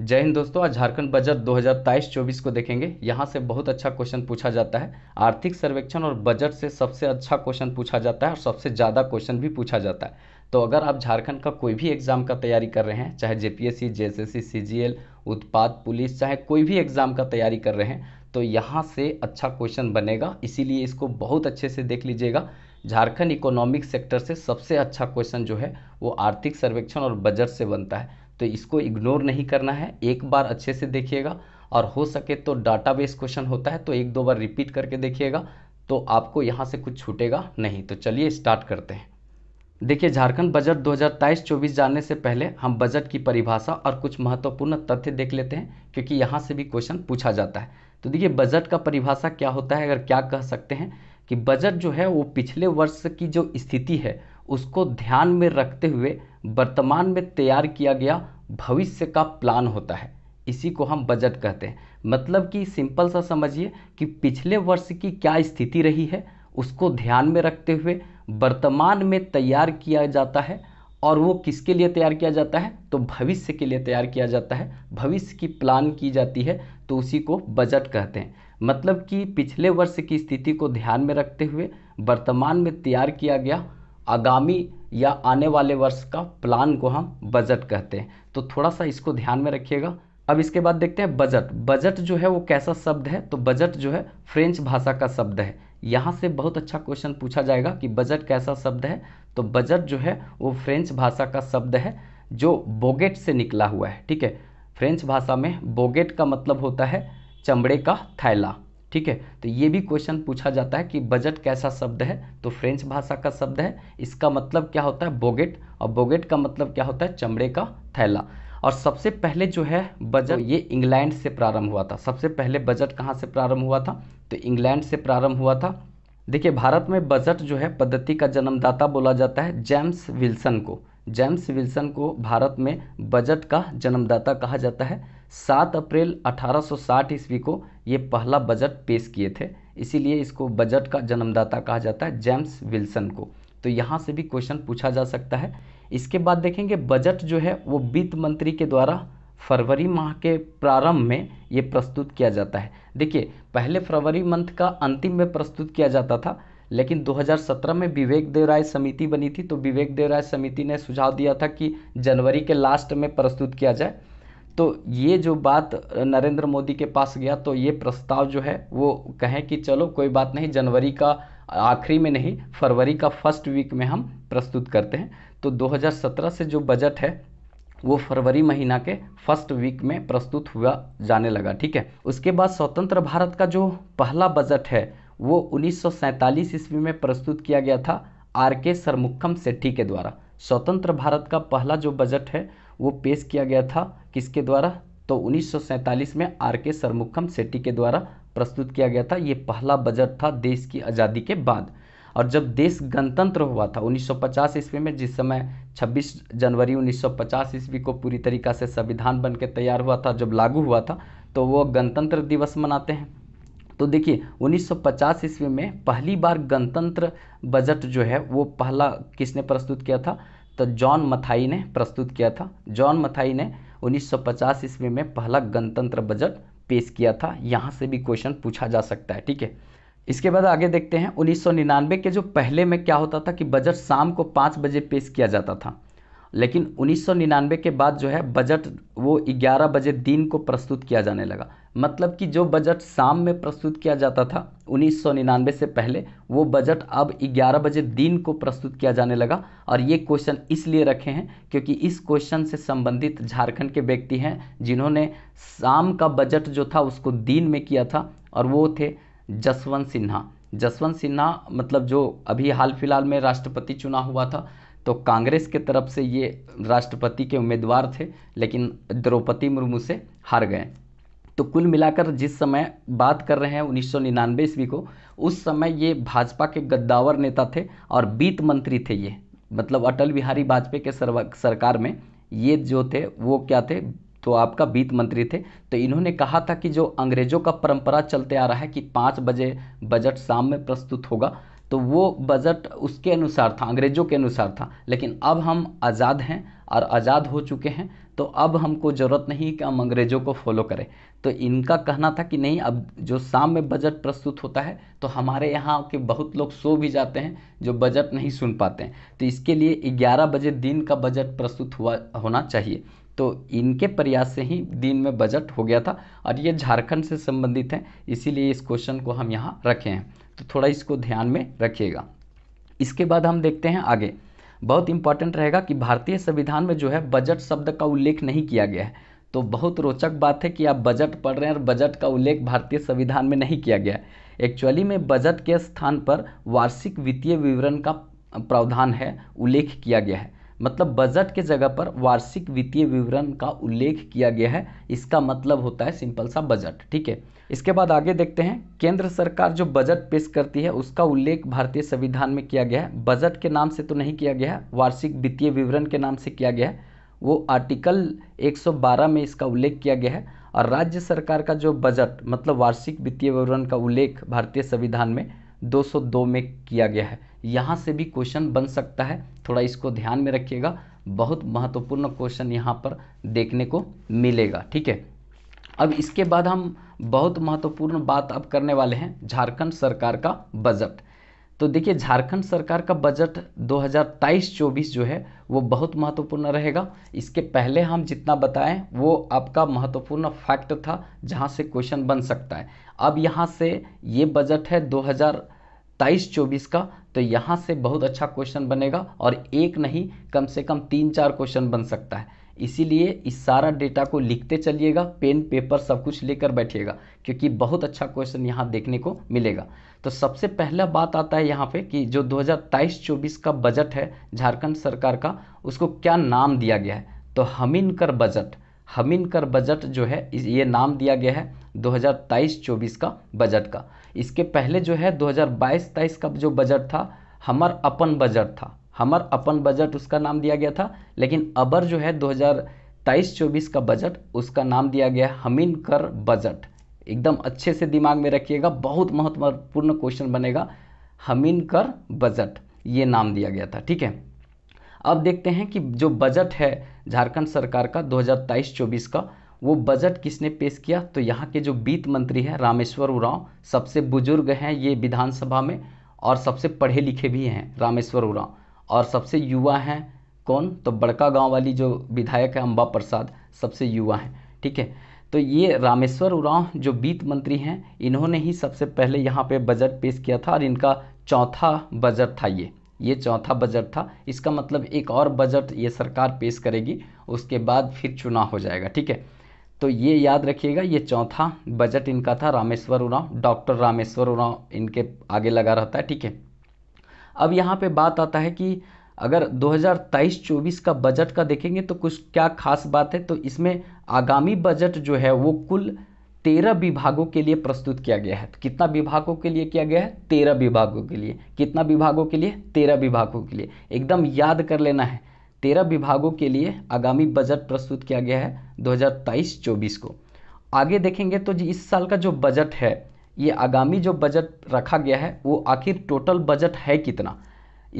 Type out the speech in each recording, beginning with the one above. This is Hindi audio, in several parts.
जय हिंद दोस्तों, आज झारखंड बजट 2023-24 को देखेंगे। यहाँ से बहुत अच्छा क्वेश्चन पूछा जाता है। आर्थिक सर्वेक्षण और बजट से सबसे अच्छा क्वेश्चन पूछा जाता है और सबसे ज़्यादा क्वेश्चन भी पूछा जाता है। तो अगर आप झारखंड का कोई भी एग्ज़ाम का तैयारी कर रहे हैं, चाहे जेपीएससी, जेएसएससी, सीजीएल, उत्पाद, पुलिस, चाहे कोई भी एग्ज़ाम का तैयारी कर रहे हैं, तो यहाँ से अच्छा क्वेश्चन बनेगा। इसीलिए इसको बहुत अच्छे से देख लीजिएगा। झारखंड इकोनॉमिक सेक्टर से सबसे अच्छा क्वेश्चन जो है वो आर्थिक सर्वेक्षण और बजट से बनता है, तो इसको इग्नोर नहीं करना है। एक बार अच्छे से देखिएगा और हो सके तो डाटाबेस क्वेश्चन होता है तो एक दो बार रिपीट करके देखिएगा, तो आपको यहाँ से कुछ छूटेगा नहीं। तो चलिए स्टार्ट करते हैं। देखिए, झारखंड बजट 2023-24 जानने से पहले हम बजट की परिभाषा और कुछ महत्वपूर्ण तथ्य देख लेते हैं, क्योंकि यहाँ से भी क्वेश्चन पूछा जाता है। तो देखिए, बजट का परिभाषा क्या होता है, अगर क्या कह सकते हैं कि बजट जो है वो पिछले वर्ष की जो स्थिति है उसको ध्यान में रखते हुए वर्तमान में तैयार किया गया भविष्य का प्लान होता है। इसी को हम बजट कहते हैं। मतलब कि सिंपल सा समझिए कि पिछले वर्ष की क्या स्थिति रही है उसको ध्यान में रखते हुए वर्तमान में तैयार किया जाता है, और वो किसके लिए तैयार किया जाता है, तो भविष्य के लिए तैयार किया जाता है। भविष्य की प्लान की जाती है तो उसी को बजट कहते हैं। मतलब कि पिछले वर्ष की स्थिति को ध्यान में रखते हुए वर्तमान में तैयार किया गया आगामी या आने वाले वर्ष का प्लान को हम बजट कहते हैं। तो थोड़ा सा इसको ध्यान में रखिएगा। अब इसके बाद देखते हैं बजट। बजट जो है वो कैसा शब्द है, तो बजट जो है फ्रेंच भाषा का शब्द है। यहाँ से बहुत अच्छा क्वेश्चन पूछा जाएगा कि बजट कैसा शब्द है, तो बजट जो है वो फ्रेंच भाषा का शब्द है जो बोगेट से निकला हुआ है। ठीक है, फ्रेंच भाषा में बोगेट का मतलब होता है चमड़े का थैला। ठीक है, तो ये भी क्वेश्चन पूछा जाता है कि बजट कैसा शब्द है, तो फ्रेंच भाषा का शब्द है, इसका मतलब क्या होता है बोगेट, और बोगेट का मतलब क्या होता है चमड़े का थैला। और सबसे पहले जो है बजट ये इंग्लैंड से प्रारंभ हुआ था। सबसे पहले बजट कहाँ से प्रारंभ हुआ था, तो इंग्लैंड से प्रारंभ हुआ था। देखिए, भारत में बजट जो है पद्धति का जन्मदाता बोला जाता है जेम्स विल्सन को। जेम्स विल्सन को भारत में बजट का जन्मदाता कहा जाता है। 7 अप्रैल 1860 ईस्वी को ये पहला बजट पेश किए थे, इसीलिए इसको बजट का जन्मदाता कहा जाता है जेम्स विल्सन को। तो यहाँ से भी क्वेश्चन पूछा जा सकता है। इसके बाद देखेंगे बजट जो है वो वित्त मंत्री के द्वारा फरवरी माह के प्रारंभ में ये प्रस्तुत किया जाता है। देखिए, पहले फरवरी मंथ का अंतिम में प्रस्तुत किया जाता था, लेकिन 2017 में विवेक देवराय समिति बनी थी, तो विवेक देवराय समिति ने सुझाव दिया था कि जनवरी के लास्ट में प्रस्तुत किया जाए। तो ये जो बात नरेंद्र मोदी के पास गया, तो ये प्रस्ताव जो है वो कहें कि चलो कोई बात नहीं, जनवरी का आखिरी में नहीं, फरवरी का फर्स्ट वीक में हम प्रस्तुत करते हैं। तो 2017 से जो बजट है वो फरवरी महीना के फर्स्ट वीक में प्रस्तुत हुआ जाने लगा। ठीक है, उसके बाद स्वतंत्र भारत का जो पहला बजट है वो 1947 ईस्वी में प्रस्तुत किया गया था आर.के. षणमुखम चेट्टी के द्वारा। स्वतंत्र भारत का पहला जो बजट है वो पेश किया गया था किसके द्वारा, तो 1947 में आर.के. षणमुखम चेट्टी के द्वारा प्रस्तुत किया गया था। ये पहला बजट था देश की आज़ादी के बाद। और जब देश गणतंत्र हुआ था 1950 ईस्वी में, जिस समय 26 जनवरी 1950 ईस्वी को पूरी तरीक़ा से संविधान बन के तैयार हुआ था, जब लागू हुआ था, तो वो गणतंत्र दिवस मनाते हैं। तो देखिए, 1950 ईस्वी में पहली बार गणतंत्र बजट जो है वो पहला किसने प्रस्तुत किया था, तो जॉन मथाई ने प्रस्तुत किया था। जॉन मथाई ने 1950 ईस्वी में पहला गणतंत्र बजट पेश किया था। यहाँ से भी क्वेश्चन पूछा जा सकता है। ठीक है, इसके बाद आगे देखते हैं 1999 के जो पहले में क्या होता था कि बजट शाम को 5 बजे पेश किया जाता था, लेकिन 1999 के बाद जो है बजट वो 11 बजे दिन को प्रस्तुत किया जाने लगा। मतलब कि जो बजट शाम में प्रस्तुत किया जाता था 1999 से पहले, वो बजट अब 11 बजे दिन को प्रस्तुत किया जाने लगा। और ये क्वेश्चन इसलिए रखे हैं क्योंकि इस क्वेश्चन से संबंधित झारखंड के व्यक्ति हैं जिन्होंने शाम का बजट जो था उसको दिन में किया था, और वो थे जसवंत सिन्हा। जसवंत सिन्हा मतलब जो अभी हाल फिलहाल में राष्ट्रपति चुना हुआ था, तो कांग्रेस के तरफ से ये राष्ट्रपति के उम्मीदवार थे, लेकिन द्रौपदी मुर्मू से हार गए। तो कुल मिलाकर जिस समय बात कर रहे हैं 1999 ईस्वी को, उस समय ये भाजपा के गद्दावर नेता थे और वित्त मंत्री थे। ये मतलब अटल बिहारी वाजपेयी के सरकार में ये जो थे वो क्या थे, तो आपका वित्त मंत्री थे। तो इन्होंने कहा था कि जो अंग्रेज़ों का परंपरा चलते आ रहा है कि 5 बजे बजट शाम में प्रस्तुत होगा, तो वो बजट उसके अनुसार था, अंग्रेज़ों के अनुसार था। लेकिन अब हम आज़ाद हैं और आज़ाद हो चुके हैं, तो अब हमको ज़रूरत नहीं कि हम अंग्रेज़ों को फॉलो करें। तो इनका कहना था कि नहीं, अब जो शाम में बजट प्रस्तुत होता है तो हमारे यहाँ के बहुत लोग सो भी जाते हैं जो बजट नहीं सुन पाते हैं, तो इसके लिए 11 बजे दिन का बजट प्रस्तुत होना चाहिए। तो इनके प्रयास से ही दिन में बजट हो गया था और ये झारखंड से संबंधित हैं, इसीलिए इस क्वेश्चन को हम यहाँ रखे हैं, तो थोड़ा इसको ध्यान में रखिएगा। इसके बाद हम देखते हैं आगे, बहुत इंपॉर्टेंट रहेगा कि भारतीय संविधान में जो है बजट शब्द का उल्लेख नहीं किया गया है। तो बहुत रोचक बात है कि आप बजट पढ़ रहे हैं और बजट का उल्लेख भारतीय संविधान में नहीं किया गया है। एक्चुअली में बजट के स्थान पर वार्षिक वित्तीय विवरण का प्रावधान है, उल्लेख किया गया है। मतलब बजट के जगह पर वार्षिक वित्तीय विवरण का उल्लेख किया गया है, इसका मतलब होता है सिंपल सा बजट। ठीक है, इसके बाद आगे देखते हैं, केंद्र सरकार जो बजट पेश करती है उसका उल्लेख भारतीय संविधान में किया गया है। बजट के नाम से तो नहीं किया गया है, वार्षिक वित्तीय विवरण के नाम से किया गया है, वो आर्टिकल 112 में इसका उल्लेख किया गया है। और राज्य सरकार का जो बजट मतलब वार्षिक वित्तीय विवरण का उल्लेख भारतीय संविधान में 202 में किया गया है। यहाँ से भी क्वेश्चन बन सकता है, थोड़ा इसको ध्यान में रखिएगा, बहुत महत्वपूर्ण क्वेश्चन यहाँ पर देखने को मिलेगा। ठीक है, अब इसके बाद हम बहुत महत्वपूर्ण बात अब करने वाले हैं, झारखंड सरकार का बजट। तो देखिए, झारखंड सरकार का बजट 2023-24 जो है वो बहुत महत्वपूर्ण रहेगा। इसके पहले हम जितना बताएं वो आपका महत्वपूर्ण फैक्ट था जहां से क्वेश्चन बन सकता है। अब यहां से ये बजट है 2023-24 का, तो यहाँ से बहुत अच्छा क्वेश्चन बनेगा और एक नहीं कम से कम 3-4 क्वेश्चन बन सकता है। इसीलिए इस सारा डेटा को लिखते चलिएगा, पेन पेपर सब कुछ लेकर बैठिएगा, क्योंकि बहुत अच्छा क्वेश्चन यहाँ देखने को मिलेगा। तो सबसे पहला बात आता है यहाँ पे कि जो 2023-24 का बजट है झारखंड सरकार का, उसको क्या नाम दिया गया है। तो हमिनकर बजट, हमिनकर बजट जो है ये नाम दिया गया है 2023-24 का बजट का। इसके पहले जो है 2022-23 का जो बजट था हमर अपन बजट था, हमर अपन बजट उसका नाम दिया गया था। लेकिन अबर जो है 2023-24 का बजट उसका नाम दिया गया है हमिनकर बजट। एकदम अच्छे से दिमाग में रखिएगा, बहुत महत्वपूर्ण क्वेश्चन बनेगा, हमिनकर बजट ये नाम दिया गया था। ठीक है, अब देखते हैं कि जो बजट है झारखंड सरकार का 2023-24 का, वो बजट किसने पेश किया। तो यहाँ के जो वित्त मंत्री हैं रामेश्वर उरांव, सबसे बुजुर्ग हैं ये विधानसभा में और सबसे पढ़े लिखे भी हैं रामेश्वर उरांव, और सबसे युवा हैं कौन, तो बड़का गांव वाली जो विधायक है अम्बा प्रसाद सबसे युवा हैं। ठीक है, तो ये रामेश्वर उरांव जो वित्त मंत्री हैं, इन्होंने ही सबसे पहले यहाँ पे बजट पेश किया था और इनका चौथा बजट था, ये चौथा बजट था। इसका मतलब एक और बजट ये सरकार पेश करेगी, उसके बाद फिर चुनाव हो जाएगा। ठीक है, तो ये याद रखिएगा, ये चौथा बजट इनका था, रामेश्वर उरांव, डॉक्टर रामेश्वर उरांव इनके आगे लगा रहता है। ठीक है, अब यहाँ पे बात आता है कि अगर 2023-24 का बजट का देखेंगे तो कुछ क्या खास बात है। तो इसमें आगामी बजट जो है वो कुल 13 विभागों के लिए प्रस्तुत किया गया है। कितना विभागों के लिए किया गया है? 13 विभागों के लिए। कितना विभागों के लिए? 13 विभागों के लिए। एकदम याद कर लेना है, 13 विभागों के लिए आगामी बजट प्रस्तुत किया गया है 2023-24 को। आगे देखेंगे तो इस साल का जो बजट है, ये आगामी जो बजट रखा गया है, वो आखिर टोटल बजट है कितना।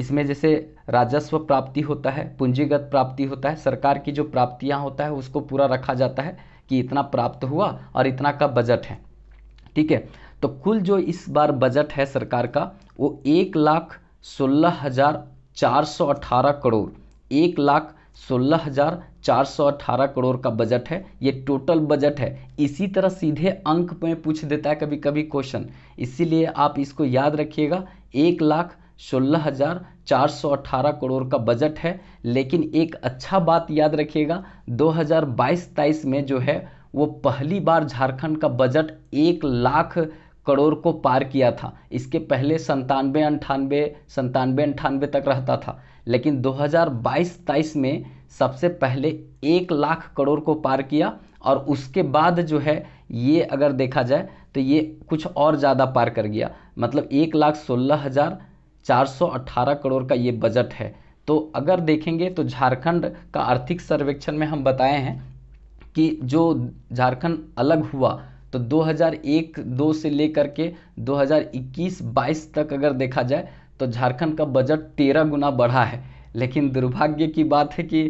इसमें जैसे राजस्व प्राप्ति होता है, पूंजीगत प्राप्ति होता है, सरकार की जो प्राप्तियाँ होता है उसको पूरा रखा जाता है कि इतना प्राप्त हुआ और इतना का बजट है। ठीक है, तो कुल जो इस बार बजट है सरकार का वो 1,16,418 करोड़, 1,16,418 करोड़ का बजट है, ये टोटल बजट है। इसी तरह सीधे अंक में पूछ देता है कभी कभी क्वेश्चन, इसीलिए आप इसको याद रखिएगा, 1,16,418 करोड़ का बजट है। लेकिन एक अच्छा बात याद रखिएगा, 2022-23 में जो है वो पहली बार झारखंड का बजट 1,00,000 करोड़ को पार किया था। इसके पहले 97-98 तक रहता था, लेकिन 2022-23 में सबसे पहले 1,00,000 करोड़ को पार किया। और उसके बाद जो है ये अगर देखा जाए तो ये कुछ और ज़्यादा पार कर गया, मतलब 1,16,418 करोड़ का ये बजट है। तो अगर देखेंगे तो झारखंड का आर्थिक सर्वेक्षण में हम बताए हैं कि जो झारखंड अलग हुआ तो 2001-02 से लेकर के 2021-22 तक अगर देखा जाए तो झारखंड का बजट 13 गुना बढ़ा है। लेकिन दुर्भाग्य की बात है कि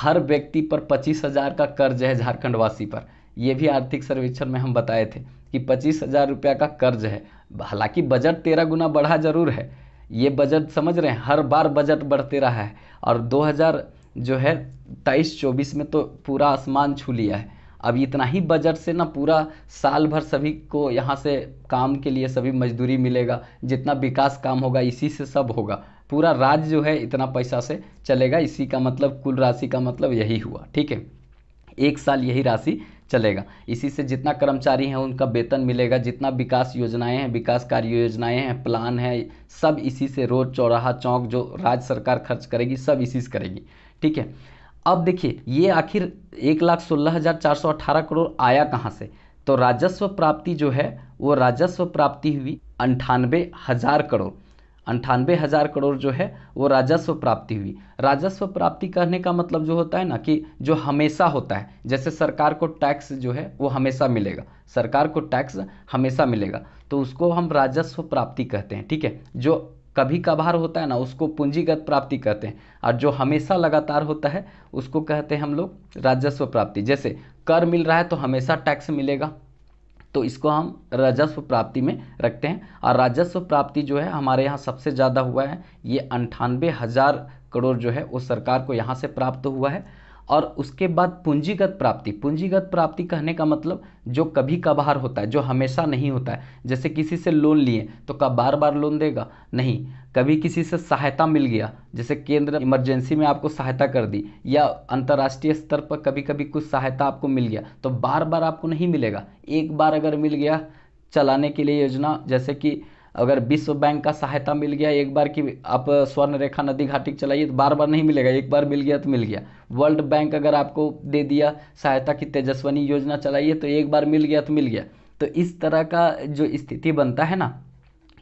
हर व्यक्ति पर 25,000 का कर्ज है झारखंडवासी पर। ये भी आर्थिक सर्वेक्षण में हम बताए थे कि 25,000 रुपया का कर्ज है। हालांकि बजट 13 गुना बढ़ा जरूर है, ये बजट समझ रहे हैं, हर बार बजट बढ़ते रहा है और 2023-24 में तो पूरा आसमान छू लिया है। अब इतना ही बजट से ना पूरा साल भर सभी को यहाँ से काम के लिए सभी मजदूरी मिलेगा, जितना विकास काम होगा इसी से सब होगा, पूरा राज्य जो है इतना पैसा से चलेगा। इसी का मतलब कुल राशि का मतलब यही हुआ, ठीक है, एक साल यही राशि चलेगा। इसी से जितना कर्मचारी हैं उनका वेतन मिलेगा, जितना विकास योजनाएं हैं, विकास कार्य योजनाएं हैं, प्लान है, सब इसी से, रोड चौराहा चौक जो राज्य सरकार खर्च करेगी सब इसी से करेगी, ठीक है। अब देखिए ये आखिर 1,16,418 करोड़ आया कहाँ से, तो राजस्व प्राप्ति जो है वो राजस्व प्राप्ति हुई 98,000 करोड़। 98,000 करोड़ जो है वो राजस्व प्राप्ति हुई। राजस्व प्राप्ति करने का मतलब जो होता है ना कि जो हमेशा होता है, जैसे सरकार को टैक्स जो है वो हमेशा मिलेगा, सरकार को टैक्स हमेशा मिलेगा तो उसको हम राजस्व प्राप्ति कहते हैं, ठीक है। जो कभी कभार होता है ना उसको पूंजीगत प्राप्ति कहते हैं, और जो हमेशा लगातार होता है उसको कहते हैं हम लोग राजस्व प्राप्ति। जैसे कर मिल रहा है तो हमेशा टैक्स मिलेगा, तो इसको हम राजस्व प्राप्ति में रखते हैं। और राजस्व प्राप्ति जो है हमारे यहाँ सबसे ज़्यादा हुआ है, ये 98,000 करोड़ जो है वो सरकार को यहाँ से प्राप्त हुआ है। और उसके बाद पूंजीगत प्राप्ति, पूंजीगत प्राप्ति कहने का मतलब जो कभी कभार होता है, जो हमेशा नहीं होता है। जैसे किसी से लोन लिए तो कब बार बार लोन देगा, नहीं। कभी किसी से सहायता मिल गया, जैसे केंद्र इमरजेंसी में आपको सहायता कर दी, या अंतर्राष्ट्रीय स्तर पर कभी कभी कुछ सहायता आपको मिल गया तो बार बार आपको नहीं मिलेगा। एक बार अगर मिल गया चलाने के लिए योजना, जैसे कि अगर विश्व बैंक का सहायता मिल गया एक बार कि आप स्वर्ण रेखा नदी घाटी चलाइए तो बार बार नहीं मिलेगा, एक बार मिल गया तो मिल गया। वर्ल्ड बैंक अगर आपको दे दिया सहायता कि तेजस्वनी योजना चलाइए तो एक बार मिल गया तो मिल गया। तो इस तरह का जो स्थिति बनता है ना,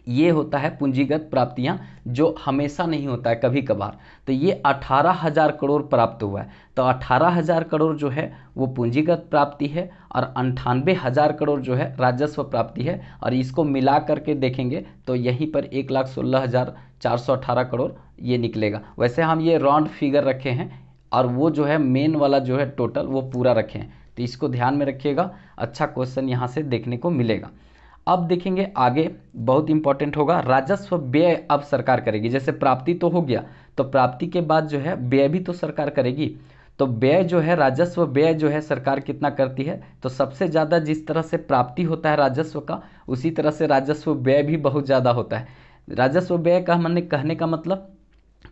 ये होता है पूंजीगत प्राप्तियां, जो हमेशा नहीं होता है, कभी कभार। तो ये 18,000 करोड़ प्राप्त हुआ है। तो 18,000 करोड़ जो है वो पूंजीगत प्राप्ति है और 98,000 करोड़ जो है राजस्व प्राप्ति है। और इसको मिला करके देखेंगे तो यहीं पर 1,16,418 करोड़ ये निकलेगा। वैसे हम ये राउंड फिगर रखे हैं और वो जो है मेन वाला जो है टोटल वो पूरा रखे हैं, तो इसको ध्यान में रखिएगा, अच्छा क्वेश्चन यहाँ से देखने को मिलेगा। अब देखेंगे आगे, बहुत इंपॉर्टेंट होगा राजस्व व्यय। अब सरकार करेगी, जैसे प्राप्ति तो हो गया, तो प्राप्ति के बाद जो है व्यय भी तो सरकार करेगी। तो व्यय जो है, राजस्व व्यय जो है सरकार कितना करती है, तो सबसे ज़्यादा जिस तरह से प्राप्ति होता है राजस्व का, उसी तरह से राजस्व व्यय भी बहुत ज़्यादा होता है। राजस्व व्यय का मैंने कहने का मतलब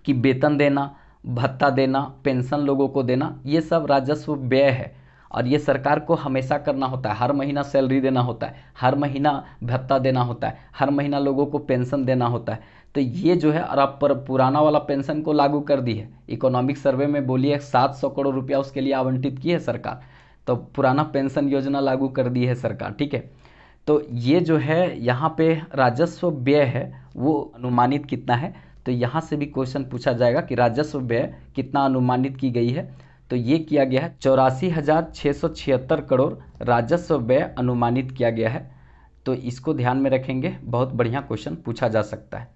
कि वेतन देना, भत्ता देना, पेंशन लोगों को देना, ये सब राजस्व व्यय है। और ये सरकार को हमेशा करना होता है, हर महीना सैलरी देना होता है, हर महीना भत्ता देना होता है, हर महीना लोगों को पेंशन देना होता है। तो ये जो है, और अब पुराना वाला पेंशन को लागू कर दी है, इकोनॉमिक सर्वे में बोलिए 700 करोड़ रुपया उसके लिए आवंटित की है सरकार, तो पुराना पेंशन योजना लागू कर दी है सरकार, ठीक है। तो ये जो है यहाँ पे राजस्व व्यय है वो अनुमानित कितना है, तो यहाँ से भी क्वेश्चन पूछा जाएगा कि राजस्व व्यय कितना अनुमानित की गई है। तो ये किया गया है 84,676 करोड़ राजस्व व्यय अनुमानित किया गया है, तो इसको ध्यान में रखेंगे, बहुत बढ़िया क्वेश्चन पूछा जा सकता है।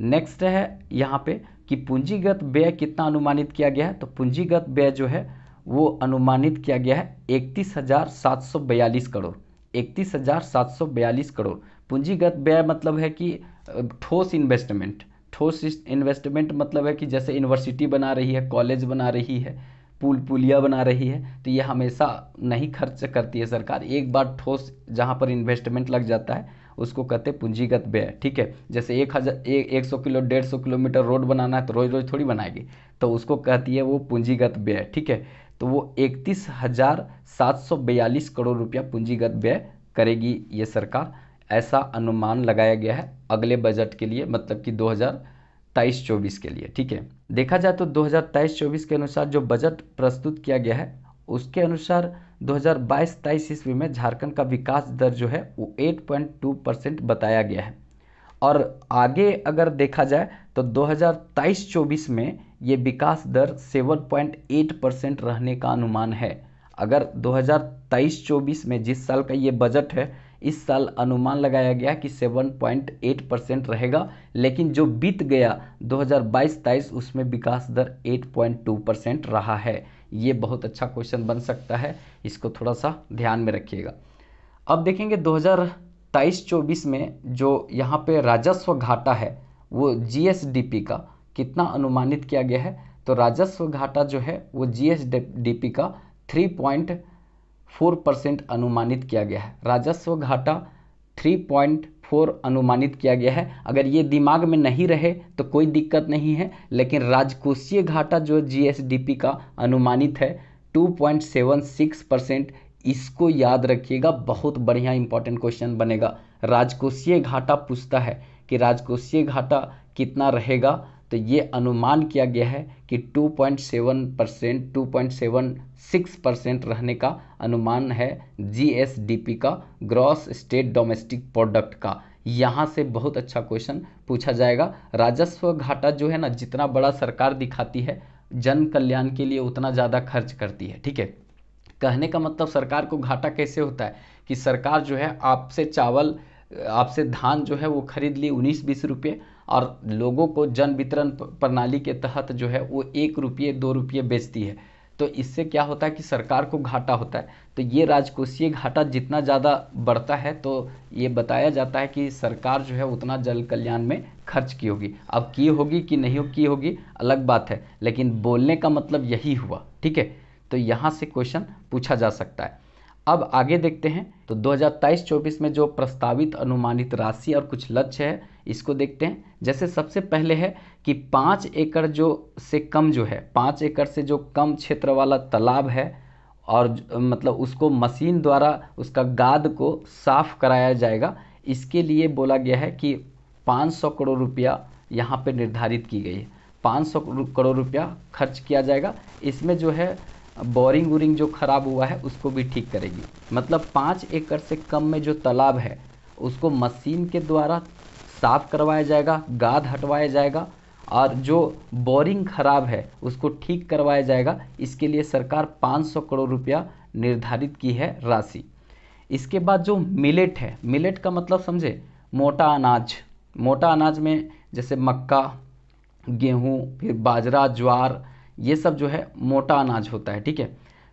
नेक्स्ट है यहाँ पे कि पूंजीगत व्यय कितना अनुमानित किया गया है, तो पूंजीगत व्यय जो है वो अनुमानित किया गया है 31,742 करोड़। 31,742 करोड़ पूंजीगत व्यय मतलब है कि ठोस इन्वेस्टमेंट। ठोस इन्वेस्टमेंट मतलब है कि जैसे यूनिवर्सिटी बना रही है, कॉलेज बना रही है, पुल पुलिया बना रही है, तो ये हमेशा नहीं खर्च करती है सरकार, एक बार ठोस जहाँ पर इन्वेस्टमेंट लग जाता है उसको कहते हैं पूंजीगत व्यय, ठीक है। जैसे 100 किलोमीटर रोड बनाना है तो रोज रोज थोड़ी बनाएगी, तो उसको कहती है वो पूंजीगत व्यय, ठीक है। तो वो 31,742 करोड़ रुपया पूंजीगत व्यय करेगी ये सरकार, ऐसा अनुमान लगाया गया है अगले बजट के लिए, मतलब कि 2023-24 के लिए, ठीक है। देखा जाए तो 2023-24 के अनुसार जो बजट प्रस्तुत किया गया है उसके अनुसार 2022-23 ईस्वी में झारखंड का विकास दर जो है वो 8.2% बताया गया है। और आगे अगर देखा जाए तो 2023-24 में ये विकास दर 7.8% रहने का अनुमान है। अगर 2023-24 में जिस साल का ये बजट है, इस साल अनुमान लगाया गया कि 7.8% रहेगा, लेकिन जो बीत गया 2022-23 उसमें विकास दर 8.2% रहा है। ये बहुत अच्छा क्वेश्चन बन सकता है, इसको थोड़ा सा ध्यान में रखिएगा। अब देखेंगे 2023-24 में जो यहाँ पे राजस्व घाटा है वो जीएसडीपी का कितना अनुमानित किया गया है, तो राजस्व घाटा जो है वो जीएसडीपी का 3.4% अनुमानित किया गया है। राजस्व घाटा 3.4 अनुमानित किया गया है। अगर ये दिमाग में नहीं रहे तो कोई दिक्कत नहीं है, लेकिन राजकोषीय घाटा जो जीएसडीपी का अनुमानित है 2.76%, इसको याद रखिएगा। बहुत बढ़िया इंपॉर्टेंट क्वेश्चन बनेगा। राजकोषीय घाटा पूछता है कि राजकोषीय घाटा कितना रहेगा, तो ये अनुमान किया गया है कि 2.76% रहने का अनुमान है जीएसडीपी का, ग्रॉस स्टेट डोमेस्टिक प्रोडक्ट का। यहाँ से बहुत अच्छा क्वेश्चन पूछा जाएगा। राजस्व घाटा जो है ना, जितना बड़ा सरकार दिखाती है जन कल्याण के लिए उतना ज़्यादा खर्च करती है, ठीक है। कहने का मतलब सरकार को घाटा कैसे होता है कि सरकार जो है आपसे चावल, आपसे धान जो है वो खरीद ली 19-20 रुपये और लोगों को जन वितरण प्रणाली के तहत जो है वो 1 रुपये 2 रुपये बेचती है, तो इससे क्या होता है कि सरकार को घाटा होता है। तो ये राजकोषीय घाटा जितना ज़्यादा बढ़ता है तो ये बताया जाता है कि सरकार जो है उतना जन कल्याण में खर्च की होगी। अब की होगी कि नहीं की होगी अलग बात है, लेकिन बोलने का मतलब यही हुआ, ठीक है। तो यहाँ से क्वेश्चन पूछा जा सकता है। अब आगे देखते हैं तो 2023-24 में जो प्रस्तावित अनुमानित राशि और कुछ लक्ष्य है इसको देखते हैं। जैसे सबसे पहले है कि 5 एकड़ जो से कम जो है, 5 एकड़ से जो कम क्षेत्र वाला तालाब है और मतलब उसको मशीन द्वारा उसका गाद को साफ कराया जाएगा। इसके लिए बोला गया है कि 500 करोड़ रुपया यहाँ पे निर्धारित की गई है। 500 करोड़ रुपया खर्च किया जाएगा। इसमें जो है बोरिंग वोरिंग जो खराब हुआ है उसको भी ठीक करेगी। मतलब 5 एकड़ से कम में जो तालाब है उसको मशीन के द्वारा साफ करवाया जाएगा, गाद हटवाया जाएगा और जो बोरिंग खराब है उसको ठीक करवाया जाएगा। इसके लिए सरकार 500 करोड़ रुपया निर्धारित की है राशि। इसके बाद जो मिलेट है, मिलेट का मतलब समझे मोटा अनाज। मोटा अनाज में जैसे मक्का, गेहूँ, फिर बाजरा, ज्वार, ये सब जो है मोटा अनाज होता है, ठीक है।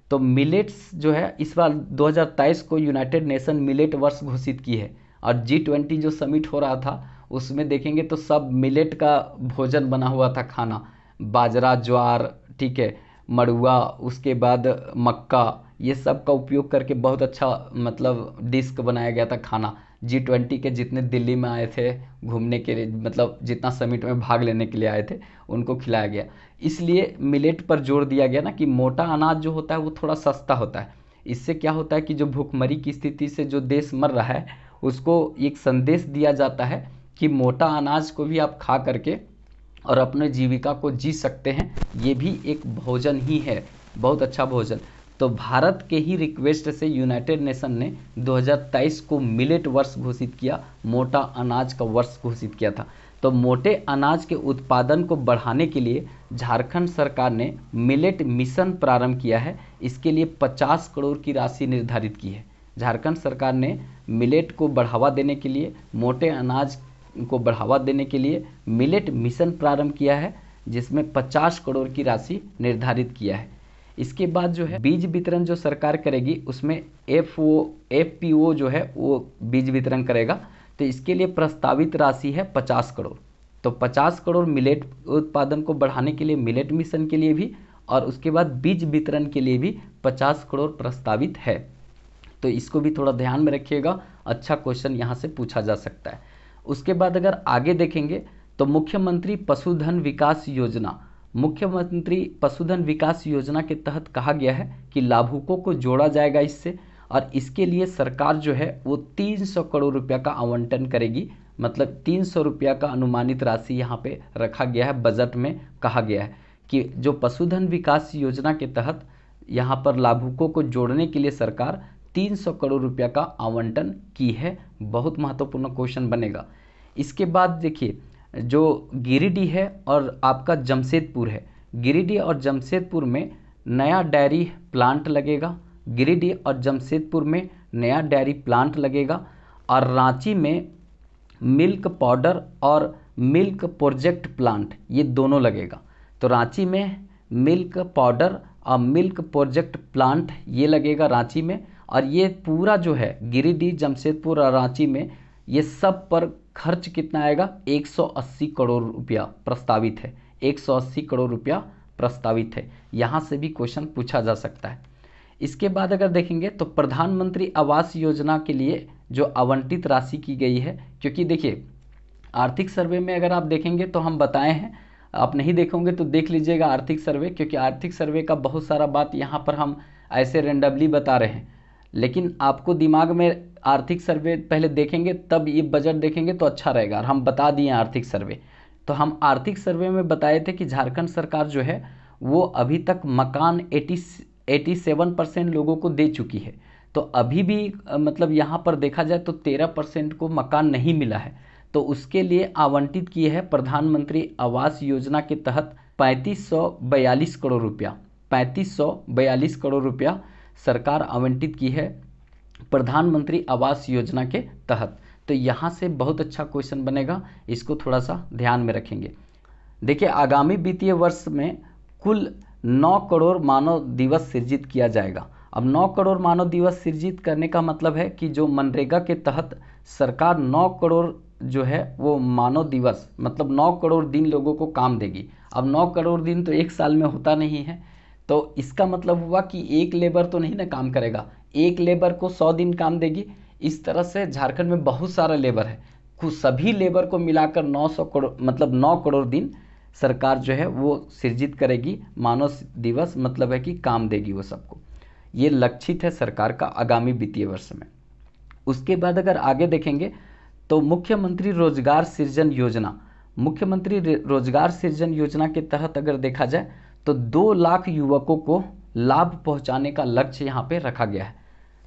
तो मिलेट्स जो है इस बार 2023 को यूनाइटेड नेशन मिलेट वर्ष घोषित की है और G20 जो समिट हो रहा था उसमें देखेंगे तो सब मिलेट का भोजन बना हुआ था खाना, बाजरा, ज्वार, ठीक है, मड़ुआ, उसके बाद मक्का, ये सब का उपयोग करके बहुत अच्छा मतलब डिश बनाया गया था खाना। G20 के जितने दिल्ली में आए थे घूमने के लिए, मतलब जितना समिट में भाग लेने के लिए आए थे उनको खिलाया गया। इसलिए मिलेट पर जोर दिया गया ना कि मोटा अनाज जो होता है वो थोड़ा सस्ता होता है। इससे क्या होता है कि जो भूखमरी की स्थिति से जो देश मर रहा है उसको एक संदेश दिया जाता है कि मोटा अनाज को भी आप खा करके और अपने जीविका को जी सकते हैं, ये भी एक भोजन ही है, बहुत अच्छा भोजन। तो भारत के ही रिक्वेस्ट से यूनाइटेड नेशन ने 2023 को मिलेट वर्ष घोषित किया, मोटा अनाज का वर्ष घोषित किया था। तो मोटे अनाज के उत्पादन को बढ़ाने के लिए झारखंड सरकार ने मिलेट मिशन प्रारंभ किया है। इसके लिए 50 करोड़ की राशि निर्धारित की है। झारखंड सरकार ने मिलेट को बढ़ावा देने के लिए, मोटे अनाज को बढ़ावा देने के लिए मिलेट मिशन प्रारंभ किया है, जिसमें 50 करोड़ की राशि निर्धारित किया है। इसके बाद जो है बीज वितरण जो सरकार करेगी उसमें एफपीओ जो है वो बीज वितरण करेगा। तो इसके लिए प्रस्तावित राशि है 50 करोड़। तो 50 करोड़ मिलेट उत्पादन को बढ़ाने के लिए, मिलेट मिशन के लिए भी, और उसके बाद बीज वितरण के लिए भी 50 करोड़ प्रस्तावित है। तो इसको भी थोड़ा ध्यान में रखिएगा, अच्छा क्वेश्चन यहाँ से पूछा जा सकता है। उसके बाद अगर आगे देखेंगे तो मुख्यमंत्री पशुधन विकास योजना, मुख्यमंत्री पशुधन विकास योजना के तहत कहा गया है कि लाभुकों को जोड़ा जाएगा इससे, और इसके लिए सरकार जो है वो 300 करोड़ रुपया का आवंटन करेगी। मतलब 300 रुपया का अनुमानित राशि यहाँ पे रखा गया है, बजट में कहा गया है कि जो पशुधन विकास योजना के तहत यहाँ पर लाभुकों को जोड़ने के लिए सरकार 300 करोड़ रुपया का आवंटन की है। बहुत महत्वपूर्ण क्वेश्चन बनेगा। इसके बाद देखिए जो गिरिडीह है और आपका जमशेदपुर है, गिरिडीह और जमशेदपुर में नया डेयरी प्लांट लगेगा। गिरिडीह और जमशेदपुर में नया डेयरी प्लांट लगेगा और रांची में मिल्क पाउडर और मिल्क प्रोजेक्ट प्लांट, ये दोनों लगेगा। तो रांची में milk powder milk project plant ये लगेगा रांची में, और ये पूरा जो है गिरिडीह, जमशेदपुर और रांची में ये सब पर खर्च कितना आएगा, 180 करोड़ रुपया प्रस्तावित है, 180 करोड़ रुपया प्रस्तावित है। यहाँ से भी क्वेश्चन पूछा जा सकता है। इसके बाद अगर देखेंगे तो प्रधानमंत्री आवास योजना के लिए जो आवंटित राशि की गई है, क्योंकि देखिए आर्थिक सर्वे में अगर आप देखेंगे तो हम बताए हैं, आप नहीं देखोगे तो देख लीजिएगा आर्थिक सर्वे, क्योंकि आर्थिक सर्वे का बहुत सारा बात यहाँ पर हम ऐसे रेंडमली बता रहे हैं, लेकिन आपको दिमाग में आर्थिक सर्वे पहले देखेंगे तब ये बजट देखेंगे तो अच्छा रहेगा। और हम बता दिए आर्थिक सर्वे, तो हम आर्थिक सर्वे में बताए थे कि झारखंड सरकार जो है वो अभी तक मकान 87% लोगों को दे चुकी है, तो अभी भी मतलब यहाँ पर देखा जाए तो 13% को मकान नहीं मिला है, तो उसके लिए आवंटित किए है प्रधानमंत्री आवास योजना के तहत 3542 करोड़ रुपया, 3542 करोड़ रुपया सरकार आवंटित की है प्रधानमंत्री आवास योजना के तहत। तो यहाँ से बहुत अच्छा क्वेश्चन बनेगा, इसको थोड़ा सा ध्यान में रखेंगे। देखिए आगामी वित्तीय वर्ष में कुल 9 करोड़ मानव दिवस सृजित किया जाएगा। अब 9 करोड़ मानव दिवस सृजित करने का मतलब है कि जो मनरेगा के तहत सरकार 9 करोड़ जो है वो मानव दिवस मतलब 9 करोड़ दिन लोगों को काम देगी। अब 9 करोड़ दिन तो एक साल में होता नहीं है, तो इसका मतलब हुआ कि एक लेबर तो नहीं ना काम करेगा, एक लेबर को 100 दिन काम देगी। इस तरह से झारखंड में बहुत सारा लेबर है, कुछ सभी लेबर को मिलाकर 900 करोड़ मतलब 9 करोड़ दिन सरकार जो है वो सृजित करेगी, मानव दिवस मतलब है कि काम देगी वो सबको। ये लक्षित है सरकार का आगामी वित्तीय वर्ष में। उसके बाद अगर आगे देखेंगे तो मुख्यमंत्री रोजगार सृजन योजना, मुख्यमंत्री रोजगार सृजन योजना के तहत अगर देखा जाए तो 2 लाख युवकों को लाभ पहुंचाने का लक्ष्य यहाँ पे रखा गया है,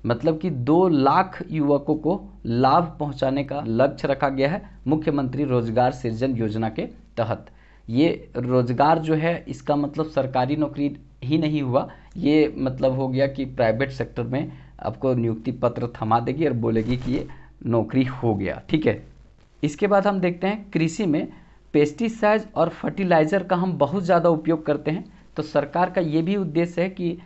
मतलब कि 2 लाख युवकों को लाभ पहुंचाने का लक्ष्य रखा गया है मुख्यमंत्री रोजगार सृजन योजना के तहत। ये रोजगार जो है इसका मतलब सरकारी नौकरी ही नहीं हुआ, ये मतलब हो गया कि प्राइवेट सेक्टर में आपको नियुक्ति पत्र थमा देगी और बोलेगी कि ये नौकरी हो गया, ठीक है। इसके बाद हम देखते हैं कृषि में पेस्टिसाइड और फर्टिलाइज़र का हम बहुत ज़्यादा उपयोग करते हैं, तो सरकार का ये भी उद्देश्य है कि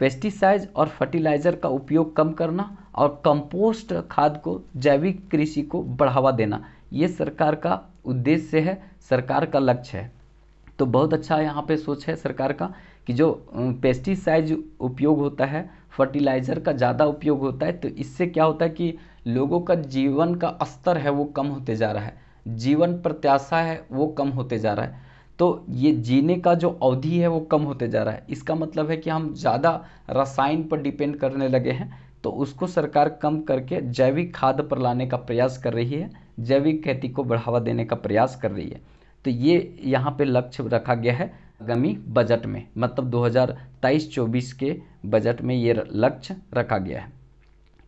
पेस्टिसाइड और फर्टिलाइज़र का उपयोग कम करना और कंपोस्ट खाद को, जैविक कृषि को बढ़ावा देना, ये सरकार का उद्देश्य है, सरकार का लक्ष्य है। तो बहुत अच्छा यहाँ पे सोच है सरकार का कि जो पेस्टिसाइड उपयोग होता है, फर्टिलाइज़र का ज़्यादा उपयोग होता है, तो इससे क्या होता है कि लोगों का जीवन का स्तर है वो कम होते जा रहा है, जीवन प्रत्याशा है वो कम होते जा रहा है, तो ये जीने का जो अवधि है वो कम होते जा रहा है। इसका मतलब है कि हम ज़्यादा रसायन पर डिपेंड करने लगे हैं, तो उसको सरकार कम करके जैविक खाद पर लाने का प्रयास कर रही है, जैविक खेती को बढ़ावा देने का प्रयास कर रही है। तो ये यहाँ पे लक्ष्य रखा गया है आगामी बजट में, मतलब 2023-24 के बजट में ये लक्ष्य रखा गया है।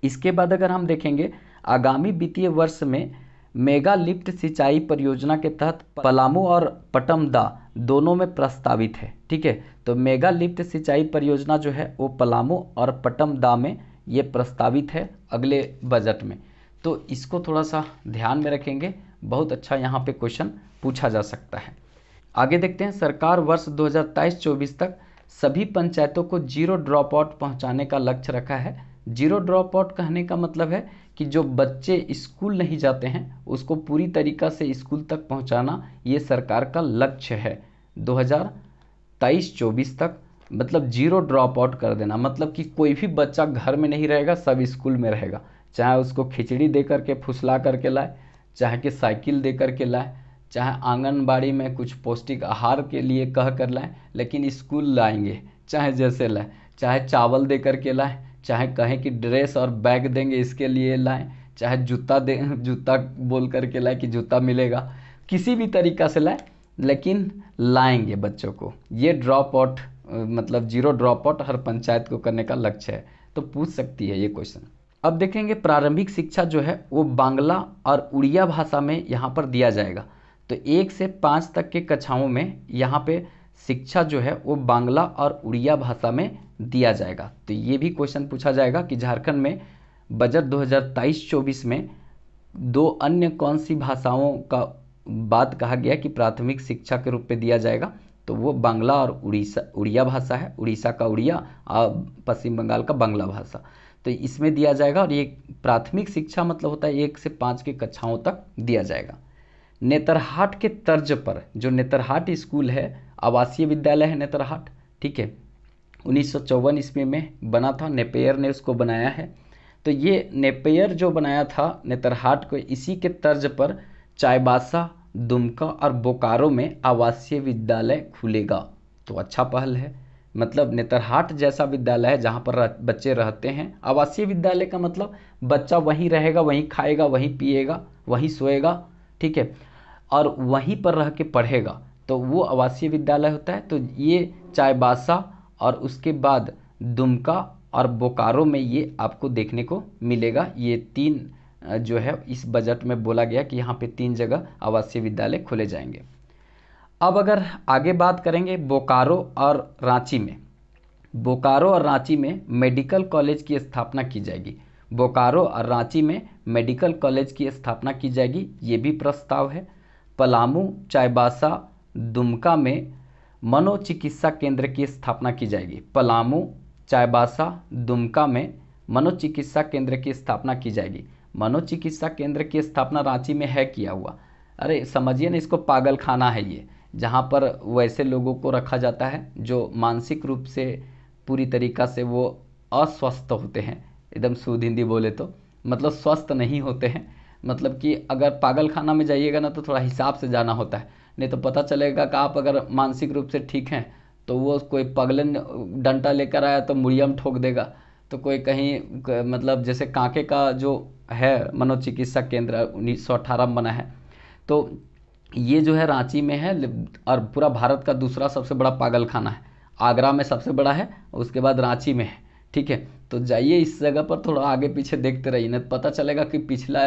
इसके बाद अगर हम देखेंगे आगामी वित्तीय वर्ष में मेगा लिफ्ट सिंचाई परियोजना के तहत पलामू और पटमदा दोनों में प्रस्तावित है, ठीक है। तो मेगा लिफ्ट सिंचाई परियोजना जो है वो पलामू और पटमदा में ये प्रस्तावित है अगले बजट में, तो इसको थोड़ा सा ध्यान में रखेंगे, बहुत अच्छा यहाँ पे क्वेश्चन पूछा जा सकता है। आगे देखते हैं, सरकार वर्ष 2023-24 तक सभी पंचायतों को जीरो ड्रॉप आउट पहुँचाने का लक्ष्य रखा है। जीरो ड्रॉप आउट कहने का मतलब है कि जो बच्चे स्कूल नहीं जाते हैं उसको पूरी तरीक़ा से स्कूल तक पहुंचाना, ये सरकार का लक्ष्य है 2023-24 तक, मतलब जीरो ड्रॉप आउट कर देना, मतलब कि कोई भी बच्चा घर में नहीं रहेगा, सब स्कूल में रहेगा, चाहे उसको खिचड़ी दे करके फुसला करके लाए, चाहे कि साइकिल दे करके लाए, चाहे आंगनबाड़ी में कुछ पौष्टिक आहार के लिए कह कर लाएँ, लेकिन स्कूल लाएंगे चाहे जैसे लाएँ, चाहे चावल दे करके लाएँ, चाहे कहें कि ड्रेस और बैग देंगे इसके लिए लाएं, चाहे जूता बोल करके लाएं कि जूता मिलेगा, किसी भी तरीक़ा से लाएं, लेकिन लाएंगे बच्चों को। ये ड्रॉप आउट मतलब जीरो ड्रॉप आउट हर पंचायत को करने का लक्ष्य है, तो पूछ सकती है ये क्वेश्चन। अब देखेंगे प्रारंभिक शिक्षा जो है वो बांग्ला और उड़िया भाषा में यहाँ पर दिया जाएगा, तो 1 से 5 तक के कक्षाओं में यहाँ पर शिक्षा जो है वो बांग्ला और उड़िया भाषा में दिया जाएगा। तो ये भी क्वेश्चन पूछा जाएगा कि झारखंड में बजट 2023-24 में दो अन्य कौन सी भाषाओं का बात कहा गया कि प्राथमिक शिक्षा के रूप में दिया जाएगा, तो वो बांग्ला और उड़ीसा उड़िया भाषा है, उड़ीसा का उड़िया और पश्चिम बंगाल का बांग्ला भाषा, तो इसमें दिया जाएगा। और ये प्राथमिक शिक्षा मतलब होता है 1 से 5 के कक्षाओं तक दिया जाएगा। नेतरहाट के तर्ज पर जो नेतरहाट स्कूल है, आवासीय विद्यालय है नेतरहाट, ठीक है, 1954 ईस्वी में बना था, नेपेयर ने उसको बनाया है। तो ये नेपेयर जो बनाया था नेतरहाट को, इसी के तर्ज पर चाईबासा, दुमका और बोकारो में आवासीय विद्यालय खुलेगा। तो अच्छा पहल है, मतलब नेतरहाट जैसा विद्यालय है जहाँ पर बच्चे रहते हैं। आवासीय विद्यालय का मतलब बच्चा वहीं रहेगा, वहीं खाएगा, वहीं पिएगा, वहीं सोएगा, ठीक है, और वहीं पर रह के पढ़ेगा, तो वो आवासीय विद्यालय होता है। तो ये चाईबासा और उसके बाद दुमका और बोकारो में ये आपको देखने को मिलेगा। ये 3 जो है इस बजट में बोला गया कि यहाँ पे 3 जगह आवासीय विद्यालय खोले जाएंगे। अब अगर आगे बात करेंगे बोकारो और रांची में, बोकारो और रांची में मेडिकल कॉलेज की स्थापना की जाएगी। बोकारो और रांची में मेडिकल कॉलेज की स्थापना की जाएगी, ये भी प्रस्ताव है। पलामू, चाईबासा, दुमका में मनोचिकित्सा केंद्र की स्थापना की जाएगी। पलामू, चाईबासा, दुमका में मनोचिकित्सा केंद्र की स्थापना की जाएगी। मनोचिकित्सा केंद्र की स्थापना रांची में है किया हुआ, अरे समझिए ना, इसको पागल खाना है ये, जहाँ पर वैसे लोगों को रखा जाता है जो मानसिक रूप से पूरी तरीक़ा से वो अस्वस्थ होते हैं, एकदम शुद्ध हिंदी बोले तो मतलब स्वस्थ नहीं होते हैं। मतलब कि अगर पागल खाना में जाइएगा ना तो थोड़ा हिसाब से जाना होता है, नहीं तो पता चलेगा कि आप अगर मानसिक रूप से ठीक हैं तो वो कोई पगलन डंटा लेकर आया तो मुड़िया में ठोक देगा। तो कोई कहीं मतलब जैसे कांके का जो है मनोचिकित्सा केंद्र 1918 में बना है, तो ये जो है रांची में है और पूरा भारत का दूसरा सबसे बड़ा पागल खाना है। आगरा में सबसे बड़ा है, उसके बाद रांची में है, ठीक है। तो जाइए इस जगह पर, थोड़ा आगे पीछे देखते रहिए, नहीं पता चलेगा कि पिछला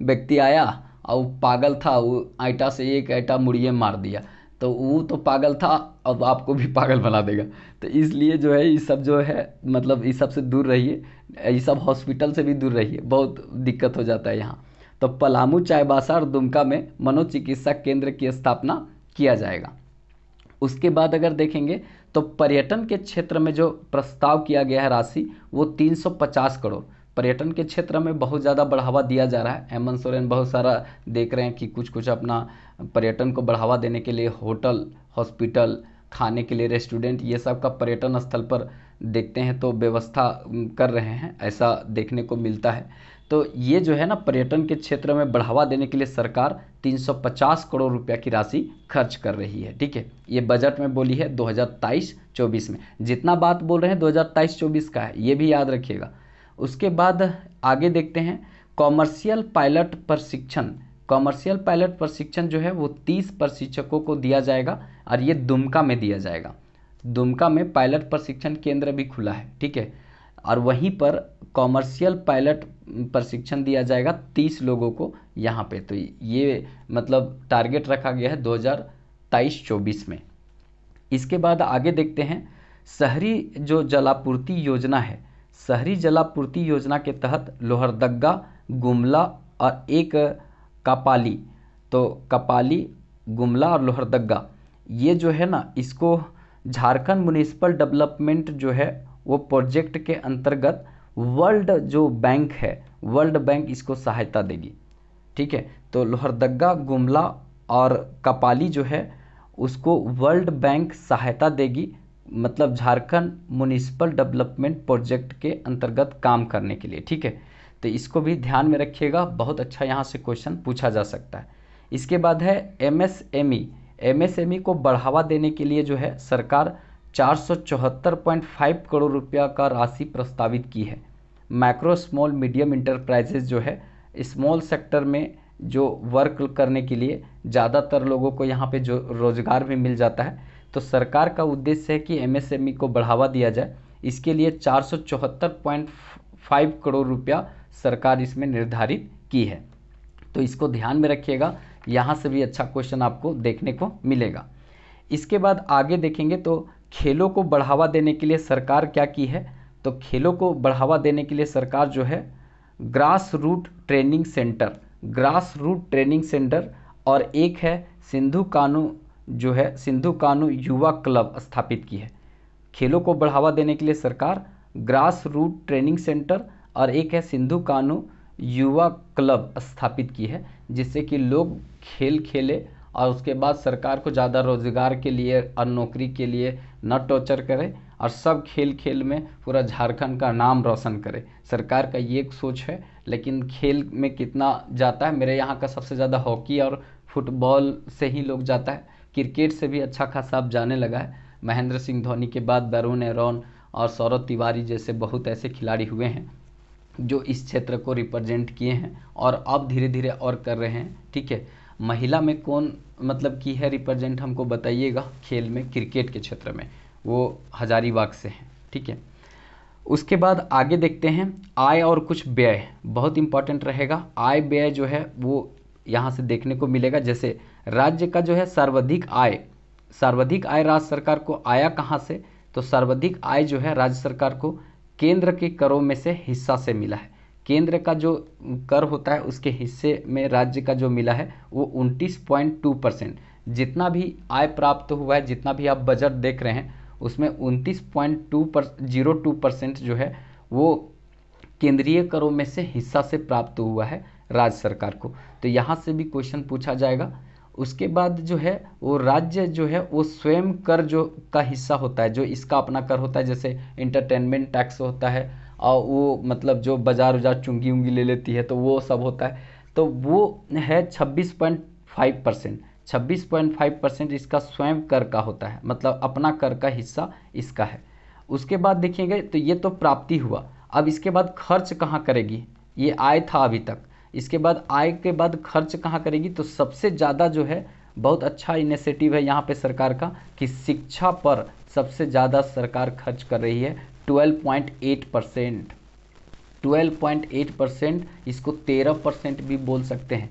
व्यक्ति आया और वो पागल था, वो आइटा से एक आइटा मुड़िए मार दिया, तो वो तो पागल था अब आपको भी पागल बना देगा। तो इसलिए जो है ये सब जो है मतलब इस सब से दूर रहिए, ये सब हॉस्पिटल से भी दूर रहिए, बहुत दिक्कत हो जाता है यहाँ। तो पलामू, चाईबासा और दुमका में मनोचिकित्सा केंद्र की स्थापना किया जाएगा। उसके बाद अगर देखेंगे तो पर्यटन के क्षेत्र में जो प्रस्ताव किया गया है राशि, वो 350 करोड़। पर्यटन के क्षेत्र में बहुत ज़्यादा बढ़ावा दिया जा रहा है। हेमंत सोरेन बहुत सारा देख रहे हैं कि कुछ कुछ अपना पर्यटन को बढ़ावा देने के लिए होटल, हॉस्पिटल, खाने के लिए रेस्टोरेंट, ये सब का पर्यटन स्थल पर देखते हैं तो व्यवस्था कर रहे हैं, ऐसा देखने को मिलता है। तो ये जो है ना पर्यटन के क्षेत्र में बढ़ावा देने के लिए सरकार 350 करोड़ रुपया की राशि खर्च कर रही है, ठीक है। ये बजट में बोली है 2023-24 में। जितना बात बोल रहे हैं 2023-24 का है, ये भी याद रखिएगा। उसके बाद आगे देखते हैं कॉमर्शियल पायलट प्रशिक्षण। कॉमर्शियल पायलट प्रशिक्षण जो है वो 30 प्रशिक्षकों को दिया जाएगा और ये दुमका में दिया जाएगा। दुमका में पायलट प्रशिक्षण केंद्र भी खुला है, ठीक है, और वहीं पर कॉमर्शियल पायलट प्रशिक्षण दिया जाएगा 30 लोगों को यहाँ पे। तो ये मतलब टारगेट रखा गया है 2023-24 में। इसके बाद आगे देखते हैं शहरी जो जलापूर्ति योजना है, शहरी जलापूर्ति योजना के तहत लोहरदगा, गुमला और एक कपाली, तो कपाली, गुमला और लोहरदगा ये जो है ना इसको झारखंड म्युनिसिपल डेवलपमेंट जो है वो प्रोजेक्ट के अंतर्गत वर्ल्ड जो बैंक है, वर्ल्ड बैंक इसको सहायता देगी, ठीक है। तो लोहरदगा, गुमला और कपाली जो है उसको वर्ल्ड बैंक सहायता देगी, मतलब झारखंड म्युनिसिपल डेवलपमेंट प्रोजेक्ट के अंतर्गत काम करने के लिए, ठीक है। तो इसको भी ध्यान में रखिएगा, बहुत अच्छा यहाँ से क्वेश्चन पूछा जा सकता है। इसके बाद है एमएसएमई। एमएसएमई को बढ़ावा देने के लिए जो है सरकार 474.5 करोड़ रुपया का राशि प्रस्तावित की है। माइक्रो स्मॉल मीडियम इंटरप्राइजेज जो है स्मॉल सेक्टर में जो वर्क करने के लिए ज़्यादातर लोगों को यहाँ पे जो रोजगार भी मिल जाता है, तो सरकार का उद्देश्य है कि एमएसएमई को बढ़ावा दिया जाए। इसके लिए 474.5 करोड़ रुपया सरकार इसमें निर्धारित की है, तो इसको ध्यान में रखिएगा, यहाँ से भी अच्छा क्वेश्चन आपको देखने को मिलेगा। इसके बाद आगे देखेंगे तो खेलों को बढ़ावा देने के लिए सरकार क्या की है, तो खेलों को बढ़ावा देने के लिए सरकार जो है grass root training centre, grass root training centre और एक है सिंधु कानू जो है सिंधु कानू युवा क्लब स्थापित की है। खेलों को बढ़ावा देने के लिए सरकार ग्रास रूट ट्रेनिंग सेंटर और एक है सिंधु कानू युवा क्लब स्थापित की है, जिससे कि लोग खेल खेले और उसके बाद सरकार को ज़्यादा रोजगार के लिए और नौकरी के लिए न टॉर्चर करें और सब खेल खेल में पूरा झारखंड का नाम रोशन करे। सरकार का ये एक सोच है, लेकिन खेल में कितना जाता है, मेरे यहाँ का सबसे ज़्यादा हॉकी और फुटबॉल से ही लोग जाता है, क्रिकेट से भी अच्छा खासा अब जाने लगा है। महेंद्र सिंह धोनी के बाद वरुण एरोन और सौरभ तिवारी जैसे बहुत ऐसे खिलाड़ी हुए हैं जो इस क्षेत्र को रिप्रेजेंट किए हैं और अब धीरे धीरे और कर रहे हैं। ठीक है, महिला में कौन मतलब की है रिप्रेजेंट, हमको बताइएगा खेल में क्रिकेट के क्षेत्र में, वो हजारीबाग से हैं। ठीक है, उसके बाद आगे देखते हैं आय और कुछ व्यय, बहुत इंपॉर्टेंट रहेगा। आय व्यय जो है वो यहाँ से देखने को मिलेगा, जैसे राज्य का जो है सर्वाधिक आय, सर्वाधिक आय राज्य सरकार को आया कहाँ से, तो सर्वाधिक आय जो है राज्य सरकार को केंद्र के करों में से हिस्सा से मिला है। केंद्र का जो कर होता है उसके हिस्से में राज्य का जो मिला है वो 29.2%। जितना भी आय प्राप्त हुआ है, जितना भी आप बजट देख रहे हैं, उसमें 29.02% जो है वो केंद्रीय करों में से हिस्सा से प्राप्त हुआ है राज्य सरकार को, तो यहाँ से भी क्वेश्चन पूछा जाएगा। उसके बाद जो है वो राज्य जो है वो स्वयं कर जो का हिस्सा होता है, जो इसका अपना कर होता है, जैसे इंटरटेनमेंट टैक्स होता है और वो मतलब जो बाजार उजार चुंगी उंगी ले लेती है तो वो सब होता है, तो वो है 26.5%। 26.5% इसका स्वयं कर का होता है, मतलब अपना कर का हिस्सा इसका है। उसके बाद देखिएगा तो ये तो प्राप्ति हुआ, अब इसके बाद खर्च कहाँ करेगी, ये आय था अभी तक, इसके बाद आय के बाद खर्च कहाँ करेगी, तो सबसे ज़्यादा जो है बहुत अच्छा इनिशिएटिव है यहाँ पे सरकार का कि शिक्षा पर सबसे ज़्यादा सरकार खर्च कर रही है 12.8%। 12.8%, इसको 13% भी बोल सकते हैं।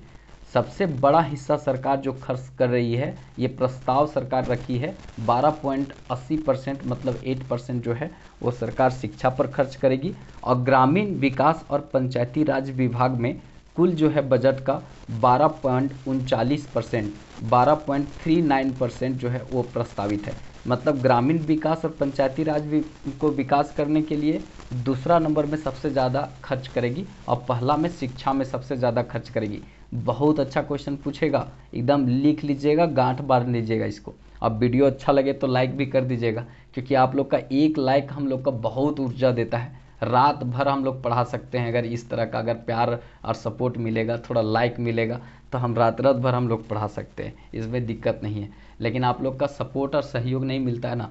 सबसे बड़ा हिस्सा सरकार जो खर्च कर रही है, ये प्रस्ताव सरकार रखी है 12.80%, मतलब 8% जो है वो सरकार शिक्षा पर खर्च करेगी। और ग्रामीण विकास और पंचायती राज विभाग में कुल जो है बजट का 12.39% जो है वो प्रस्तावित है, मतलब ग्रामीण विकास और पंचायती राज को विकास करने के लिए दूसरा नंबर में सबसे ज़्यादा खर्च करेगी और पहला में शिक्षा में सबसे ज़्यादा खर्च करेगी। बहुत अच्छा क्वेश्चन पूछेगा, एकदम लिख लीजिएगा, गांठ बांध लीजिएगा इसको। अब वीडियो अच्छा लगे तो लाइक भी कर दीजिएगा, क्योंकि आप लोग का एक लाइक हम लोग का बहुत ऊर्जा देता है, रात भर हम लोग पढ़ा सकते हैं। अगर इस तरह का अगर प्यार और सपोर्ट मिलेगा, थोड़ा लाइक मिलेगा, तो हम रात भर हम लोग पढ़ा सकते हैं, इसमें दिक्कत नहीं है। लेकिन आप लोग का सपोर्ट और सहयोग नहीं मिलता है ना,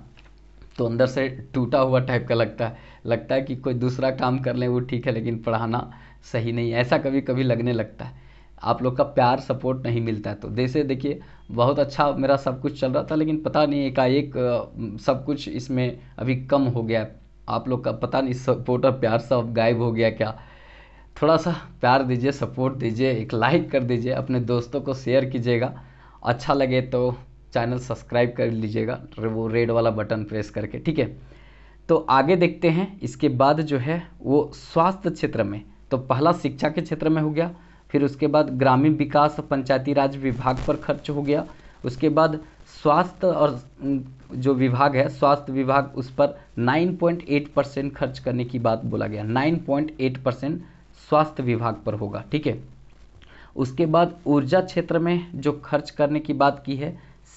तो अंदर से टूटा हुआ टाइप का लगता है, लगता है कि कोई दूसरा काम कर लें वो ठीक है, लेकिन पढ़ाना सही नहीं है, ऐसा कभी कभी लगने लगता है। आप लोग का प्यार सपोर्ट नहीं मिलता है, तो जैसे देखिए बहुत अच्छा मेरा सब कुछ चल रहा था, लेकिन पता नहीं एकाएक सब कुछ इसमें अभी कम हो गया। आप लोग का पता नहीं सपोर्ट और प्यार सब गायब हो गया क्या। थोड़ा सा प्यार दीजिए, सपोर्ट दीजिए, एक लाइक कर दीजिए, अपने दोस्तों को शेयर कीजिएगा, अच्छा लगे तो चैनल सब्सक्राइब कर लीजिएगा, वो रेड वाला बटन प्रेस करके। ठीक है, तो आगे देखते हैं। इसके बाद जो है वो स्वास्थ्य क्षेत्र में, तो पहला शिक्षा के क्षेत्र में हो गया, फिर उसके बाद ग्रामीण विकास पंचायती राज विभाग पर खर्च हो गया, उसके बाद स्वास्थ्य और जो विभाग है स्वास्थ्य विभाग उस पर 9.8% खर्च करने की बात बोला गया। 9.8% स्वास्थ्य विभाग पर होगा। ठीक है, उसके बाद ऊर्जा क्षेत्र में जो खर्च करने की बात की है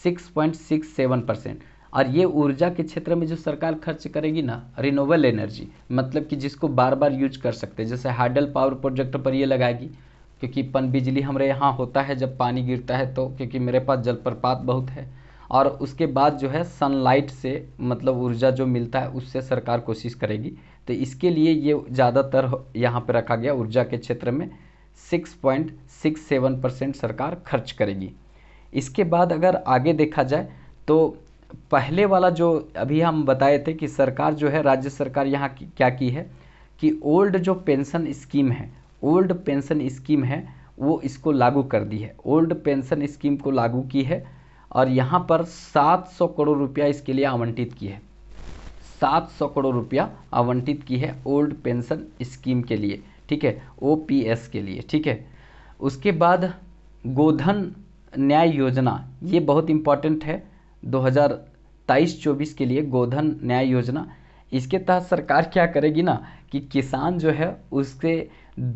6.67%, और ये ऊर्जा के क्षेत्र में जो सरकार खर्च करेगी ना, रिन्यूएबल एनर्जी, मतलब कि जिसको बार बार यूज कर सकते हैं, जैसे हाइडल पावर प्रोजेक्ट पर ये लगाएगी, क्योंकि पन बिजली हमारे यहाँ होता है जब पानी गिरता है, तो क्योंकि मेरे पास जलप्रपात बहुत है। और उसके बाद जो है सनलाइट से मतलब ऊर्जा जो मिलता है उससे सरकार कोशिश करेगी, तो इसके लिए ये ज़्यादातर यहाँ पर रखा गया। ऊर्जा के क्षेत्र में 6.67% सरकार खर्च करेगी। इसके बाद अगर आगे देखा जाए तो पहले वाला जो अभी हम बताए थे कि सरकार जो है राज्य सरकार यहाँ क्या की है कि ओल्ड जो पेंशन स्कीम है, ओल्ड पेंशन स्कीम है वो इसको लागू कर दी है, ओल्ड पेंशन स्कीम को लागू की है, और यहाँ पर 700 करोड़ रुपया इसके लिए आवंटित की है। 700 करोड़ रुपया आवंटित की है ओल्ड पेंशन स्कीम के लिए। ठीक है, ओपीएस के लिए। ठीक है, उसके बाद गोधन न्याय योजना, ये बहुत इम्पॉर्टेंट है 2023-24 के लिए गोधन न्याय योजना। इसके तहत सरकार क्या करेगी ना कि किसान जो है उससे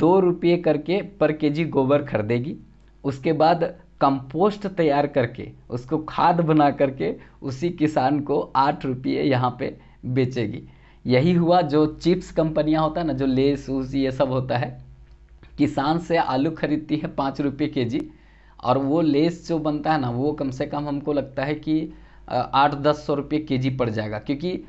2 रुपये करके पर केजी गोबर खरीदेगी, उसके बाद कंपोस्ट तैयार करके उसको खाद बना करके उसी किसान को 8 रुपये यहाँ पे बेचेगी। यही हुआ जो चिप्स कंपनियाँ होता है ना, जो लेस उस ये सब होता है, किसान से आलू खरीदती है 5 रुपये केजी और वो लेस जो बनता है ना वो कम से कम हमको लगता है कि 800-1000 रुपये केजी पड़ जाएगा, क्योंकि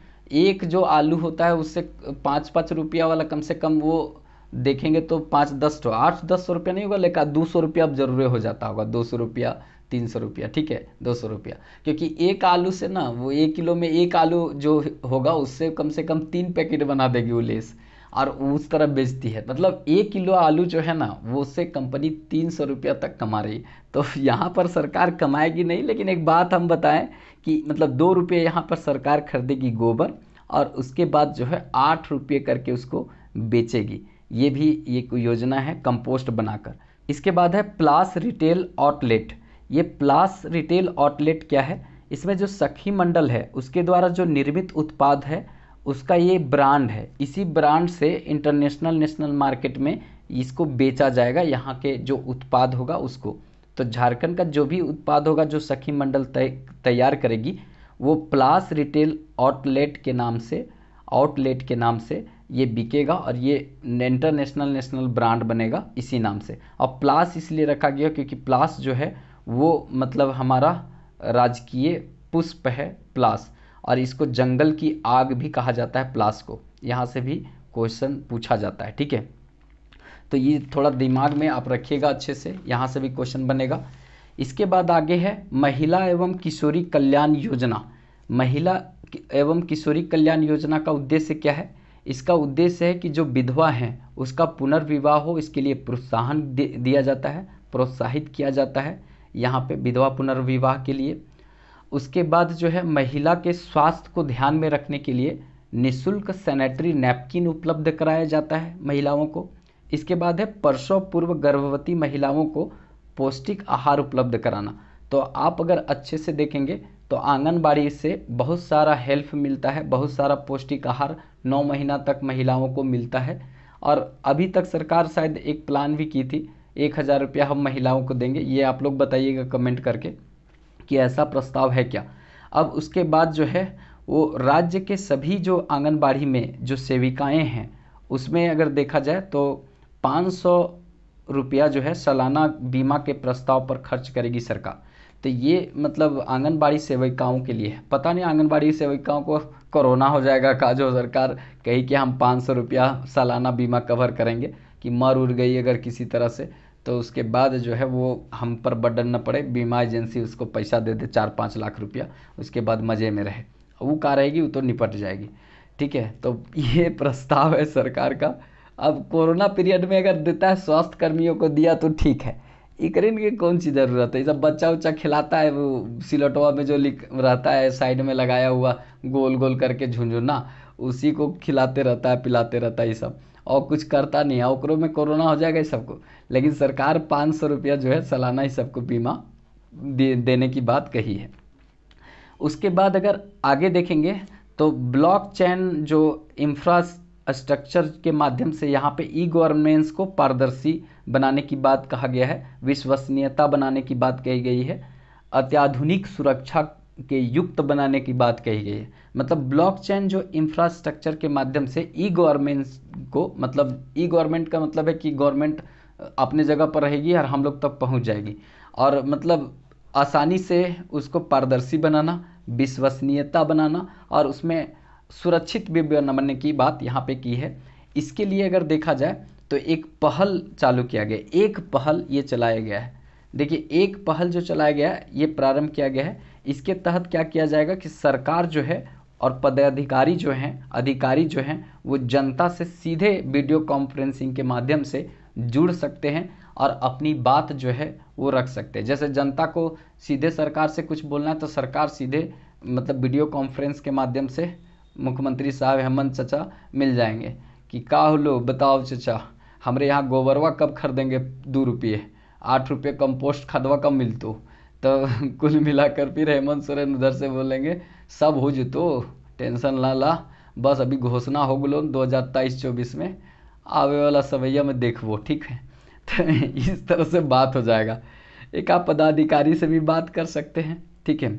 एक जो आलू होता है उससे 5-5 रुपया वाला कम से कम वो देखेंगे तो 5-10 तो 8-10 रुपया नहीं होगा, लेकिन 200 रुपया अब जरूर हो जाता होगा, 200 रुपया, 300 रुपया, ठीक है 200 रुपया, क्योंकि एक आलू से ना वो 1 किलो में एक आलू जो होगा उससे कम से कम 3 पैकेट बना देगी वो लेस और उस तरह बेचती है। मतलब 1 किलो आलू जो है ना वो उससे कंपनी 300 रुपया तक कमा रही। तो यहाँ पर सरकार कमाएगी नहीं, लेकिन एक बात हम बताएं कि मतलब 2 रुपये यहाँ पर सरकार खरीदेगी गोबर और उसके बाद जो है 8 रुपये करके उसको बेचेगी। ये भी एक योजना है कंपोस्ट बनाकर। इसके बाद है प्लास रिटेल आउटलेट। ये प्लास रिटेल आउटलेट क्या है, इसमें जो सखी मंडल है उसके द्वारा जो निर्मित उत्पाद है उसका ये ब्रांड है, इसी ब्रांड से इंटरनेशनल नेशनल मार्केट में इसको बेचा जाएगा, यहाँ के जो उत्पाद होगा उसको। तो झारखंड का जो भी उत्पाद होगा जो सखी मंडल तैयार करेगी वो प्लास रिटेल आउटलेट के नाम से ये बिकेगा और ये इंटरनेशनल नेशनल ब्रांड बनेगा इसी नाम से। और प्लास इसलिए रखा गया क्योंकि प्लास जो है वो मतलब हमारा राजकीय पुष्प है प्लास, और इसको जंगल की आग भी कहा जाता है प्लास को, यहाँ से भी क्वेश्चन पूछा जाता है, ठीक है। तो ये थोड़ा दिमाग में आप रखिएगा अच्छे से, यहाँ से भी क्वेश्चन बनेगा। इसके बाद आगे है महिला एवं किशोरी कल्याण योजना। महिला एवं किशोरी कल्याण योजना का उद्देश्य क्या है, इसका उद्देश्य है कि जो विधवा हैं उसका पुनर्विवाह हो, इसके लिए प्रोत्साहन दिया जाता है, प्रोत्साहित किया जाता है यहाँ पे विधवा पुनर्विवाह के लिए। उसके बाद जो है महिला के स्वास्थ्य को ध्यान में रखने के लिए निःशुल्क सैनिटरी नैपकिन उपलब्ध कराया जाता है महिलाओं को। इसके बाद है प्रसव पूर्व गर्भवती महिलाओं को पौष्टिक आहार उपलब्ध कराना। तो आप अगर अच्छे से देखेंगे तो आंगनबाड़ी से बहुत सारा हेल्प मिलता है, बहुत सारा पौष्टिक आहार 9 महीना तक महिलाओं को मिलता है। और अभी तक सरकार शायद एक प्लान भी की थी 1000 रुपया हम महिलाओं को देंगे, ये आप लोग बताइएगा कमेंट करके कि ऐसा प्रस्ताव है क्या। अब उसके बाद जो है वो राज्य के सभी जो आंगनबाड़ी में जो सेविकाएँ हैं उसमें अगर देखा जाए तो 500 रुपया जो है सालाना बीमा के प्रस्ताव पर खर्च करेगी सरकार। तो ये मतलब आंगनबाड़ी सेविकाओं के लिए है। पता नहीं आंगनबाड़ी सेविकाओं को कोरोना हो जाएगा का जो सरकार कही कि हम 500 रुपया सालाना बीमा कवर करेंगे, कि मर उड़ गई अगर किसी तरह से तो उसके बाद जो है वो हम पर बर्डन न पड़े, बीमा एजेंसी उसको पैसा दे दे 4-5 लाख रुपया, उसके बाद मज़े में रहे। वो कहाँ रहेगी, वो तो निपट जाएगी, ठीक है। तो ये प्रस्ताव है सरकार का। अब कोरोना पीरियड में अगर देता है स्वास्थ्य कर्मियों को दिया तो ठीक है, इकरेन की कौन सी ज़रूरत है, सब बच्चा उच्चा खिलाता है वो सिलौटवा में जो रहता है साइड में लगाया हुआ गोल गोल करके झुंझुना, उसी को खिलाते रहता है पिलाते रहता है ये सब, और कुछ करता नहीं है। औकरों में कोरोना हो जाएगा सबको, लेकिन सरकार 500 रुपया जो है सालाना ही सबको बीमा देने की बात कही है। उसके बाद अगर आगे देखेंगे तो ब्लॉकचेन जो इंफ्रास्ट्रक्चर के माध्यम से यहाँ पे ई गवर्नेंस को पारदर्शी बनाने की बात कहा गया है, विश्वसनीयता बनाने की बात कही गई है, अत्याधुनिक सुरक्षा के युक्त बनाने की बात कही गई है। मतलब ब्लॉकचेन जो इंफ्रास्ट्रक्चर के माध्यम से ई गवर्नेंस को, मतलब ई गवर्नमेंट का मतलब है कि गवर्नमेंट अपने जगह पर रहेगी और हम लोग तक पहुँच जाएगी, और मतलब आसानी से उसको पारदर्शी बनाना, विश्वसनीयता बनाना और उसमें सुरक्षित भी बनने की बात यहाँ पे की है। इसके लिए अगर देखा जाए तो एक पहल चालू किया गया, एक पहल ये चलाया गया है। देखिए एक पहल जो चलाया गया है ये प्रारंभ किया गया है। इसके तहत क्या किया जाएगा कि सरकार जो है और पदाधिकारी जो हैं वो जनता से सीधे वीडियो कॉन्फ्रेंसिंग के माध्यम से जुड़ सकते हैं और अपनी बात जो है वो रख सकते हैं। जैसे जनता को सीधे सरकार से कुछ बोलना है तो सरकार सीधे मतलब वीडियो कॉन्फ्रेंस के माध्यम से मुख्यमंत्री साहब हेमंत चाचा मिल जाएंगे कि का हो लो बताओ चाचा, हमारे यहाँ गोबरवा कब खरीदेंगे 2 रुपये, 8 रुपये कंपोस्ट खदवा कब मिलतो, तो कुल मिलाकर फिर हेमंत सोरेन उधर से बोलेंगे सब हो जतो टेंशन ना ला, बस अभी घोषणा हो गलो 2023-24 में, आवे वाला समैया में देखो, ठीक है। तो इस तरह से बात हो जाएगा। एक आप पदाधिकारी से भी बात कर सकते हैं, ठीक है।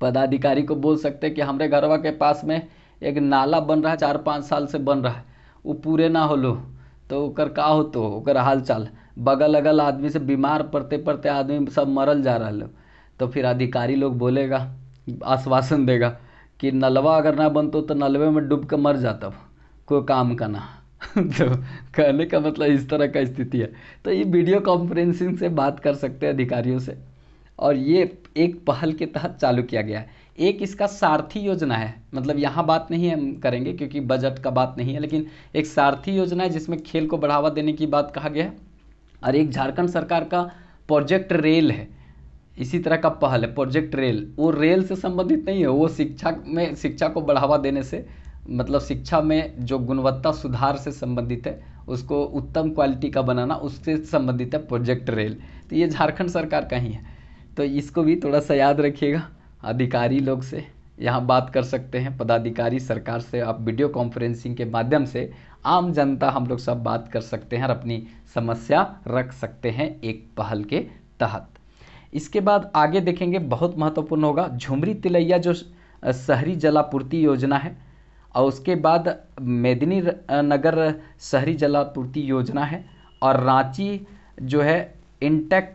पदाधिकारी को बोल सकते हैं कि हमारे घरवा के पास में एक नाला बन रहा है, 4-5 साल से बन रहा है, वो पूरे ना होलो तो ओकर का हो, तो ओकर हाल चाल, बगल अगल आदमी से बीमार पड़ते पड़ते आदमी सब मरल जा रहा है। तो फिर अधिकारी लोग बोलेगा, आश्वासन देगा कि नलवा अगर ना बनतो तो नलवे में डूब कर मर जाता, कोई काम का ना। तो कहने का मतलब इस तरह का स्थिति है। तो ये वीडियो कॉन्फ्रेंसिंग से बात कर सकते हैं अधिकारियों से, और ये एक पहल के तहत चालू किया गया है। एक इसका सारथी योजना है, मतलब यहाँ बात नहीं हम करेंगे क्योंकि बजट का बात नहीं है, लेकिन एक सारथी योजना है जिसमें खेल को बढ़ावा देने की बात कहा गया है। और एक झारखंड सरकार का प्रोजेक्ट रेल है, इसी तरह का पहल है प्रोजेक्ट रेल। वो रेल से संबंधित नहीं है, वो शिक्षा में, शिक्षा को बढ़ावा देने से, मतलब शिक्षा में जो गुणवत्ता सुधार से संबंधित है, उसको उत्तम क्वालिटी का बनाना, उससे संबंधित है प्रोजेक्ट रेल। तो ये झारखंड सरकार का ही है, तो इसको भी थोड़ा सा याद रखिएगा। अधिकारी लोग से यहाँ बात कर सकते हैं, पदाधिकारी सरकार से आप वीडियो कॉन्फ्रेंसिंग के माध्यम से, आम जनता हम लोग सब बात कर सकते हैं और अपनी समस्या रख सकते हैं एक पहल के तहत। इसके बाद आगे देखेंगे, बहुत महत्वपूर्ण होगा झुमरी तिलैया जो शहरी जलापूर्ति योजना है, और उसके बाद मेदिनी नगर शहरी जलापूर्ति योजना है, और रांची जो है इंटेक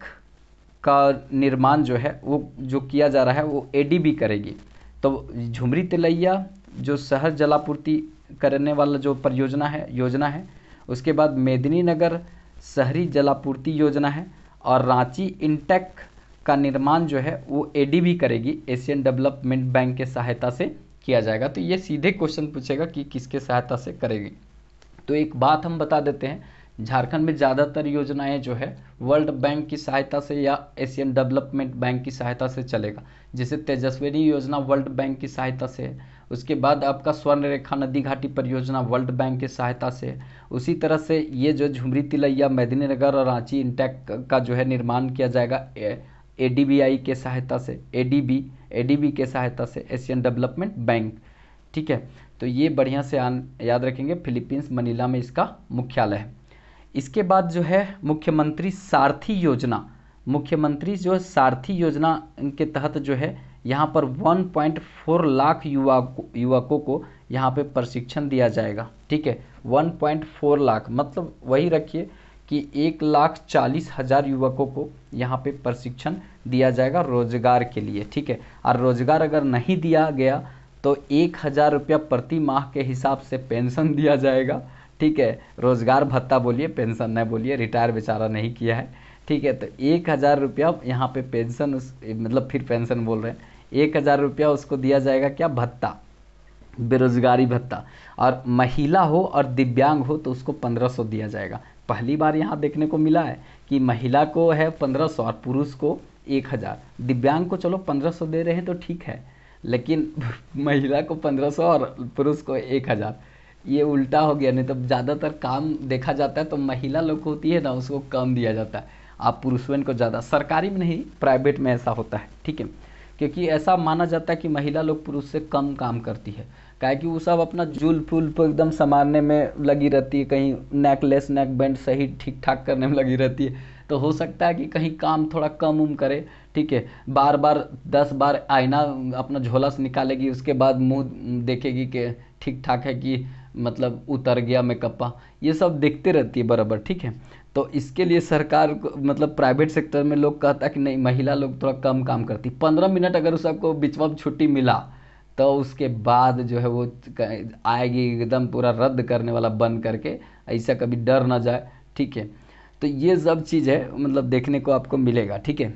का निर्माण जो है वो जो किया जा रहा है वो एडीबी करेगी। तो झुमरी तिलैया जो शहर जलापूर्ति करने वाला जो परियोजना है उसके बाद मेदिनी नगर शहरी जलापूर्ति योजना है, और रांची इंटेक का निर्माण जो है वो एडीबी करेगी, एशियन डेवलपमेंट बैंक के सहायता से किया जाएगा। तो ये सीधे क्वेश्चन पूछेगा कि किसके सहायता से करेगी। तो एक बात हम बता देते हैं, झारखंड में ज़्यादातर योजनाएं जो है वर्ल्ड बैंक की सहायता से या एशियन डेवलपमेंट बैंक की सहायता से चलेगा। जैसे तेजस्विनी योजना वर्ल्ड बैंक की सहायता से, उसके बाद आपका स्वर्ण रेखा नदी घाटी परियोजना वर्ल्ड बैंक की सहायता से, उसी तरह से ये जो झुमरी तिलैया मेदिनी नगर और रांची इंटेक का जो है निर्माण किया जाएगा एडीबीआई के सहायता से, एडीबी के सहायता से, एशियन डेवलपमेंट बैंक, ठीक है। तो ये बढ़िया से याद रखेंगे। फिलीपींस मनीला में इसका मुख्यालय है। इसके बाद जो है मुख्यमंत्री सारथी योजना, सारथी योजना के तहत जो है यहाँ पर 1.4 लाख युवकों को यहाँ पे प्रशिक्षण दिया जाएगा, ठीक है। 1.4 लाख मतलब वही रखिए कि 1,40,000 युवकों को यहाँ पे प्रशिक्षण दिया जाएगा रोजगार के लिए, ठीक है। और रोजगार अगर नहीं दिया गया तो 1,000 रुपया प्रति माह के हिसाब से पेंशन दिया जाएगा, ठीक है। रोजगार भत्ता बोलिए, पेंशन न बोलिए, रिटायर बेचारा नहीं किया है, ठीक है। तो 1,000 रुपया यहाँ पे पेंशन, मतलब फिर पेंशन बोल रहे हैं, 1,000 रुपया उसको दिया जाएगा, क्या भत्ता, बेरोजगारी भत्ता। और महिला हो और दिव्यांग हो तो उसको 1,500 दिया जाएगा। पहली बार यहाँ देखने को मिला है कि महिला को है 1,500 और पुरुष को 1,000। दिव्यांग को चलो 1,500 दे रहे हैं तो ठीक है, लेकिन महिला को 1,500 और पुरुष को 1,000, ये उल्टा हो गया। नहीं तो ज़्यादातर काम देखा जाता है तो महिला लोग होती है ना, उसको कम दिया जाता है, आप पुरुषवन को ज़्यादा। सरकारी में नहीं, प्राइवेट में ऐसा होता है, ठीक है, क्योंकि ऐसा माना जाता है कि महिला लोग पुरुष से कम काम करती है, क्या कि वो सब अपना जुल फूल पर एकदम संभालने में लगी रहती है, कहीं नेकलेस नेकबैंड सही ठीक ठाक करने में लगी रहती है। तो हो सकता है कि कहीं काम थोड़ा कम करे, ठीक है। बार बार 10 बार आईना अपना झोला से निकालेगी, उसके बाद मुँह देखेगी कि ठीक ठाक है कि मतलब उतर गया मेकअपा, ये सब देखते रहती है बराबर, ठीक है। तो इसके लिए सरकार को, मतलब प्राइवेट सेक्टर में लोग कहता है कि नहीं महिला लोग थोड़ा कम काम करती। 15 मिनट अगर उस सबको बीचवा छुट्टी मिला तो उसके बाद जो है वो आएगी एकदम पूरा रद्द करने वाला बन करके, ऐसा कभी डर ना जाए, ठीक है। तो ये सब चीज़ है, मतलब देखने को आपको मिलेगा, ठीक है।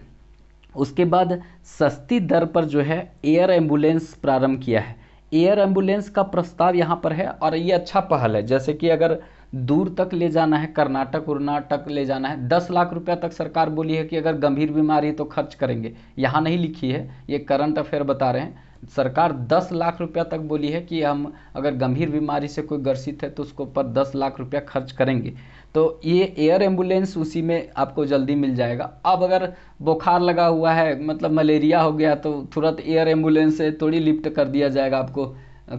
उसके बाद सस्ती दर पर जो है एयर एम्बुलेंस प्रारंभ किया है। एयर एम्बुलेंस का प्रस्ताव यहाँ पर है और ये अच्छा पहल है। जैसे कि अगर दूर तक ले जाना है, कर्नाटक उर्नाटक ले जाना है, 10 लाख रुपया तक सरकार बोली है कि अगर गंभीर बीमारी है तो खर्च करेंगे। यहाँ नहीं लिखी है, ये करंट अफेयर बता रहे हैं। सरकार 10 लाख रुपया तक बोली है कि हम अगर गंभीर बीमारी से कोई ग्रसित है तो उसको पर 10 लाख रुपया खर्च करेंगे, तो ये एयर एम्बुलेंस उसी में आपको जल्दी मिल जाएगा। अब अगर बुखार लगा हुआ है, मतलब मलेरिया हो गया, तो तुरंत एयर एम्बुलेंस से थोड़ी लिफ्ट कर दिया जाएगा आपको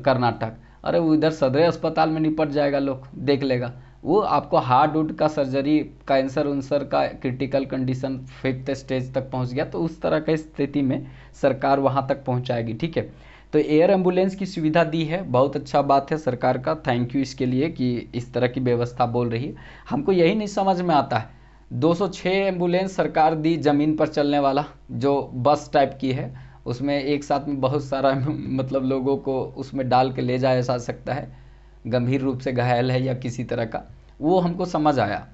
कर्नाटक, अरे उधर सदर अस्पताल में निपट जाएगा, लोग देख लेगा। वो आपको हार्ट उड का सर्जरी, कैंसर उन्सर का क्रिटिकल कंडीशन 5th स्टेज तक पहुंच गया तो उस तरह की स्थिति में सरकार वहां तक पहुंचाएगी। ठीक है, तो एयर एम्बुलेंस की सुविधा दी है, बहुत अच्छा बात है सरकार का, थैंक यू इसके लिए कि इस तरह की व्यवस्था बोल रही है। हमको यही नहीं समझ में आता है, 206 एम्बुलेंस सरकार दी ज़मीन पर चलने वाला जो बस टाइप की है, उसमें एक साथ में बहुत सारा मतलब लोगों को उसमें डाल के ले जाया जा सकता है, गंभीर रूप से घायल है या किसी तरह का, वो हमको समझ आया।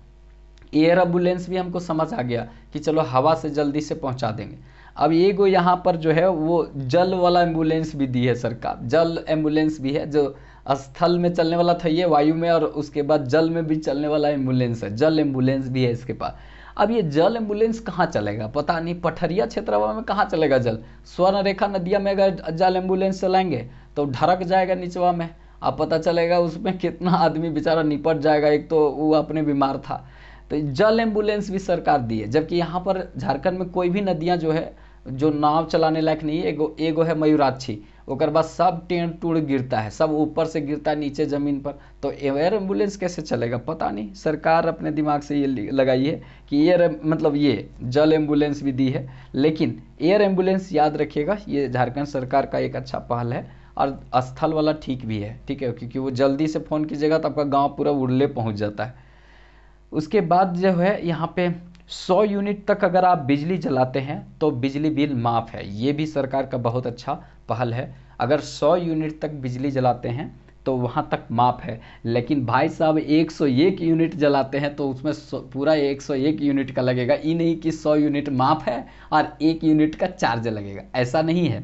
एयर एम्बुलेंस भी हमको समझ आ गया कि चलो हवा से जल्दी से पहुंचा देंगे। अब ये गो यहाँ पर जो है वो जल वाला एम्बुलेंस भी दी है सरकार, जल एम्बुलेंस भी है, जो स्थल में चलने वाला था ये वायु में, और उसके बाद जल में भी चलने वाला एम्बुलेंस है, जल एम्बुलेंस भी है इसके पास। अब ये जल एम्बुलेंस कहाँ चलेगा पता नहीं, पठरिया क्षेत्र में कहाँ चलेगा जल, स्वर्ण रेखा नदिया में अगर जल एम्बुलेंस चलाएंगे तो ढरक जाएगा निचवा में, अब पता चलेगा उसमें कितना आदमी बेचारा निपट जाएगा, एक तो वो अपने बीमार था। तो जल एम्बुलेंस भी सरकार दी है, जबकि यहाँ पर झारखंड में कोई भी नदियाँ जो है जो नाव चलाने लायक नहीं है, एगो है मयूराक्षी, ओकर बाद सब टेंट टूट गिरता है, सब ऊपर से गिरता है नीचे ज़मीन पर, तो एयर एम्बुलेंस कैसे चलेगा पता नहीं। सरकार अपने दिमाग से ये लगाई है कि एयर मतलब ये जल एम्बुलेंस भी दी है, लेकिन एयर एम्बुलेंस याद रखिएगा ये झारखंड सरकार का एक अच्छा पहल है, और स्थल वाला ठीक भी है, ठीक है, क्योंकि वो जल्दी से फ़ोन कीजिएगा तो आपका गांव पूरा उड़ले पहुंच जाता है। उसके बाद जो है यहाँ पे 100 यूनिट तक अगर आप बिजली जलाते हैं तो बिजली बिल माफ़ है, ये भी सरकार का बहुत अच्छा पहल है। अगर 100 यूनिट तक बिजली जलाते हैं तो वहाँ तक माफ़ है, लेकिन भाई साहब 101 यूनिट जलाते हैं तो उसमें पूरा 101 यूनिट का लगेगा, ये नहीं कि 100 यूनिट माफ़ है और 1 यूनिट का चार्ज लगेगा, ऐसा नहीं है।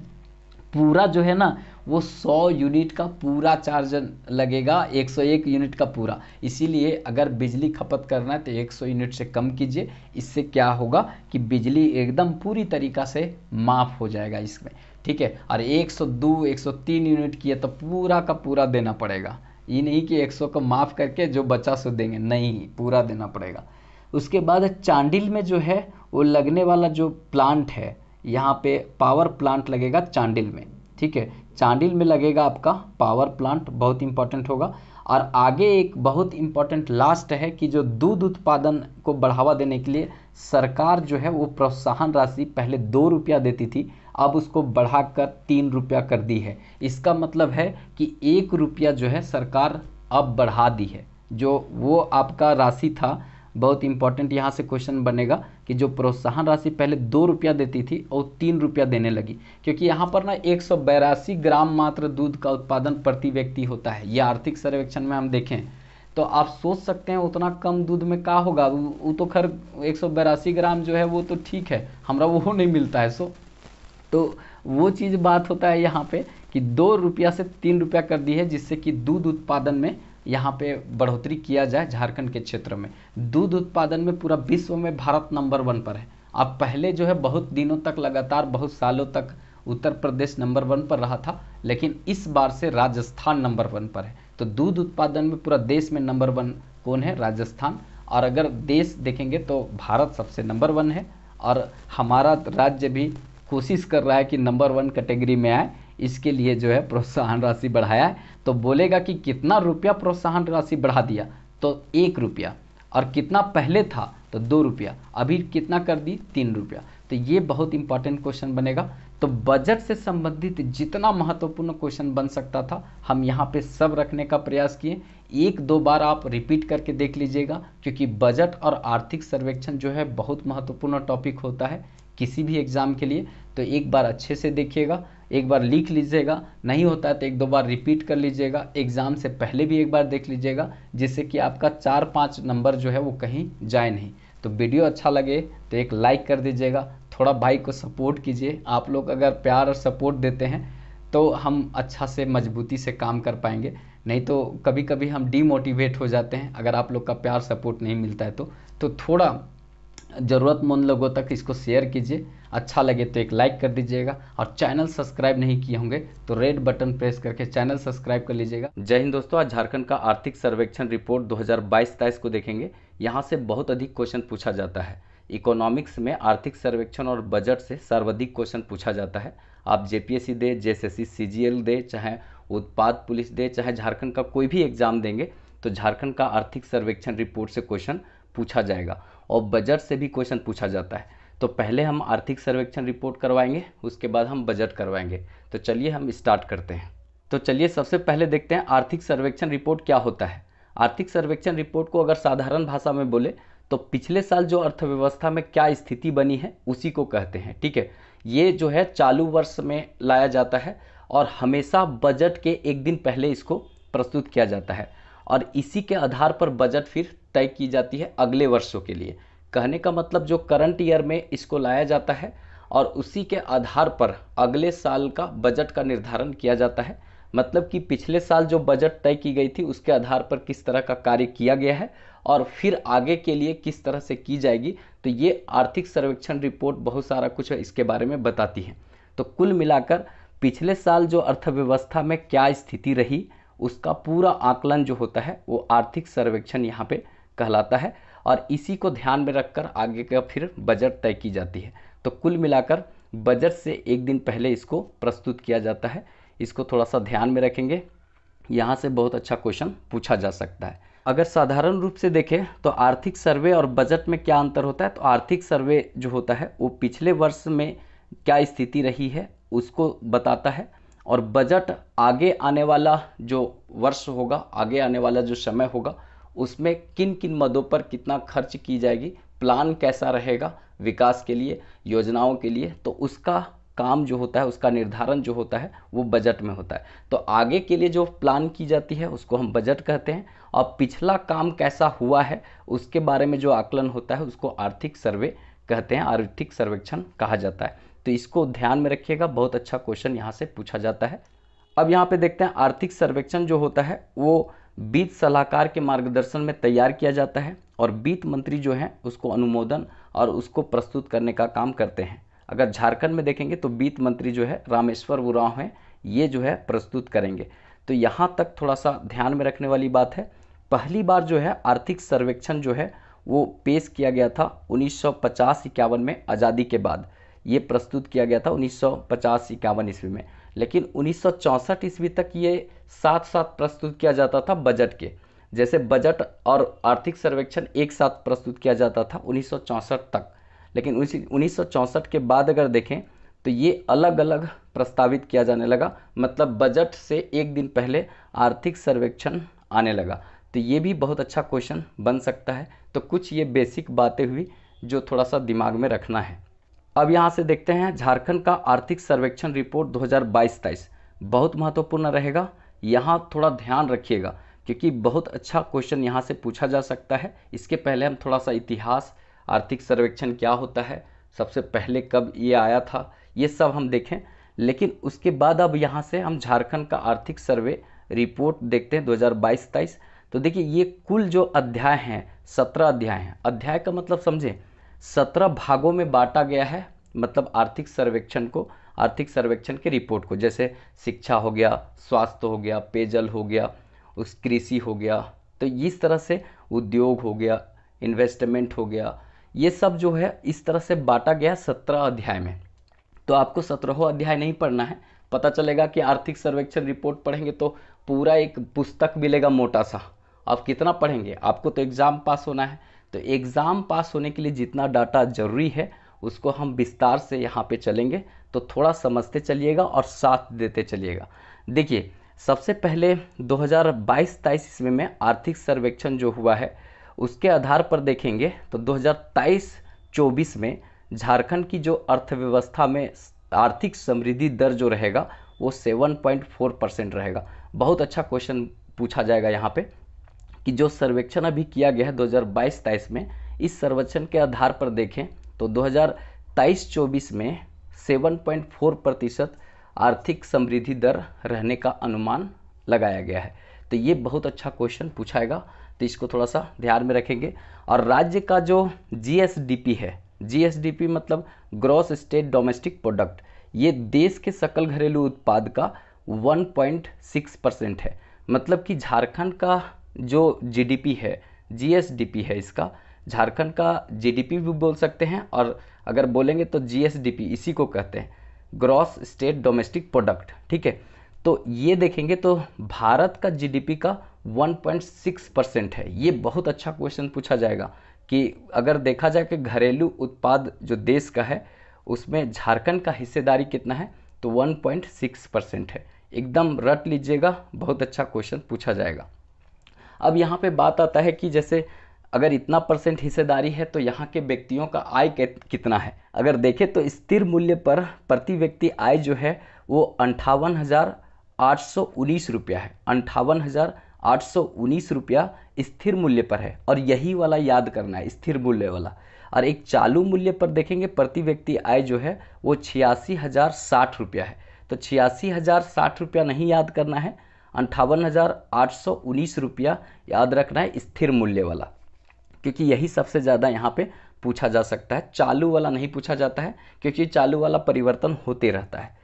पूरा जो है ना वो 100 यूनिट का पूरा चार्ज लगेगा, 101 यूनिट का पूरा, इसीलिए अगर बिजली खपत करना है तो 100 यूनिट से कम कीजिए, इससे क्या होगा कि बिजली एकदम पूरी तरीक़ा से माफ़ हो जाएगा इसमें, ठीक है। और 102 103 यूनिट की है तो पूरा का पूरा देना पड़ेगा, ये नहीं कि 100 को माफ़ करके जो बचा सो देंगे, नहीं, पूरा देना पड़ेगा। उसके बाद चांदिल में जो है वो लगने वाला जो प्लांट है, यहाँ पे पावर प्लांट लगेगा चांदिल में, ठीक है, चांदिल में लगेगा आपका पावर प्लांट, बहुत इंपॉर्टेंट होगा। और आगे एक बहुत इंपॉर्टेंट लास्ट है कि जो दूध उत्पादन को बढ़ावा देने के लिए सरकार जो है वो प्रोत्साहन राशि पहले 2 रुपया देती थी, अब उसको बढ़ाकर 3 रुपया कर दी है। इसका मतलब है कि 1 रुपया जो है सरकार अब बढ़ा दी है, जो वो आपका राशि था, बहुत इंपॉर्टेंट यहाँ से क्वेश्चन बनेगा कि जो प्रोत्साहन राशि पहले 2 रुपया देती थी और 3 रुपया देने लगी, क्योंकि यहाँ पर ना 182 ग्राम मात्र दूध का उत्पादन प्रति व्यक्ति होता है, ये आर्थिक सर्वेक्षण में हम देखें तो आप सोच सकते हैं उतना कम दूध में क्या होगा। वो तो खैर 182 ग्राम जो है वो तो ठीक है, हमारा वो नहीं मिलता है, सो तो वो चीज़ बात होता है यहाँ पर कि 2 रुपया से 3 रुपया कर दी है, जिससे कि दूध उत्पादन में यहाँ पे बढ़ोतरी किया जाए। झारखंड के क्षेत्र में दूध उत्पादन में पूरा विश्व में भारत नंबर 1 पर है। अब पहले जो है बहुत दिनों तक लगातार बहुत सालों तक उत्तर प्रदेश नंबर 1 पर रहा था, लेकिन इस बार से राजस्थान नंबर 1 पर है। तो दूध उत्पादन में पूरा देश में नंबर 1 कौन है? राजस्थान। और अगर देश देखेंगे तो भारत सबसे नंबर 1 है, और हमारा राज्य भी कोशिश कर रहा है कि नंबर 1 कैटेगरी में आए, इसके लिए जो है प्रोत्साहन राशि बढ़ाया है। तो बोलेगा कि कितना रुपया प्रोत्साहन राशि बढ़ा दिया, तो 1 रुपया, और कितना पहले था तो 2 रुपया, अभी कितना कर दी? 3 रुपया। तो ये बहुत इंपॉर्टेंट क्वेश्चन बनेगा। तो बजट से संबंधित जितना महत्वपूर्ण क्वेश्चन बन सकता था हम यहाँ पे सब रखने का प्रयास किए। 1-2 बार आप रिपीट करके देख लीजिएगा, क्योंकि बजट और आर्थिक सर्वेक्षण जो है बहुत महत्वपूर्ण टॉपिक होता है किसी भी एग्ज़ाम के लिए। तो एक बार अच्छे से देखिएगा, एक बार लिख लीजिएगा, नहीं होता है तो 1-2 बार रिपीट कर लीजिएगा, एग्ज़ाम से पहले भी एक बार देख लीजिएगा, जिससे कि आपका 4-5 नंबर जो है वो कहीं जाए नहीं। तो वीडियो अच्छा लगे तो एक लाइक कर दीजिएगा, थोड़ा भाई को सपोर्ट कीजिए। आप लोग अगर प्यार और सपोर्ट देते हैं तो हम अच्छा से मजबूती से काम कर पाएंगे, नहीं तो कभी कभी हम डीमोटिवेट हो जाते हैं अगर आप लोग का प्यार सपोर्ट नहीं मिलता है तो थोड़ा ज़रूरतमंद लोगों तक इसको शेयर कीजिए। अच्छा लगे तो एक लाइक कर दीजिएगा और चैनल सब्सक्राइब नहीं किए होंगे तो रेड बटन प्रेस करके चैनल सब्सक्राइब कर लीजिएगा। जय हिंद दोस्तों, आज झारखंड का आर्थिक सर्वेक्षण रिपोर्ट 2022-23 को देखेंगे। यहाँ से बहुत अधिक क्वेश्चन पूछा जाता है। इकोनॉमिक्स में आर्थिक सर्वेक्षण और बजट से सर्वाधिक क्वेश्चन पूछा जाता है। आप जेपीएससी दे, जेएसएससी सीजीएल दे, चाहे उत्पाद पुलिस दे, चाहे झारखंड का कोई भी एग्जाम देंगे तो झारखंड का आर्थिक सर्वेक्षण रिपोर्ट से क्वेश्चन पूछा जाएगा और बजट से भी क्वेश्चन पूछा जाता है। तो पहले हम आर्थिक सर्वेक्षण रिपोर्ट करवाएंगे, उसके बाद हम बजट करवाएंगे। तो चलिए हम स्टार्ट करते हैं। तो चलिए सबसे पहले देखते हैं आर्थिक सर्वेक्षण रिपोर्ट क्या होता है। आर्थिक सर्वेक्षण रिपोर्ट को अगर साधारण भाषा में बोले तो पिछले साल जो अर्थव्यवस्था में क्या स्थिति बनी है उसी को कहते हैं। ठीक है, ये जो है चालू वर्ष में लाया जाता है और हमेशा बजट के एक दिन पहले इसको प्रस्तुत किया जाता है और इसी के आधार पर बजट फिर तय की जाती है अगले वर्षों के लिए। कहने का मतलब जो करंट ईयर में इसको लाया जाता है और उसी के आधार पर अगले साल का बजट का निर्धारण किया जाता है। मतलब कि पिछले साल जो बजट तय की गई थी उसके आधार पर किस तरह का कार्य किया गया है और फिर आगे के लिए किस तरह से की जाएगी। तो ये आर्थिक सर्वेक्षण रिपोर्ट बहुत सारा कुछ इसके बारे में बताती है। तो कुल मिलाकर पिछले साल जो अर्थव्यवस्था में क्या स्थिति रही उसका पूरा आकलन जो होता है वो आर्थिक सर्वेक्षण यहाँ पे कहलाता है और इसी को ध्यान में रखकर आगे का फिर बजट तय की जाती है। तो कुल मिलाकर बजट से एक दिन पहले इसको प्रस्तुत किया जाता है। इसको थोड़ा सा ध्यान में रखेंगे, यहाँ से बहुत अच्छा क्वेश्चन पूछा जा सकता है। अगर साधारण रूप से देखें तो आर्थिक सर्वे और बजट में क्या अंतर होता है, तो आर्थिक सर्वे जो होता है वो पिछले वर्ष में क्या स्थिति रही है उसको बताता है और बजट आगे आने वाला जो वर्ष होगा, आगे आने वाला जो समय होगा उसमें किन किन मदों पर कितना खर्च की जाएगी, प्लान कैसा रहेगा विकास के लिए, योजनाओं के लिए, तो उसका काम जो होता है, उसका निर्धारण जो होता है वो बजट में होता है। तो आगे के लिए जो प्लान की जाती है उसको हम बजट कहते हैं और पिछला काम कैसा हुआ है उसके बारे में जो आकलन होता है उसको आर्थिक सर्वे कहते हैं, आर्थिक सर्वेक्षण कहा जाता है। तो इसको ध्यान में रखिएगा, बहुत अच्छा क्वेश्चन यहाँ से पूछा जाता है। अब यहाँ पे देखते हैं आर्थिक सर्वेक्षण जो होता है वो वित्त सलाहकार के मार्गदर्शन में तैयार किया जाता है और वित्त मंत्री जो हैं उसको अनुमोदन और उसको प्रस्तुत करने का काम करते हैं। अगर झारखंड में देखेंगे तो वित्त मंत्री जो है रामेश्वर उरांव हैं, ये जो है प्रस्तुत करेंगे। तो यहाँ तक थोड़ा सा ध्यान में रखने वाली बात है। पहली बार जो है आर्थिक सर्वेक्षण जो है वो पेश किया गया था 1950-51 में, आज़ादी के बाद ये प्रस्तुत किया गया था 1950-51 ईस्वी में। लेकिन 1964 ईस्वी तक ये साथ साथ प्रस्तुत किया जाता था बजट के। जैसे बजट और आर्थिक सर्वेक्षण एक साथ प्रस्तुत किया जाता था 1964 तक, लेकिन 1964 के बाद अगर देखें तो ये अलग अलग प्रस्तावित किया जाने लगा। मतलब बजट से एक दिन पहले आर्थिक सर्वेक्षण आने लगा। तो ये भी बहुत अच्छा क्वेश्चन बन सकता है। तो कुछ ये बेसिक बातें हुई जो थोड़ा सा दिमाग में रखना है। अब यहाँ से देखते हैं झारखंड का आर्थिक सर्वेक्षण रिपोर्ट 2022-23 बहुत महत्वपूर्ण रहेगा। यहाँ थोड़ा ध्यान रखिएगा क्योंकि बहुत अच्छा क्वेश्चन यहाँ से पूछा जा सकता है। इसके पहले हम थोड़ा सा इतिहास, आर्थिक सर्वेक्षण क्या होता है, सबसे पहले कब ये आया था, ये सब हम देखें। लेकिन उसके बाद अब यहाँ से हम झारखंड का आर्थिक सर्वे रिपोर्ट देखते हैं 2022-23। तो देखिए ये कुल जो अध्याय हैं 17 अध्याय हैं। अध्याय का मतलब समझें 17 भागों में बांटा गया है। मतलब आर्थिक सर्वेक्षण को, आर्थिक सर्वेक्षण के रिपोर्ट को, जैसे शिक्षा हो गया, स्वास्थ्य हो गया, पेयजल हो गया, उस कृषि हो गया, तो इस तरह से उद्योग हो गया, इन्वेस्टमेंट हो गया, ये सब जो है इस तरह से बांटा गया 17 अध्याय में। तो आपको 17वां अध्याय नहीं पढ़ना है। पता चलेगा कि आर्थिक सर्वेक्षण रिपोर्ट पढ़ेंगे तो पूरा एक पुस्तक मिलेगा मोटा सा। आप कितना पढ़ेंगे, आपको तो एग्ज़ाम पास होना है। तो एग्ज़ाम पास होने के लिए जितना डाटा जरूरी है उसको हम विस्तार से यहाँ पे चलेंगे। तो थोड़ा समझते चलिएगा और साथ देते चलिएगा। देखिए सबसे पहले 2022-23 ईस्वी में आर्थिक सर्वेक्षण जो हुआ है उसके आधार पर देखेंगे तो 2023-24 में झारखंड की जो अर्थव्यवस्था में आर्थिक समृद्धि दर जो रहेगा वो 7.4% रहेगा। बहुत अच्छा क्वेश्चन पूछा जाएगा यहाँ पर कि जो सर्वेक्षण अभी किया गया है 2022-23 में, इस सर्वेक्षण के आधार पर देखें तो 2023-24 में 7.4% आर्थिक समृद्धि दर रहने का अनुमान लगाया गया है। तो ये बहुत अच्छा क्वेश्चन पूछाएगा। तो इसको थोड़ा सा ध्यान में रखेंगे। और राज्य का जो जीएसडीपी है, जीएसडीपी मतलब ग्रॉस स्टेट डोमेस्टिक प्रोडक्ट, ये देश के सकल घरेलू उत्पाद का 1.6% है। मतलब कि झारखंड का जो जीडीपी है, जीएसडीपी है, इसका झारखंड का जीडीपी भी बोल सकते हैं, और अगर बोलेंगे तो जीएसडीपी इसी को कहते हैं, ग्रॉस स्टेट डोमेस्टिक प्रोडक्ट। ठीक है, तो ये देखेंगे तो भारत का जीडीपी का 1.6% है। ये बहुत अच्छा क्वेश्चन पूछा जाएगा कि अगर देखा जाए कि घरेलू उत्पाद जो देश का है उसमें झारखंड का हिस्सेदारी कितना है, तो 1.6% है। एकदम रट लीजिएगा, बहुत अच्छा क्वेश्चन पूछा जाएगा। अब यहाँ पे बात आता है कि जैसे अगर इतना परसेंट हिस्सेदारी है तो यहाँ के व्यक्तियों का आय कितना है। अगर देखें तो स्थिर मूल्य पर प्रति व्यक्ति आय जो है वो 58,819 रुपया है, 58,819 रुपया स्थिर मूल्य पर है, और यही वाला याद करना है, स्थिर मूल्य वाला। और एक चालू मूल्य पर देखेंगे प्रति व्यक्ति आय जो है वो 86,060 रुपया है, तो 86,060 रुपया नहीं याद करना है, 58,819 रुपया याद रखना है स्थिर मूल्य वाला, क्योंकि यही सबसे ज़्यादा यहाँ पे पूछा जा सकता है। चालू वाला नहीं पूछा जाता है क्योंकि चालू वाला परिवर्तन होते रहता है।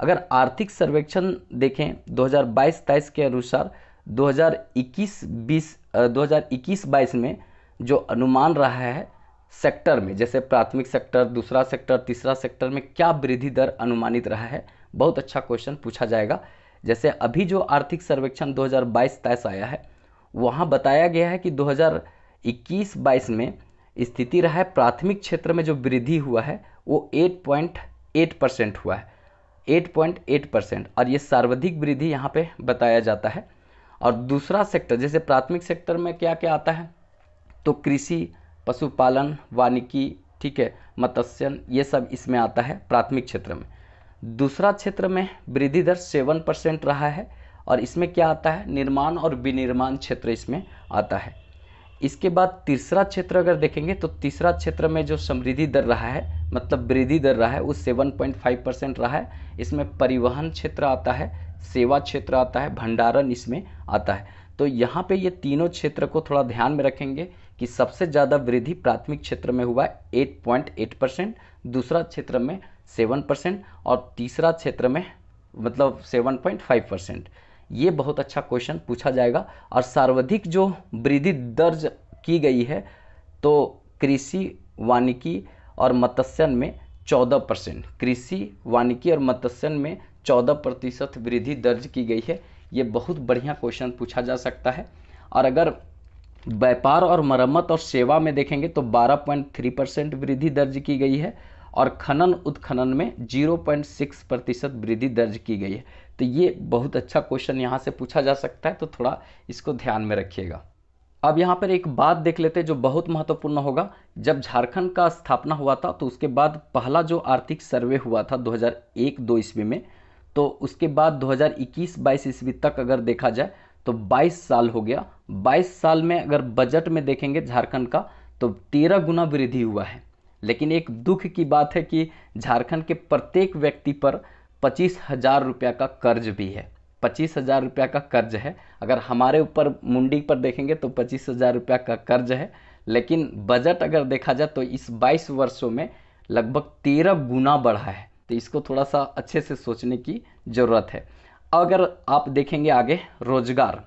अगर आर्थिक सर्वेक्षण देखें 2022-23 के अनुसार 2021-22 में जो अनुमान रहा है सेक्टर में, जैसे प्राथमिक सेक्टर, दूसरा सेक्टर, तीसरा सेक्टर में क्या वृद्धि दर अनुमानित रहा है, बहुत अच्छा क्वेश्चन पूछा जाएगा। जैसे अभी जो आर्थिक सर्वेक्षण 2022-23 आया है वहाँ बताया गया है कि 2021-22 में स्थिति रहा है, प्राथमिक क्षेत्र में जो वृद्धि हुआ है वो 8.8% हुआ है, 8.8%, और ये सर्वाधिक वृद्धि यहाँ पे बताया जाता है। और दूसरा सेक्टर जैसे प्राथमिक सेक्टर में क्या क्या आता है, तो कृषि, पशुपालन, वानिकी, ठीक है, मत्स्यन, ये सब इसमें आता है प्राथमिक क्षेत्र में। दूसरा क्षेत्र में वृद्धि दर 7% रहा है, और इसमें क्या आता है, निर्माण और विनिर्माण क्षेत्र इसमें आता है। इसके बाद तीसरा क्षेत्र अगर देखेंगे तो तीसरा क्षेत्र में जो समृद्धि दर रहा है, मतलब वृद्धि दर रहा है, वो 7.5% रहा है। इसमें परिवहन क्षेत्र आता है, सेवा क्षेत्र आता है, भंडारण इसमें आता है। तो यहाँ पे ये तीनों क्षेत्र को थोड़ा ध्यान में रखेंगे कि सबसे ज़्यादा वृद्धि प्राथमिक क्षेत्र में हुआ 8.8%, दूसरा क्षेत्र में 7%, और तीसरा क्षेत्र में मतलब 7.5%। ये बहुत अच्छा क्वेश्चन पूछा जाएगा। और सर्वाधिक जो वृद्धि दर्ज की गई है तो कृषि, वानिकी और मत्स्यन में 14%, कृषि, वानिकी और मत्स्यन में 14% वृद्धि दर्ज की गई है। ये बहुत बढ़िया क्वेश्चन पूछा जा सकता है। और अगर व्यापार और मरम्मत और सेवा में देखेंगे तो 12.3% वृद्धि दर्ज की गई है, और खनन उत्खनन में 0.6% वृद्धि दर्ज की गई है। तो ये बहुत अच्छा क्वेश्चन यहाँ से पूछा जा सकता है, तो थोड़ा इसको ध्यान में रखिएगा। अब यहाँ पर एक बात देख लेते हैं जो बहुत महत्वपूर्ण होगा। जब झारखंड का स्थापना हुआ था तो उसके बाद पहला जो आर्थिक सर्वे हुआ था 2001-02 ईस्वी में, तो उसके बाद 2021-22 ईस्वी तक अगर देखा जाए तो 22 साल हो गया। 22 साल में अगर बजट में देखेंगे झारखंड का तो 13 गुना वृद्धि हुआ है। लेकिन एक दुख की बात है कि झारखंड के प्रत्येक व्यक्ति पर 25,000 रुपया का कर्ज भी है, 25,000 रुपया का कर्ज है। अगर हमारे ऊपर मुंडी पर देखेंगे तो 25,000 रुपया का कर्ज है, लेकिन बजट अगर देखा जाए तो इस 22 वर्षों में लगभग 13 गुना बढ़ा है। तो इसको थोड़ा सा अच्छे से सोचने की ज़रूरत है। अगर आप देखेंगे आगे रोजगार,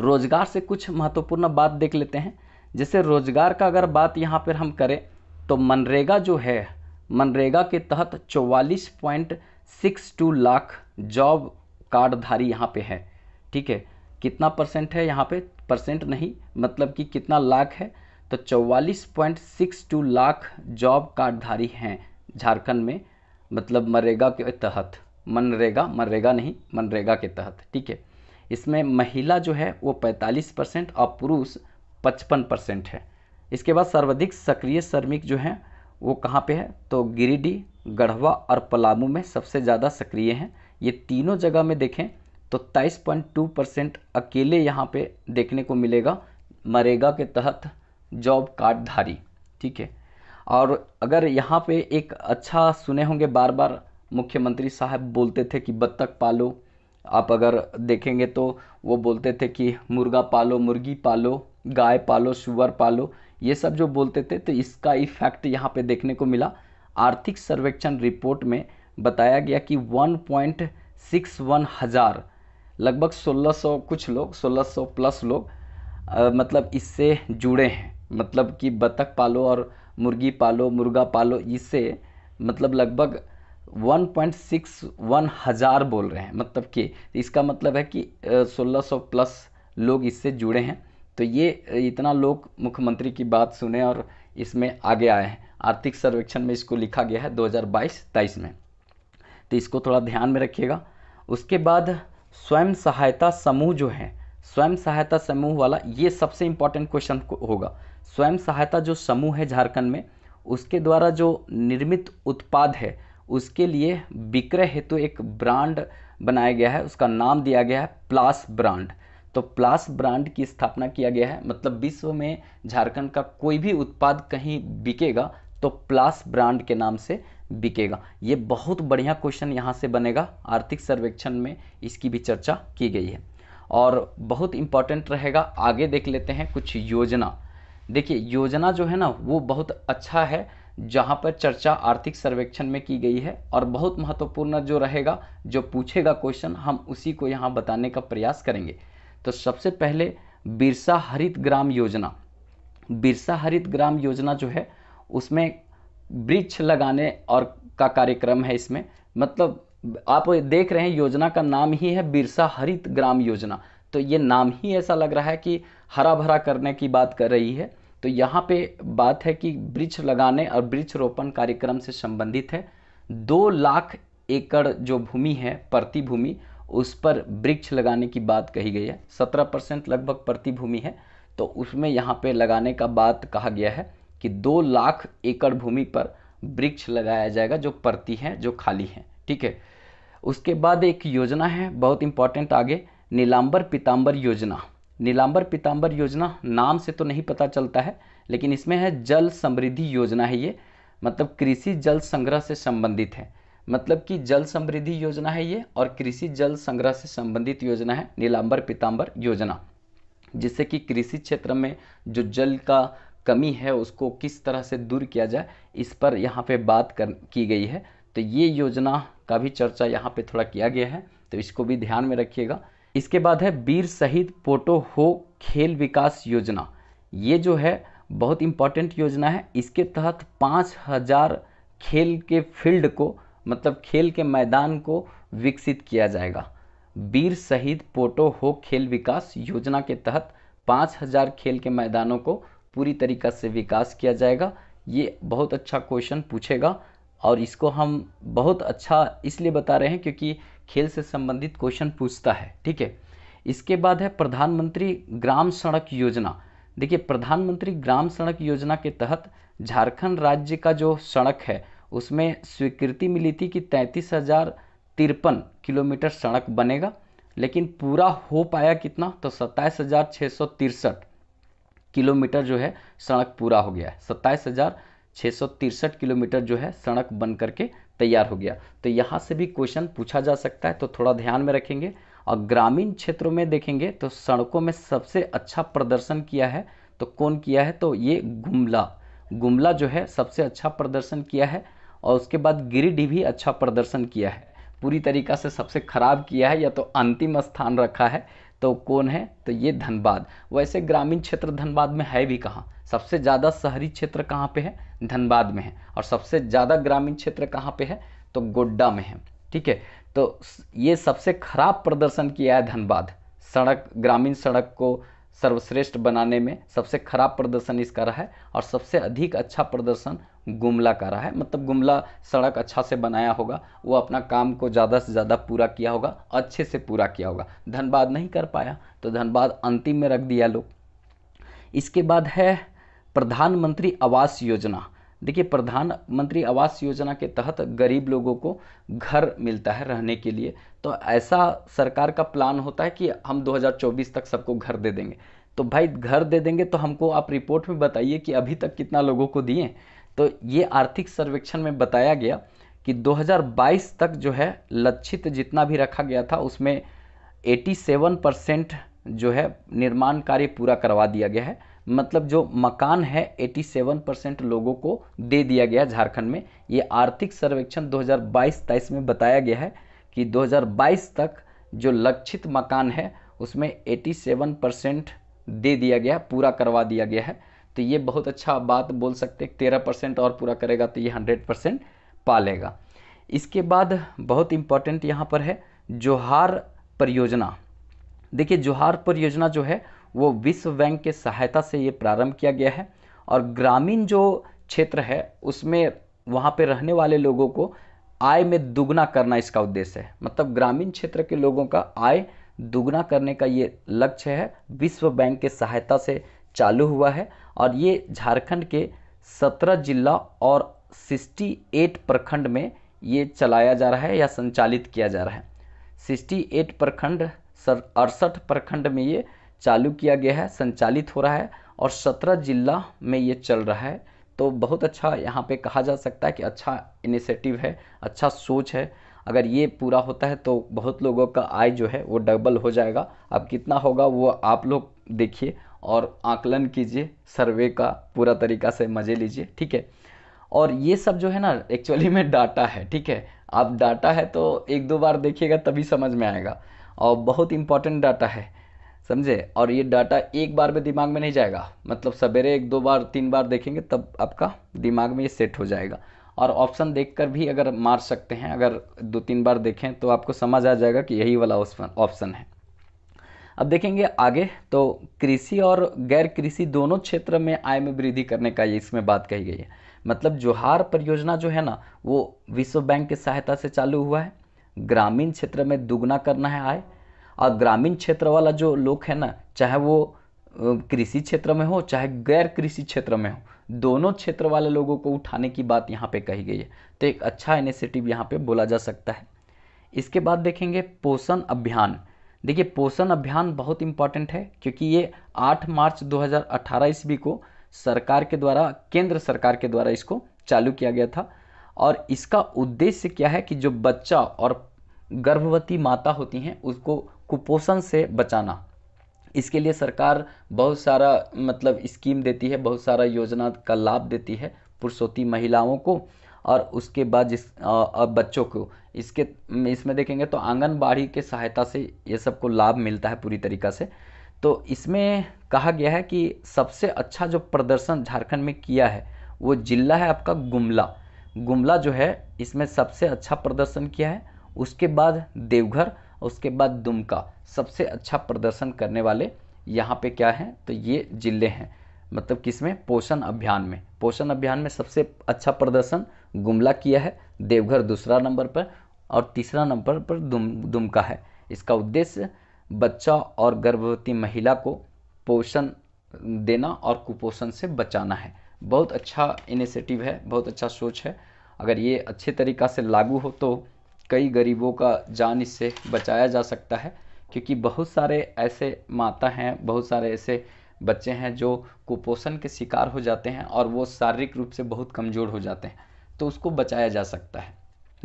रोजगार से कुछ महत्वपूर्ण बात देख लेते हैं। जैसे रोजगार का अगर बात यहाँ पर हम करें तो मनरेगा जो है, मनरेगा के तहत 44.62 लाख जॉब कार्डधारी यहाँ पे है। ठीक है, कितना परसेंट है यहाँ पे, परसेंट नहीं मतलब कि कितना लाख है, तो 44.62 लाख जॉब कार्डधारी हैं झारखंड में, मतलब मनरेगा के तहत, मनरेगा के तहत। ठीक है, इसमें महिला जो है वो 45% और पुरुष 55% है। इसके बाद सर्वाधिक सक्रिय श्रमिक जो हैं वो कहाँ पे है, तो गिरिडीह, गढ़वा और पलामू में सबसे ज़्यादा सक्रिय हैं। ये तीनों जगह में देखें तो 23.2% अकेले यहाँ पे देखने को मिलेगा मनरेगा के तहत जॉब कार्डधारी। ठीक है, और अगर यहाँ पे एक अच्छा सुने होंगे, बार बार मुख्यमंत्री साहब बोलते थे कि बत्तख पालो, आप अगर देखेंगे तो वो बोलते थे कि मुर्गा पालो, मुर्गी पालो, गाय पालो, सुअर पालो, ये सब जो बोलते थे, तो इसका इफेक्ट यहाँ पे देखने को मिला। आर्थिक सर्वेक्षण रिपोर्ट में बताया गया कि 1.61 हज़ार लगभग 1600 कुछ लोग, 1600 प्लस लोग मतलब इससे जुड़े हैं, मतलब कि बतख पालो और मुर्गी पालो, मुर्गा पालो, इससे मतलब लगभग 1.61 हज़ार बोल रहे हैं, मतलब कि इसका मतलब है कि 1600 प्लस लोग इससे जुड़े हैं। तो ये इतना लोग मुख्यमंत्री की बात सुने और इसमें आगे आए हैं। आर्थिक सर्वेक्षण में इसको लिखा गया है 2022-23 में, तो इसको थोड़ा ध्यान में रखिएगा। उसके बाद स्वयं सहायता समूह जो है, स्वयं सहायता समूह वाला ये सबसे इम्पॉर्टेंट क्वेश्चन होगा। स्वयं सहायता जो समूह है झारखंड में, उसके द्वारा जो निर्मित उत्पाद है उसके लिए विक्रय हेतु तो एक ब्रांड बनाया गया है, उसका नाम दिया गया है प्लास ब्रांड। तो प्लास ब्रांड की स्थापना किया गया है, मतलब विश्व में झारखंड का कोई भी उत्पाद कहीं बिकेगा तो प्लास ब्रांड के नाम से बिकेगा। ये बहुत बढ़िया क्वेश्चन यहाँ से बनेगा, आर्थिक सर्वेक्षण में इसकी भी चर्चा की गई है और बहुत इम्पॉर्टेंट रहेगा। आगे देख लेते हैं कुछ योजना। देखिए योजना जो है ना वो बहुत अच्छा है, जहाँ पर चर्चा आर्थिक सर्वेक्षण में की गई है और बहुत महत्वपूर्ण जो रहेगा, जो पूछेगा क्वेश्चन, हम उसी को यहाँ बताने का प्रयास करेंगे। तो सबसे पहले बिरसा हरित ग्राम योजना, बिरसा हरित ग्राम योजना जो है उसमें वृक्ष लगाने और का कार्यक्रम है। इसमें मतलब आप देख रहे हैं योजना का नाम ही है बिरसा हरित ग्राम योजना, तो ये नाम ही ऐसा लग रहा है कि हरा भरा करने की बात कर रही है। तो यहाँ पे बात है कि वृक्ष लगाने और वृक्षरोपण कार्यक्रम से संबंधित है। 2 लाख एकड़ जो भूमि है, प्रति भूमि, उस पर वृक्ष लगाने की बात कही गई है। 17% लगभग प्रति भूमि है, तो उसमें यहाँ पे लगाने का बात कहा गया है कि 2 लाख एकड़ भूमि पर वृक्ष लगाया जाएगा जो प्रति है, जो खाली है, ठीक है। उसके बाद एक योजना है बहुत इंपॉर्टेंट आगे, नीलांबर पीताम्बर योजना। नीलांबर पीताम्बर योजना नाम से तो नहीं पता चलता है, लेकिन इसमें है जल समृद्धि योजना है। ये मतलब कृषि जल संग्रह से संबंधित है, मतलब कि जल समृद्धि योजना है ये और कृषि जल संग्रह से संबंधित योजना है नीलांबर पीताम्बर योजना, जिससे कि कृषि क्षेत्र में जो जल का कमी है उसको किस तरह से दूर किया जाए, इस पर यहाँ पे बात की गई है। तो ये योजना का भी चर्चा यहाँ पे थोड़ा किया गया है, तो इसको भी ध्यान में रखिएगा। इसके बाद है वीर शहीद पोटो हो खेल विकास योजना। ये जो है बहुत इम्पॉर्टेंट योजना है। इसके तहत 5000 खेल के फील्ड को, मतलब खेल के मैदान को विकसित किया जाएगा। वीर शहीद पोटो हो खेल विकास योजना के तहत 5000 खेल के मैदानों को पूरी तरीक़ा से विकास किया जाएगा। ये बहुत अच्छा क्वेश्चन पूछेगा और इसको हम बहुत अच्छा इसलिए बता रहे हैं क्योंकि खेल से संबंधित क्वेश्चन पूछता है, ठीक है। इसके बाद है प्रधानमंत्री ग्राम सड़क योजना। देखिए प्रधानमंत्री ग्राम सड़क योजना के तहत झारखंड राज्य का जो सड़क है उसमें स्वीकृति मिली थी कि 33,053 किलोमीटर सड़क बनेगा, लेकिन पूरा हो पाया कितना, तो 27,663 किलोमीटर जो है सड़क पूरा हो गया है। 27,663 किलोमीटर जो है सड़क बन करके तैयार हो गया। तो यहाँ से भी क्वेश्चन पूछा जा सकता है, तो थोड़ा ध्यान में रखेंगे। और ग्रामीण क्षेत्रों में देखेंगे तो सड़कों में सबसे अच्छा प्रदर्शन किया है, तो कौन किया है, तो ये गुमला जो है सबसे अच्छा प्रदर्शन किया है। और उसके बाद गिरिडीह भी अच्छा प्रदर्शन किया है, पूरी तरीक़ा से सबसे ख़राब किया है या तो अंतिम स्थान रखा है। तो कौन है, तो ये धनबाद। वैसे ग्रामीण क्षेत्र धनबाद में है भी कहाँ, सबसे ज़्यादा शहरी क्षेत्र कहाँ पे है, धनबाद में है, और सबसे ज़्यादा ग्रामीण क्षेत्र कहाँ पे है, तो गोड्डा में है, ठीक है। तो ये सबसे खराब प्रदर्शन किया है धनबाद, सड़क, ग्रामीण सड़क को सर्वश्रेष्ठ बनाने में सबसे खराब प्रदर्शन इसका रहा है और सबसे अधिक अच्छा प्रदर्शन गुमला का रहा है। मतलब गुमला सड़क अच्छा से बनाया होगा, वो अपना काम को ज़्यादा से ज़्यादा पूरा किया होगा, अच्छे से पूरा किया होगा, धनबाद नहीं कर पाया, तो धनबाद अंतिम में रख दिया लोग। इसके बाद है प्रधानमंत्री आवास योजना। देखिए प्रधानमंत्री आवास योजना के तहत गरीब लोगों को घर मिलता है रहने के लिए। तो ऐसा सरकार का प्लान होता है कि हम 2024 तक सबको घर दे देंगे। तो भाई घर दे देंगे तो हमको आप रिपोर्ट में बताइए कि अभी तक कितना लोगों को दिए। तो ये आर्थिक सर्वेक्षण में बताया गया कि 2022 तक जो है लक्षित जितना भी रखा गया था उसमें 87% जो है निर्माण कार्य पूरा करवा दिया गया है। मतलब जो मकान है 87% लोगों को दे दिया गया है झारखंड में। ये आर्थिक सर्वेक्षण 2022-23 में बताया गया है कि 2022 तक जो लक्षित मकान है उसमें 87% दे दिया गया, पूरा करवा दिया गया है। तो ये बहुत अच्छा बात बोल सकते हैं। 13% और पूरा करेगा तो ये 100% पा लेगा। इसके बाद बहुत इम्पोर्टेंट यहाँ पर है जोहार परियोजना। देखिए जोहार परियोजना जो है वो विश्व बैंक के सहायता से ये प्रारंभ किया गया है और ग्रामीण जो क्षेत्र है उसमें वहाँ पे रहने वाले लोगों को आय में दुगना करना इसका उद्देश्य है। मतलब ग्रामीण क्षेत्र के लोगों का आय दुगना करने का ये लक्ष्य है। विश्व बैंक के सहायता से चालू हुआ है और ये झारखंड के 17 जिला और 68 प्रखंड में ये चलाया जा रहा है या संचालित किया जा रहा है। 68 प्रखंड 68 प्रखंड में ये चालू किया गया है, संचालित हो रहा है और 17 जिला में ये चल रहा है। तो बहुत अच्छा यहाँ पे कहा जा सकता है कि अच्छा इनिशिएटिव है, अच्छा सोच है। अगर ये पूरा होता है तो बहुत लोगों का आय जो है वो डबल हो जाएगा। अब कितना होगा वो आप लोग देखिए और आकलन कीजिए, सर्वे का पूरा तरीका से मज़े लीजिए, ठीक है। और ये सब जो है ना एक्चुअली में डाटा है, ठीक है। आप डाटा है तो एक दो बार देखिएगा तभी समझ में आएगा और बहुत इंपॉर्टेंट डाटा है, समझे। और ये डाटा एक बार में दिमाग में नहीं जाएगा, मतलब सवेरे एक दो बार तीन बार देखेंगे तब आपका दिमाग में ये सेट हो जाएगा। और ऑप्शन देखकर भी अगर मार सकते हैं, अगर दो तीन बार देखें तो आपको समझ आ जाएगा कि यही वाला ऑप्शन है। अब देखेंगे आगे तो कृषि और गैर कृषि दोनों क्षेत्र में आय में वृद्धि करने का ये इसमें बात कही गई है। मतलब जोहार परियोजना जो है ना वो विश्व बैंक की सहायता से चालू हुआ है। ग्रामीण क्षेत्र में दुगना करना है आय और ग्रामीण क्षेत्र वाला जो लोग है ना, चाहे वो कृषि क्षेत्र में हो चाहे गैर कृषि क्षेत्र में हो, दोनों क्षेत्र वाले लोगों को उठाने की बात यहाँ पे कही गई है। तो एक अच्छा इनिशिएटिव यहाँ पे बोला जा सकता है। इसके बाद देखेंगे पोषण अभियान। देखिए पोषण अभियान बहुत इंपॉर्टेंट है क्योंकि ये 8 मार्च 2018 ईस्वी को सरकार के द्वारा, केंद्र सरकार के द्वारा इसको चालू किया गया था। और इसका उद्देश्य क्या है कि जो बच्चा और गर्भवती माता होती हैं उसको कुपोषण से बचाना। इसके लिए सरकार बहुत सारा मतलब स्कीम देती है, बहुत सारा योजना का लाभ देती है प्रसूति महिलाओं को और उसके बाद जिस बच्चों को इसमें देखेंगे तो आंगनबाड़ी के सहायता से ये सबको लाभ मिलता है पूरी तरीका से। तो इसमें कहा गया है कि सबसे अच्छा जो प्रदर्शन झारखंड में किया है वो जिला है आपका गुमला। गुमला जो है इसमें सबसे अच्छा प्रदर्शन किया है, उसके बाद देवघर, उसके बाद दुमका। सबसे अच्छा प्रदर्शन करने वाले यहाँ पे क्या हैं तो ये जिले हैं। मतलब किसमें? पोषण अभियान में। पोषण अभियान में सबसे अच्छा प्रदर्शन गुमला किया है, देवघर दूसरा नंबर पर और तीसरा नंबर पर दुमका है। इसका उद्देश्य बच्चा और गर्भवती महिला को पोषण देना और कुपोषण से बचाना है। बहुत अच्छा इनिशिएटिव है, बहुत अच्छा सोच है। अगर ये अच्छे तरीका से लागू हो तो कई गरीबों का जान इससे बचाया जा सकता है क्योंकि बहुत सारे ऐसे माता हैं, बहुत सारे ऐसे बच्चे हैं जो कुपोषण के शिकार हो जाते हैं और वो शारीरिक रूप से बहुत कमज़ोर हो जाते हैं, तो उसको बचाया जा सकता है।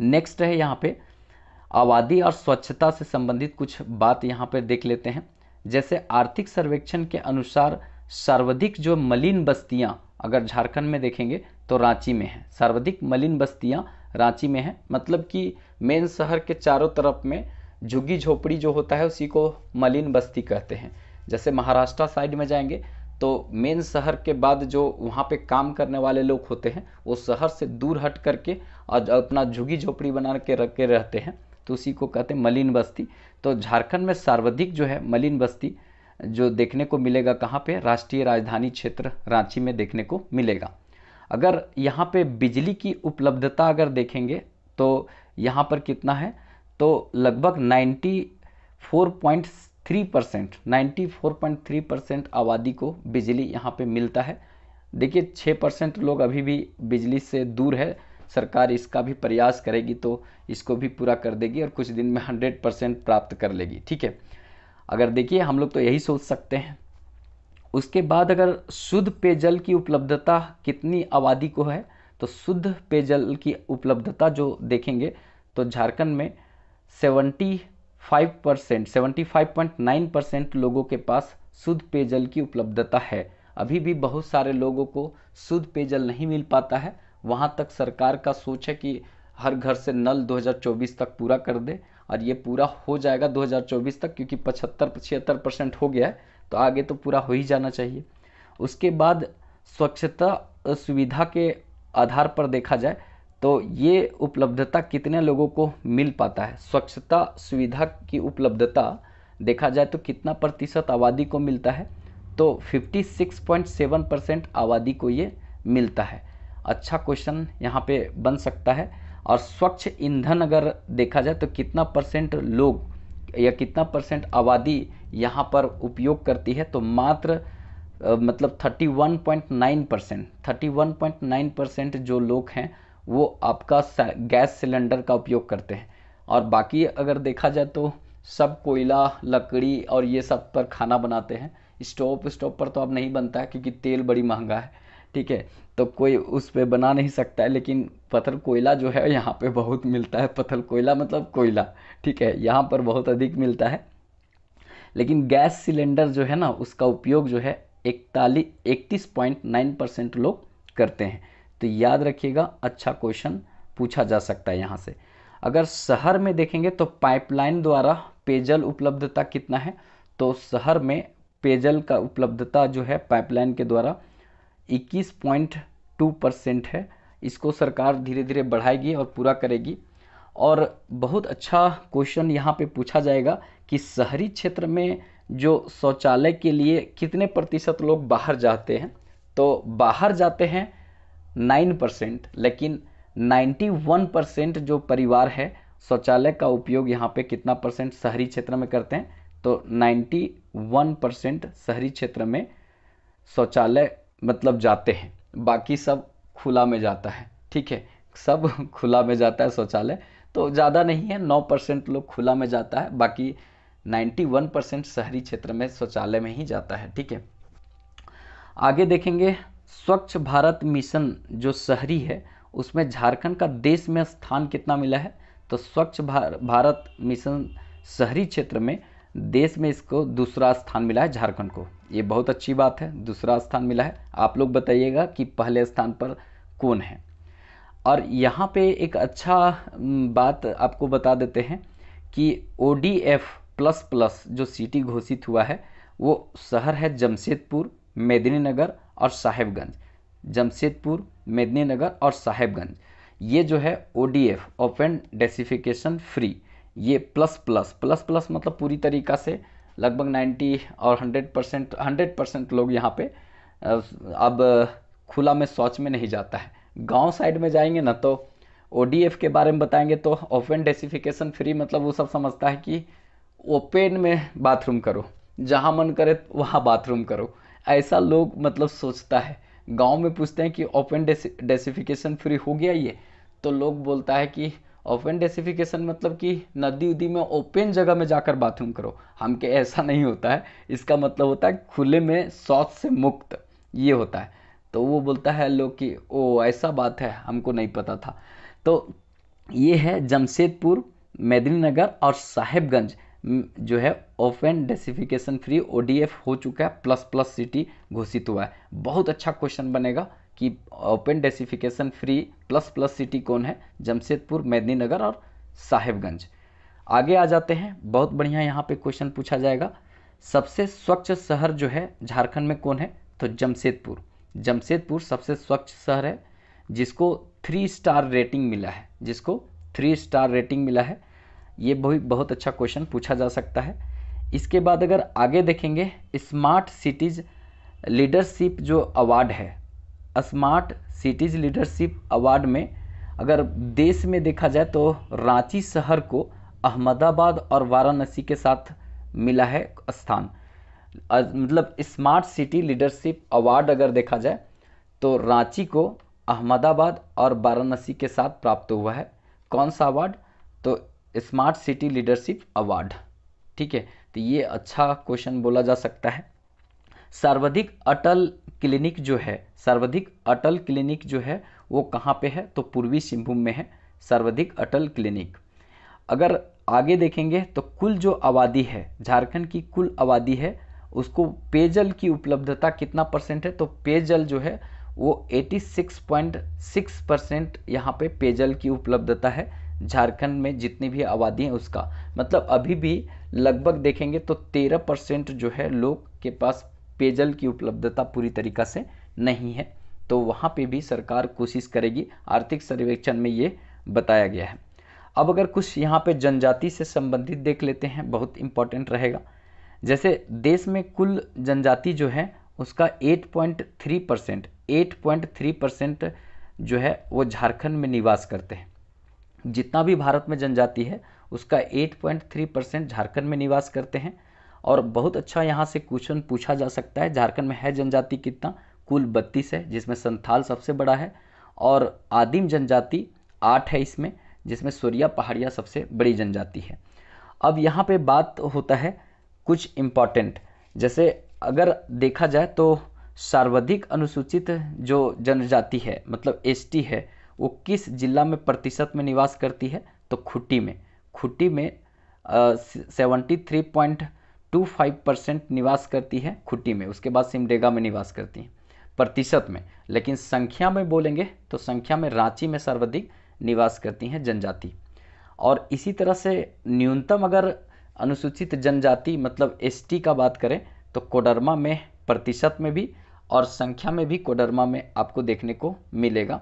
नेक्स्ट है यहाँ पे आबादी और स्वच्छता से संबंधित कुछ बात यहाँ पे देख लेते हैं। जैसे आर्थिक सर्वेक्षण के अनुसार सर्वाधिक जो मलिन बस्तियाँ अगर झारखंड में देखेंगे तो रांची में है। सर्वाधिक मलिन बस्तियाँ रांची में है, मतलब कि मेन शहर के चारों तरफ में झुग्गी झोपड़ी जो होता है उसी को मलिन बस्ती कहते हैं। जैसे महाराष्ट्र साइड में जाएंगे तो मेन शहर के बाद जो वहाँ पे काम करने वाले लोग होते हैं वो शहर से दूर हट करके और अपना झुग्गी झोपड़ी बना के रख के रहते हैं, तो उसी को कहते हैं मलिन बस्ती। तो झारखंड में सर्वाधिक जो है मलिन बस्ती जो देखने को मिलेगा कहाँ पे? राष्ट्रीय राजधानी क्षेत्र रांची में देखने को मिलेगा। अगर यहाँ पे बिजली की उपलब्धता अगर देखेंगे तो यहाँ पर कितना है तो लगभग 94.3% आबादी को बिजली यहाँ पे मिलता है। देखिए 6% लोग अभी भी बिजली से दूर है। सरकार इसका भी प्रयास करेगी तो इसको भी पूरा कर देगी और कुछ दिन में 100% प्राप्त कर लेगी, ठीक है। अगर देखिए हम लोग तो यही सोच सकते हैं। उसके बाद अगर शुद्ध पेयजल की उपलब्धता कितनी आबादी को है तो शुद्ध पेयजल की उपलब्धता जो देखेंगे तो झारखंड में 70 5%, 75.9% लोगों के पास शुद्ध पेयजल की उपलब्धता है। अभी भी बहुत सारे लोगों को शुद्ध पेयजल नहीं मिल पाता है। वहाँ तक सरकार का सोच है कि हर घर से नल 2024 तक पूरा कर दे, और ये पूरा हो जाएगा 2024 तक, क्योंकि 75-76% हो गया है, तो आगे तो पूरा हो ही जाना चाहिए। उसके बाद स्वच्छता सुविधा के आधार पर देखा जाए तो ये उपलब्धता कितने लोगों को मिल पाता है, स्वच्छता सुविधा की उपलब्धता देखा जाए तो कितना प्रतिशत आबादी को मिलता है, तो 56.7% आबादी को ये मिलता है। अच्छा क्वेश्चन यहाँ पे बन सकता है। और स्वच्छ ईंधन अगर देखा जाए तो कितना परसेंट लोग या कितना परसेंट आबादी यहाँ पर उपयोग करती है, तो मात्र मतलब 31.9% जो लोग हैं वो आपका गैस सिलेंडर का उपयोग करते हैं। और बाकी अगर देखा जाए तो सब कोयला, लकड़ी और ये सब पर खाना बनाते हैं। स्टोव पर तो अब नहीं बनता है क्योंकि तेल बड़ी महंगा है, ठीक है, तो कोई उस पर बना नहीं सकता है। लेकिन पत्थर कोयला जो है यहाँ पे बहुत मिलता है, पत्थर कोयला मतलब कोयला, ठीक है, यहाँ पर बहुत अधिक मिलता है। लेकिन गैस सिलेंडर जो है ना, उसका उपयोग जो है 31.9% लोग करते हैं। तो याद रखिएगा, अच्छा क्वेश्चन पूछा जा सकता है यहाँ से। अगर शहर में देखेंगे तो पाइपलाइन द्वारा पेयजल उपलब्धता कितना है, तो शहर में पेयजल का उपलब्धता जो है पाइपलाइन के द्वारा 21.2% है। इसको सरकार धीरे धीरे बढ़ाएगी और पूरा करेगी। और बहुत अच्छा क्वेश्चन यहाँ पे पूछा जाएगा कि शहरी क्षेत्र में जो शौचालय के लिए कितने प्रतिशत लोग बाहर जाते हैं, तो बाहर जाते हैं 9%, लेकिन 91% जो परिवार है शौचालय का उपयोग यहाँ पे कितना परसेंट शहरी क्षेत्र में करते हैं, तो 91% शहरी क्षेत्र में शौचालय मतलब जाते हैं, बाकी सब खुला में जाता है, ठीक है, सब खुला में जाता है शौचालय, तो ज़्यादा नहीं है, 9% लोग खुला में जाता है, बाकी 91% शहरी क्षेत्र में शौचालय में ही जाता है, ठीक है। आगे देखेंगे स्वच्छ भारत मिशन जो शहरी है उसमें झारखंड का देश में स्थान कितना मिला है, तो स्वच्छ भारत मिशन शहरी क्षेत्र में देश में इसको दूसरा स्थान मिला है झारखंड को। ये बहुत अच्छी बात है, दूसरा स्थान मिला है। आप लोग बताइएगा कि पहले स्थान पर कौन है। और यहाँ पे एक अच्छा बात आपको बता देते हैं कि ODF++ जो सिटी घोषित हुआ है वो शहर है जमशेदपुर, मेदिनी नगर और साहेबगंज। जमशेदपुर, मेदिनी नगर और साहेबगंज ये जो है ODF ओपन डेसिफिकेशन फ्री, ये ++ मतलब पूरी तरीका से लगभग 90 और 100% लोग यहाँ पे अब खुला में शौच में नहीं जाता है। गांव साइड में जाएंगे ना तो ODF के बारे में बताएंगे तो ओपन डेसिफिकेशन फ्री मतलब वो सब समझता है कि ओपन में बाथरूम करो, जहाँ मन करे वहाँ बाथरूम करो, ऐसा लोग मतलब सोचता है। गांव में पूछते हैं कि ओपन डेसिफिकेशन फ्री हो गया ये, तो लोग बोलता है कि ओपन डेसिफिकेशन मतलब कि नदी उदी में ओपन जगह में जाकर बाथरूम करो। हम के ऐसा नहीं होता है, इसका मतलब होता है खुले में शौच से मुक्त, ये होता है। तो वो बोलता है लोग कि ओ ऐसा बात है, हमको नहीं पता था। तो ये है जमशेदपुर, मेदिनी नगर और साहेबगंज जो है ओपन डेसिफिकेशन फ्री ODF हो चुका है, ++ सिटी घोषित हुआ है। बहुत अच्छा क्वेश्चन बनेगा कि ओपन डेसिफिकेशन फ्री ++ सिटी कौन है, जमशेदपुर, मेदिनी नगर और साहेबगंज। आगे आ जाते हैं, बहुत बढ़िया यहाँ पे क्वेश्चन पूछा जाएगा। सबसे स्वच्छ शहर जो है झारखंड में कौन है, तो जमशेदपुर। जमशेदपुर सबसे स्वच्छ शहर है जिसको 3 स्टार रेटिंग मिला है, जिसको 3 स्टार रेटिंग मिला है। ये बहुत अच्छा क्वेश्चन पूछा जा सकता है। इसके बाद अगर आगे देखेंगे स्मार्ट सिटीज लीडरशिप जो अवार्ड है, स्मार्ट सिटीज लीडरशिप अवार्ड में अगर देश में देखा जाए तो रांची शहर को अहमदाबाद और वाराणसी के साथ मिला है स्थान। मतलब स्मार्ट सिटी लीडरशिप अवार्ड अगर देखा जाए तो रांची को अहमदाबाद और वाराणसी के साथ प्राप्त हुआ है। कौन सा अवार्ड, तो स्मार्ट सिटी लीडरशिप अवार्ड, ठीक है। तो ये अच्छा क्वेश्चन बोला जा सकता है। सर्वाधिक अटल क्लिनिक जो है, सर्वाधिक अटल क्लिनिक जो है वो कहाँ पे है, तो पूर्वी सिंहभूम में है सर्वाधिक अटल क्लिनिक। अगर आगे देखेंगे तो कुल जो आबादी है, झारखंड की कुल आबादी है, उसको पेयजल की उपलब्धता कितना परसेंट है, तो पेयजल जो है वो 86.6% यहाँ पे पेयजल की उपलब्धता है झारखंड में जितनी भी आबादी है उसका। मतलब अभी भी लगभग देखेंगे तो 13% जो है लोग के पास पेयजल की उपलब्धता पूरी तरीका से नहीं है, तो वहाँ पे भी सरकार कोशिश करेगी, आर्थिक सर्वेक्षण में ये बताया गया है। अब अगर कुछ यहाँ पे जनजाति से संबंधित देख लेते हैं, बहुत इम्पोर्टेंट रहेगा। जैसे देश में कुल जनजाति जो है उसका 8.3% जो है वो झारखंड में निवास करते हैं। जितना भी भारत में जनजाति है उसका 8.3% झारखंड में निवास करते हैं। और बहुत अच्छा यहाँ से क्वेश्चन पूछा जा सकता है, झारखंड में है जनजाति कितना, कुल 32 है, जिसमें संथाल सबसे बड़ा है और आदिम जनजाति 8 है इसमें, जिसमें सोरिया पहाड़िया सबसे बड़ी जनजाति है। अब यहाँ पे बात होता है कुछ इम्पॉर्टेंट, जैसे अगर देखा जाए तो सर्वाधिक अनुसूचित जो जनजाति है मतलब एसटी है वो किस जिला में प्रतिशत में निवास करती है, तो खूटी में। खूटी में 73.25% निवास करती है खूटी में, उसके बाद सिमडेगा में निवास करती है प्रतिशत में। लेकिन संख्या में बोलेंगे तो संख्या में रांची में सर्वाधिक निवास करती हैं जनजाति। और इसी तरह से न्यूनतम अगर अनुसूचित जनजाति मतलब एसटी का बात करें तो कोडरमा में प्रतिशत में भी और संख्या में भी कोडरमा में आपको देखने को मिलेगा।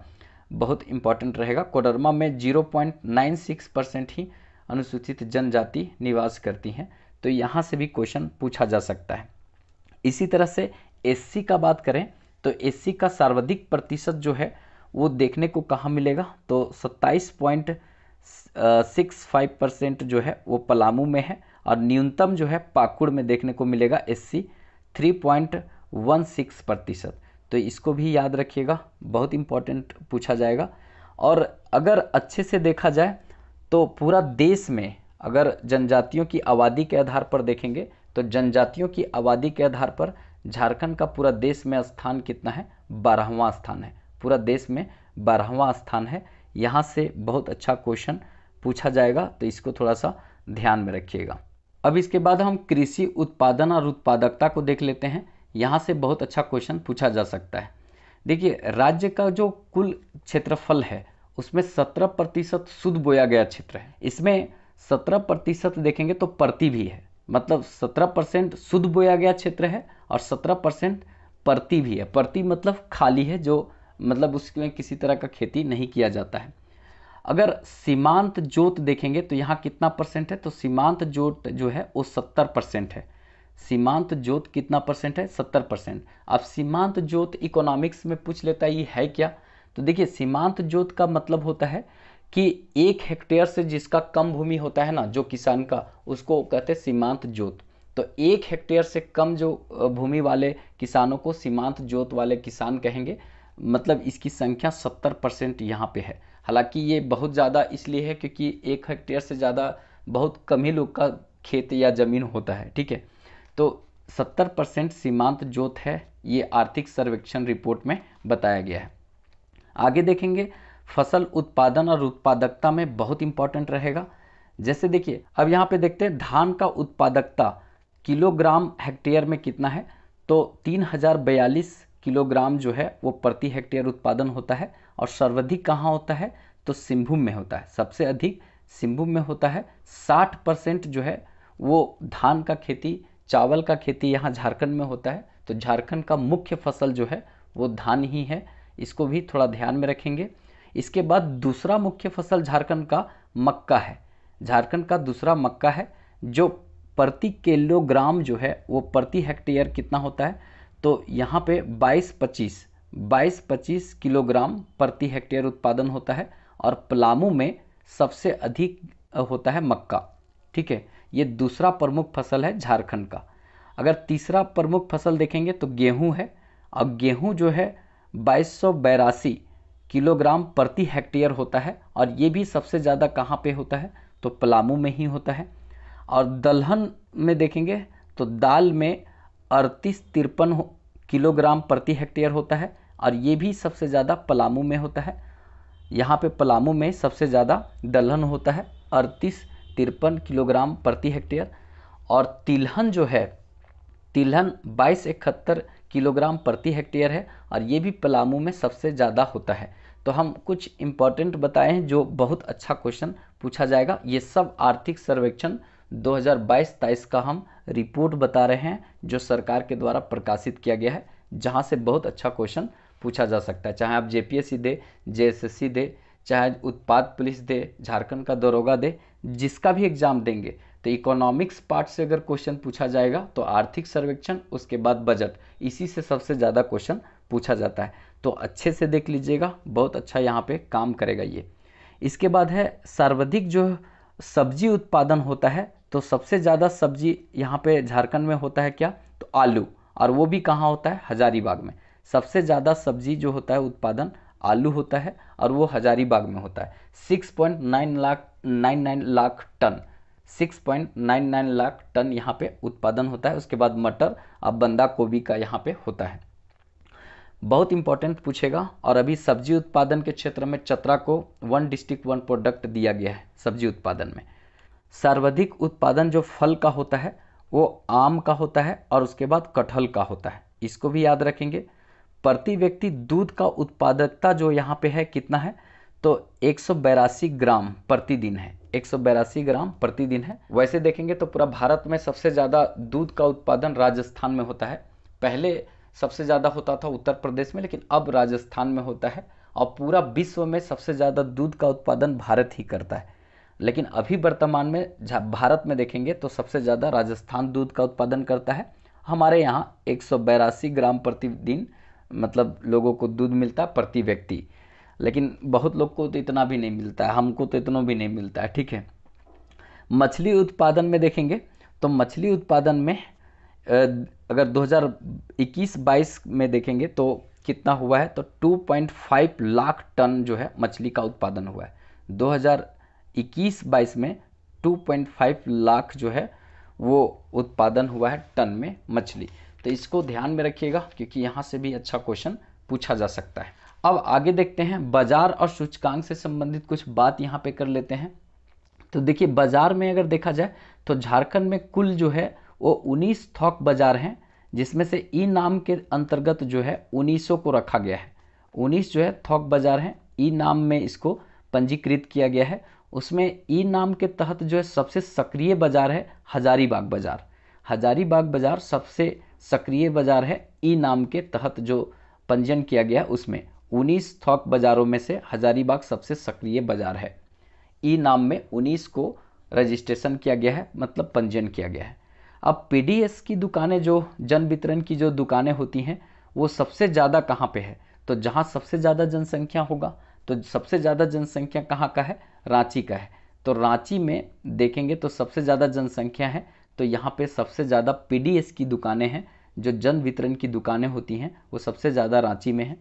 बहुत इंपॉर्टेंट रहेगा, कोडरमा में 0.96% ही अनुसूचित जनजाति निवास करती हैं, तो यहाँ से भी क्वेश्चन पूछा जा सकता है। इसी तरह से एससी का बात करें तो एससी का सर्वाधिक प्रतिशत जो है वो देखने को कहाँ मिलेगा, तो 27.65% जो है वो पलामू में है। और न्यूनतम जो है पाकुड़ में देखने को मिलेगा एससी 3.16%, तो इसको भी याद रखिएगा, बहुत इम्पोर्टेंट पूछा जाएगा। और अगर अच्छे से देखा जाए तो पूरा देश में अगर जनजातियों की आबादी के आधार पर देखेंगे तो जनजातियों की आबादी के आधार पर झारखंड का पूरा देश में स्थान कितना है, 12वां स्थान है, पूरा देश में 12वां स्थान है। यहाँ से बहुत अच्छा क्वेश्चन पूछा जाएगा, तो इसको थोड़ा सा ध्यान में रखिएगा। अब इसके बाद हम कृषि उत्पादन और उत्पादकता को देख लेते हैं, यहाँ से बहुत अच्छा क्वेश्चन पूछा जा सकता है। देखिए राज्य का जो कुल क्षेत्रफल है उसमें 17% शुद्ध बोया गया क्षेत्र है, इसमें 17% देखेंगे तो प्रति भी है, मतलब 17% शुद्ध बोया गया क्षेत्र है और 17% प्रति भी है। प्रति मतलब खाली है, जो मतलब उसमें किसी तरह का खेती नहीं किया जाता है। अगर सीमांत जोत देखेंगे तो यहाँ कितना परसेंट है, तो सीमांत जोत जो है वो 70% है। सीमांत जोत कितना परसेंट है, 70%। अब सीमांत जोत इकोनॉमिक्स में पूछ लेता है ये है क्या, तो देखिए सीमांत जोत का मतलब होता है कि 1 हेक्टेयर से जिसका कम भूमि होता है ना जो किसान का, उसको कहते हैं सीमांत जोत। तो 1 हेक्टेयर से कम जो भूमि वाले किसानों को सीमांत जोत वाले किसान कहेंगे। मतलब इसकी संख्या 70% यहाँ पे है। हालांकि ये बहुत ज़्यादा इसलिए है क्योंकि 1 हेक्टेयर से ज़्यादा बहुत कम ही लोग का खेत या ज़मीन होता है, ठीक है। तो 70% सीमांत जोत है, ये आर्थिक सर्वेक्षण रिपोर्ट में बताया गया है। आगे देखेंगे फसल उत्पादन और उत्पादकता में बहुत इंपॉर्टेंट रहेगा। जैसे देखिए अब यहाँ पे देखते हैं धान का उत्पादकता किलोग्राम हेक्टेयर में कितना है, तो 3042 किलोग्राम जो है वो प्रति हेक्टेयर उत्पादन होता है। और सर्वाधिक कहाँ होता है, तो सिंहभूम में होता है, सबसे अधिक सिंहभूम में होता है। 60% जो है वो धान का खेती, चावल का खेती यहाँ झारखंड में होता है। तो झारखंड का मुख्य फसल जो है वो धान ही है, इसको भी थोड़ा ध्यान में रखेंगे। इसके बाद दूसरा मुख्य फसल झारखंड का मक्का है, झारखंड का दूसरा मक्का है, जो प्रति किलोग्राम जो है वो प्रति हेक्टेयर कितना होता है, तो यहाँ पे 22-25 किलोग्राम प्रति हेक्टेयर उत्पादन होता है। और पलामू में सबसे अधिक होता है मक्का, ठीक है। ये दूसरा प्रमुख फसल है झारखंड का। अगर तीसरा प्रमुख फसल देखेंगे तो गेहूं है, और गेहूं जो है 2282 किलोग्राम प्रति हेक्टेयर होता है। और ये भी सबसे ज़्यादा कहाँ पे होता है, तो पलामू में ही होता है। और दलहन में देखेंगे तो दाल में 38-53 किलोग्राम प्रति हेक्टेयर होता है, और ये भी सबसे ज़्यादा पलामू में होता है। यहाँ पे पलामू में सबसे ज़्यादा दलहन होता है, 38 53 किलोग्राम प्रति हेक्टेयर और तिलहन जो है तिलहन 2271 किलोग्राम प्रति हेक्टेयर है और ये भी पलामू में सबसे ज़्यादा होता है। तो हम कुछ इम्पॉर्टेंट बताए हैं जो बहुत अच्छा क्वेश्चन पूछा जाएगा। ये सब आर्थिक सर्वेक्षण 2022-23 का हम रिपोर्ट बता रहे हैं जो सरकार के द्वारा प्रकाशित किया गया है, जहां से बहुत अच्छा क्वेश्चन पूछा जा सकता है। चाहे आप जेपीएससी दे, जेएसएससी दे, चाहे उत्पाद पुलिस दे, झारखंड का दरोगा दे, जिसका भी एग्जाम देंगे तो इकोनॉमिक्स पार्ट से अगर क्वेश्चन पूछा जाएगा तो आर्थिक सर्वेक्षण, उसके बाद बजट, इसी से सबसे ज़्यादा क्वेश्चन पूछा जाता है। तो अच्छे से देख लीजिएगा, बहुत अच्छा यहाँ पे काम करेगा ये। इसके बाद है सर्वाधिक जो सब्जी उत्पादन होता है, तो सबसे ज़्यादा सब्जी यहाँ पे झारखंड में होता है क्या, तो आलू, और वो भी कहाँ होता है, हजारीबाग में। सबसे ज़्यादा सब्जी जो होता है उत्पादन आलू होता है और वो हजारीबाग में होता है 6.99 लाख टन 6.99 लाख टन यहाँ पे उत्पादन होता है। उसके बाद मटर और बंदा गोभी का यहाँ पे होता है, बहुत इंपॉर्टेंट पूछेगा। और अभी सब्जी उत्पादन के क्षेत्र में चतरा को 1 डिस्ट्रिक्ट 1 प्रोडक्ट दिया गया है। सब्जी उत्पादन में सर्वाधिक उत्पादन जो फल का होता है वो आम का होता है और उसके बाद कटहल का होता है, इसको भी याद रखेंगे। प्रति व्यक्ति दूध का उत्पादकता जो यहाँ पे है कितना है, तो 182 ग्राम प्रतिदिन है, 182 ग्राम प्रतिदिन है। वैसे देखेंगे तो पूरा भारत में सबसे ज़्यादा दूध का उत्पादन राजस्थान में होता है। पहले सबसे ज़्यादा होता था उत्तर प्रदेश में, लेकिन अब राजस्थान में होता है। और पूरा विश्व में सबसे ज़्यादा दूध का उत्पादन भारत ही करता है, लेकिन अभी वर्तमान में भारत में देखेंगे तो सबसे ज़्यादा राजस्थान दूध का उत्पादन करता है। हमारे यहाँ 182 ग्राम प्रतिदिन मतलब लोगों को दूध मिलता है प्रति व्यक्ति, लेकिन बहुत लोग को तो इतना भी नहीं मिलता है, हमको तो इतना भी नहीं मिलता है, ठीक है। मछली उत्पादन में देखेंगे तो मछली उत्पादन में अगर 2021-22 में देखेंगे तो कितना हुआ है, तो 2.5 लाख टन जो है मछली का उत्पादन हुआ है। 2021-22 में 2.5 लाख जो है वो उत्पादन हुआ है टन में मछली। तो इसको ध्यान में रखिएगा क्योंकि यहाँ से भी अच्छा क्वेश्चन पूछा जा सकता है। अब आगे देखते हैं बाजार और सूचकांक से संबंधित कुछ बात यहाँ पे कर लेते हैं। तो देखिए बाजार में अगर देखा जाए तो झारखंड में कुल जो है वो 19 थोक बाजार हैं, जिसमें से ई नाम के अंतर्गत जो है 19 को रखा गया है। 19 जो है थोक बाजार हैं, ई नाम में इसको पंजीकृत किया गया है। उसमें ई नाम के तहत जो है सबसे सक्रिय बाजार है हजारीबाग बाजार। हजारीबाग बाजार सबसे सक्रिय बाजार है ई नाम के तहत जो पंजीयन किया गया है। उसमें 19 थोक बाज़ारों में से हजारीबाग सबसे सक्रिय बाजार है। ई नाम में 19 को रजिस्ट्रेशन किया गया है, मतलब पंजीयन किया गया है। अब पीडीएस की दुकानें जो जन वितरण की जो दुकानें होती हैं वो सबसे ज़्यादा कहाँ पे है, तो जहाँ सबसे ज़्यादा जनसंख्या होगा, तो सबसे ज़्यादा जनसंख्या कहाँ का है, रांची का है। तो रांची में देखेंगे तो सबसे ज़्यादा जनसंख्या है, तो यहाँ पे सबसे ज़्यादा पीडीएस की दुकानें हैं, जो जन वितरण की दुकानें होती हैं वो सबसे ज़्यादा रांची में हैं।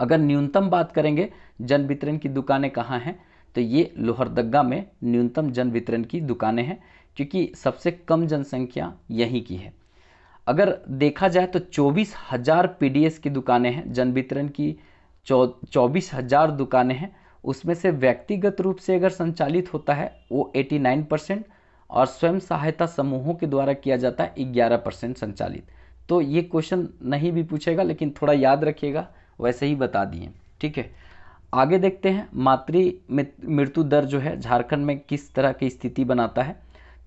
अगर न्यूनतम बात करेंगे जन वितरण की दुकानें कहाँ हैं, तो ये लोहरदगा में न्यूनतम जन वितरण की दुकानें हैं, क्योंकि सबसे कम जनसंख्या यहीं की है। अगर देखा जाए तो 24,000 पीडीएस की दुकानें हैं, जन वितरण की 24,000 दुकानें हैं। उसमें से व्यक्तिगत रूप से अगर संचालित होता है वो 89% और स्वयं सहायता समूहों के द्वारा किया जाता है 11% संचालित। तो ये क्वेश्चन नहीं भी पूछेगा, लेकिन थोड़ा याद रखिएगा, वैसे ही बता दिए, ठीक है। आगे देखते हैं मातृ मृत्यु दर जो है झारखंड में किस तरह की स्थिति बनाता है।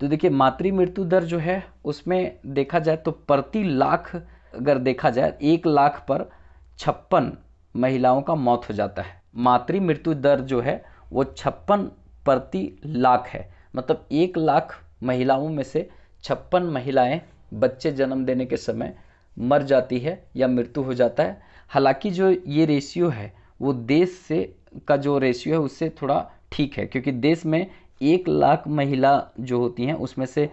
तो देखिए मातृ मृत्यु दर जो है उसमें देखा जाए तो प्रति लाख अगर देखा जाए 1 लाख पर 56 महिलाओं का मौत हो जाता है। मातृ मृत्यु दर जो है वो 56 प्रति लाख है, मतलब 1 लाख महिलाओं में से 56 महिलाएं बच्चे जन्म देने के समय मर जाती है या मृत्यु हो जाता है। हालांकि जो ये रेशियो है वो देश से का जो रेशियो है उससे थोड़ा ठीक है, क्योंकि देश में 1 लाख महिला जो होती हैं उसमें से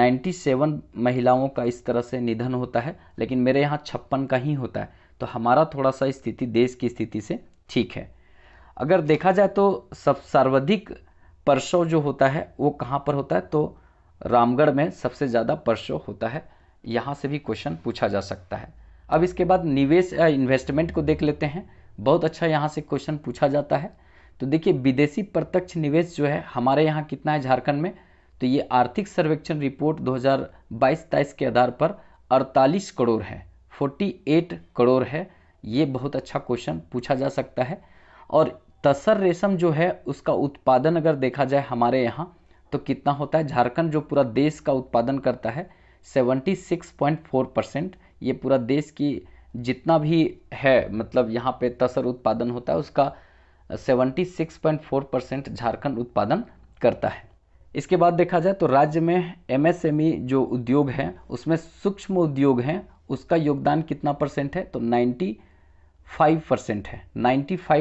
97 महिलाओं का इस तरह से निधन होता है, लेकिन मेरे यहाँ 56 का ही होता है। तो हमारा थोड़ा सा स्थिति देश की स्थिति से ठीक है। अगर देखा जाए तो सब सर्वाधिक प्रसव जो होता है वो कहाँ पर होता है, तो रामगढ़ में सबसे ज़्यादा प्रसव होता है। यहाँ से भी क्वेश्चन पूछा जा सकता है। अब इसके बाद निवेश या इन्वेस्टमेंट को देख लेते हैं, बहुत अच्छा यहाँ से क्वेश्चन पूछा जाता है। तो देखिए विदेशी प्रत्यक्ष निवेश जो है हमारे यहाँ कितना है झारखंड में, तो ये आर्थिक सर्वेक्षण रिपोर्ट 2022-23 के आधार पर 48 करोड़ है, 48 करोड़ है। ये बहुत अच्छा क्वेश्चन पूछा जा सकता है। और तसर रेशम जो है उसका उत्पादन अगर देखा जाए हमारे यहाँ तो कितना होता है, झारखंड जो पूरा देश का उत्पादन करता है 76.4%, ये पूरा देश की जितना भी है मतलब यहाँ पे तसर उत्पादन होता है उसका 76.4% झारखंड उत्पादन करता है। इसके बाद देखा जाए तो राज्य में एमएसएमई जो उद्योग है उसमें सूक्ष्म उद्योग हैं उसका योगदान कितना परसेंट है, तो 95% है,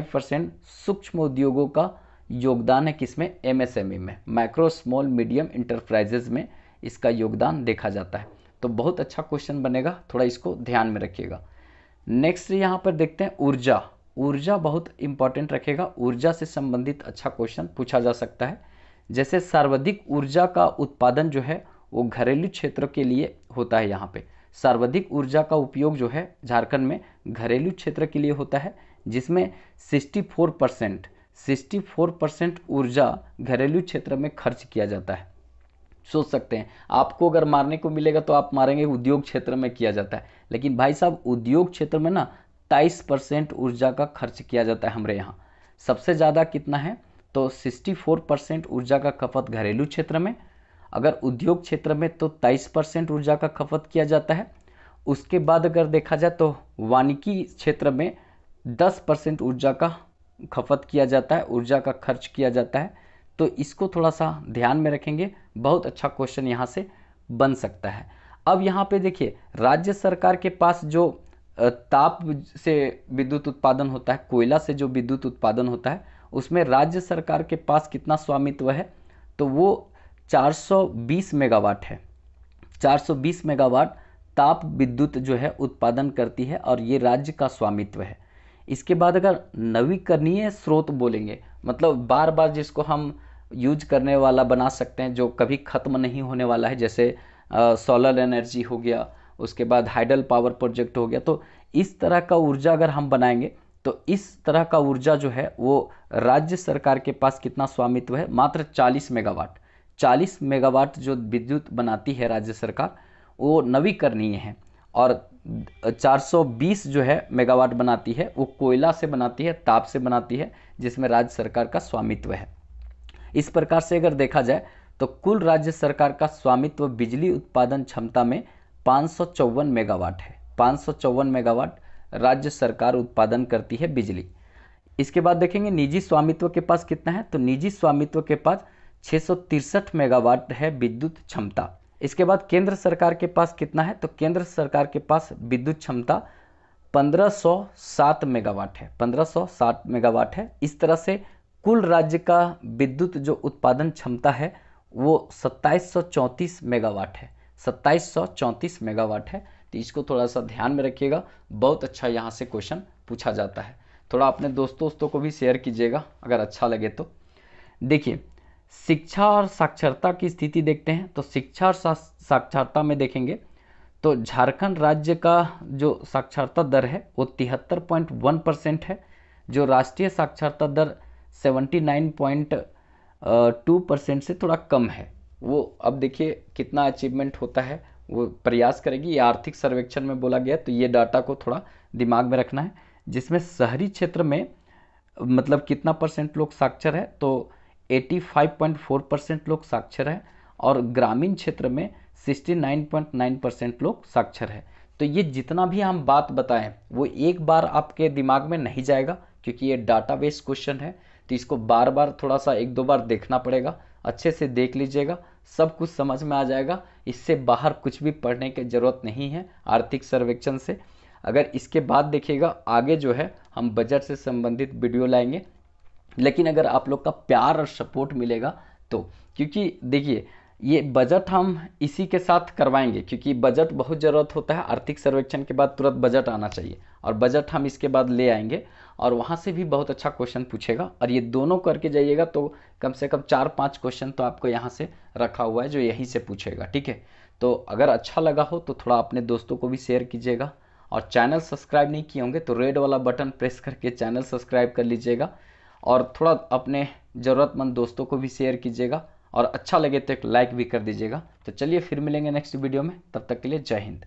95% सूक्ष्म उद्योगों का योगदान है किसमें, एमएसएमई में, माइक्रो स्मॉल मीडियम इंटरप्राइजेज में इसका योगदान देखा जाता है। तो बहुत अच्छा क्वेश्चन बनेगा, थोड़ा इसको ध्यान में रखिएगा। नेक्स्ट यहाँ पर देखते हैं ऊर्जा, ऊर्जा बहुत इंपॉर्टेंट रखेगा, ऊर्जा से संबंधित अच्छा क्वेश्चन पूछा जा सकता है। जैसे सर्वाधिक ऊर्जा का उत्पादन जो है वो घरेलू क्षेत्रों के लिए होता है, यहाँ पे सर्वाधिक ऊर्जा का उपयोग जो है झारखंड में घरेलू क्षेत्र के लिए होता है, जिसमें 64% ऊर्जा घरेलू क्षेत्र में खर्च किया जाता है। सोच सकते हैं आपको अगर मारने को मिलेगा तो आप मारेंगे उद्योग क्षेत्र में किया जाता है, लेकिन भाई साहब उद्योग क्षेत्र में ना 23% ऊर्जा का खर्च किया जाता है हमारे यहाँ। सबसे ज़्यादा कितना है, तो 64% ऊर्जा का खपत घरेलू क्षेत्र में, अगर उद्योग क्षेत्र में तो 23% ऊर्जा का खपत किया जाता है। उसके बाद अगर देखा जाए तो वानिकी क्षेत्र में 10% ऊर्जा का खपत किया जाता है, ऊर्जा का खर्च किया जाता है। तो इसको थोड़ा सा ध्यान में रखेंगे, बहुत अच्छा क्वेश्चन यहाँ से बन सकता है। अब यहाँ पे देखिए राज्य सरकार के पास जो ताप से विद्युत उत्पादन होता है, कोयला से जो विद्युत उत्पादन होता है, उसमें राज्य सरकार के पास कितना स्वामित्व है, तो वो 420 मेगावाट है, 420 मेगावाट ताप विद्युत जो है उत्पादन करती है और ये राज्य का स्वामित्व है। इसके बाद अगर नवीकरणीय स्रोत बोलेंगे मतलब बार बार जिसको हम यूज करने वाला बना सकते हैं, जो कभी ख़त्म नहीं होने वाला है, जैसे सोलर एनर्जी हो गया, उसके बाद हाइडल पावर प्रोजेक्ट हो गया, तो इस तरह का ऊर्जा अगर हम बनाएंगे तो इस तरह का ऊर्जा जो है वो राज्य सरकार के पास कितना स्वामित्व है, मात्र 40 मेगावाट जो विद्युत बनाती है राज्य सरकार वो नवीकरणीय है, और 420 जो है मेगावाट बनाती है वो कोयला से बनाती है, ताप से बनाती है, जिसमें राज्य सरकार का स्वामित्व है। इस प्रकार से अगर देखा जाए तो कुल राज्य सरकार का स्वामित्व बिजली उत्पादन क्षमता में 554 मेगावाट है, 554 मेगावाट राज्य सरकार उत्पादन करती है बिजली। इसके बाद देखेंगे निजी स्वामित्व के पास कितना है, तो निजी स्वामित्व के पास 663 मेगावाट है विद्युत क्षमता। इसके बाद केंद्र सरकार के पास कितना है, तो केंद्र सरकार के पास विद्युत क्षमता 1507 मेगावाट है, 1507 मेगावाट है। इस तरह से कुल राज्य का विद्युत जो उत्पादन क्षमता है वो 2734 मेगावाट है, 2734 मेगावाट है। तो इसको थोड़ा सा ध्यान में रखिएगा, बहुत अच्छा यहाँ से क्वेश्चन पूछा जाता है। थोड़ा अपने दोस्तों को भी शेयर कीजिएगा अगर अच्छा लगे तो। देखिए शिक्षा और साक्षरता की स्थिति देखते हैं, तो शिक्षा और साक्षरता में देखेंगे तो झारखंड राज्य का जो साक्षरता दर है वो 73.1% है, जो राष्ट्रीय साक्षरता दर 79.2% से थोड़ा कम है। वो अब देखिए कितना अचीवमेंट होता है वो प्रयास करेगी, ये आर्थिक सर्वेक्षण में बोला गया, तो ये डाटा को थोड़ा दिमाग में रखना है। जिसमें शहरी क्षेत्र में मतलब कितना परसेंट लोग साक्षर है, तो 85.4% लोग साक्षर है, और ग्रामीण क्षेत्र में 69.9% लोग साक्षर है। तो ये जितना भी हम बात बताएं वो एक बार आपके दिमाग में नहीं जाएगा, क्योंकि ये डाटाबेस क्वेश्चन है, तो इसको बार बार थोड़ा सा एक दो बार देखना पड़ेगा, अच्छे से देख लीजिएगा, सब कुछ समझ में आ जाएगा। इससे बाहर कुछ भी पढ़ने की ज़रूरत नहीं है आर्थिक सर्वेक्षण से। अगर इसके बाद देखिएगा आगे जो है हम बजट से संबंधित वीडियो लाएंगे, लेकिन अगर आप लोग का प्यार और सपोर्ट मिलेगा तो, क्योंकि देखिए ये बजट हम इसी के साथ करवाएंगे, क्योंकि बजट बहुत ज़रूरत होता है, आर्थिक सर्वेक्षण के बाद तुरंत बजट आना चाहिए, और बजट हम इसके बाद ले आएंगे और वहाँ से भी बहुत अच्छा क्वेश्चन पूछेगा। और ये दोनों करके जाइएगा तो कम से कम 4-5 क्वेश्चन तो आपको यहाँ से रखा हुआ है जो यहीं से पूछेगा, ठीक है। तो अगर अच्छा लगा हो तो थोड़ा अपने दोस्तों को भी शेयर कीजिएगा, और चैनल सब्सक्राइब नहीं किए होंगे तो रेड वाला बटन प्रेस करके चैनल सब्सक्राइब कर लीजिएगा। और थोड़ा अपने ज़रूरतमंद दोस्तों को भी शेयर कीजिएगा और अच्छा लगे तो एक लाइक भी कर दीजिएगा। तो चलिए फिर मिलेंगे नेक्स्ट वीडियो में, तब तक के लिए जय हिंद।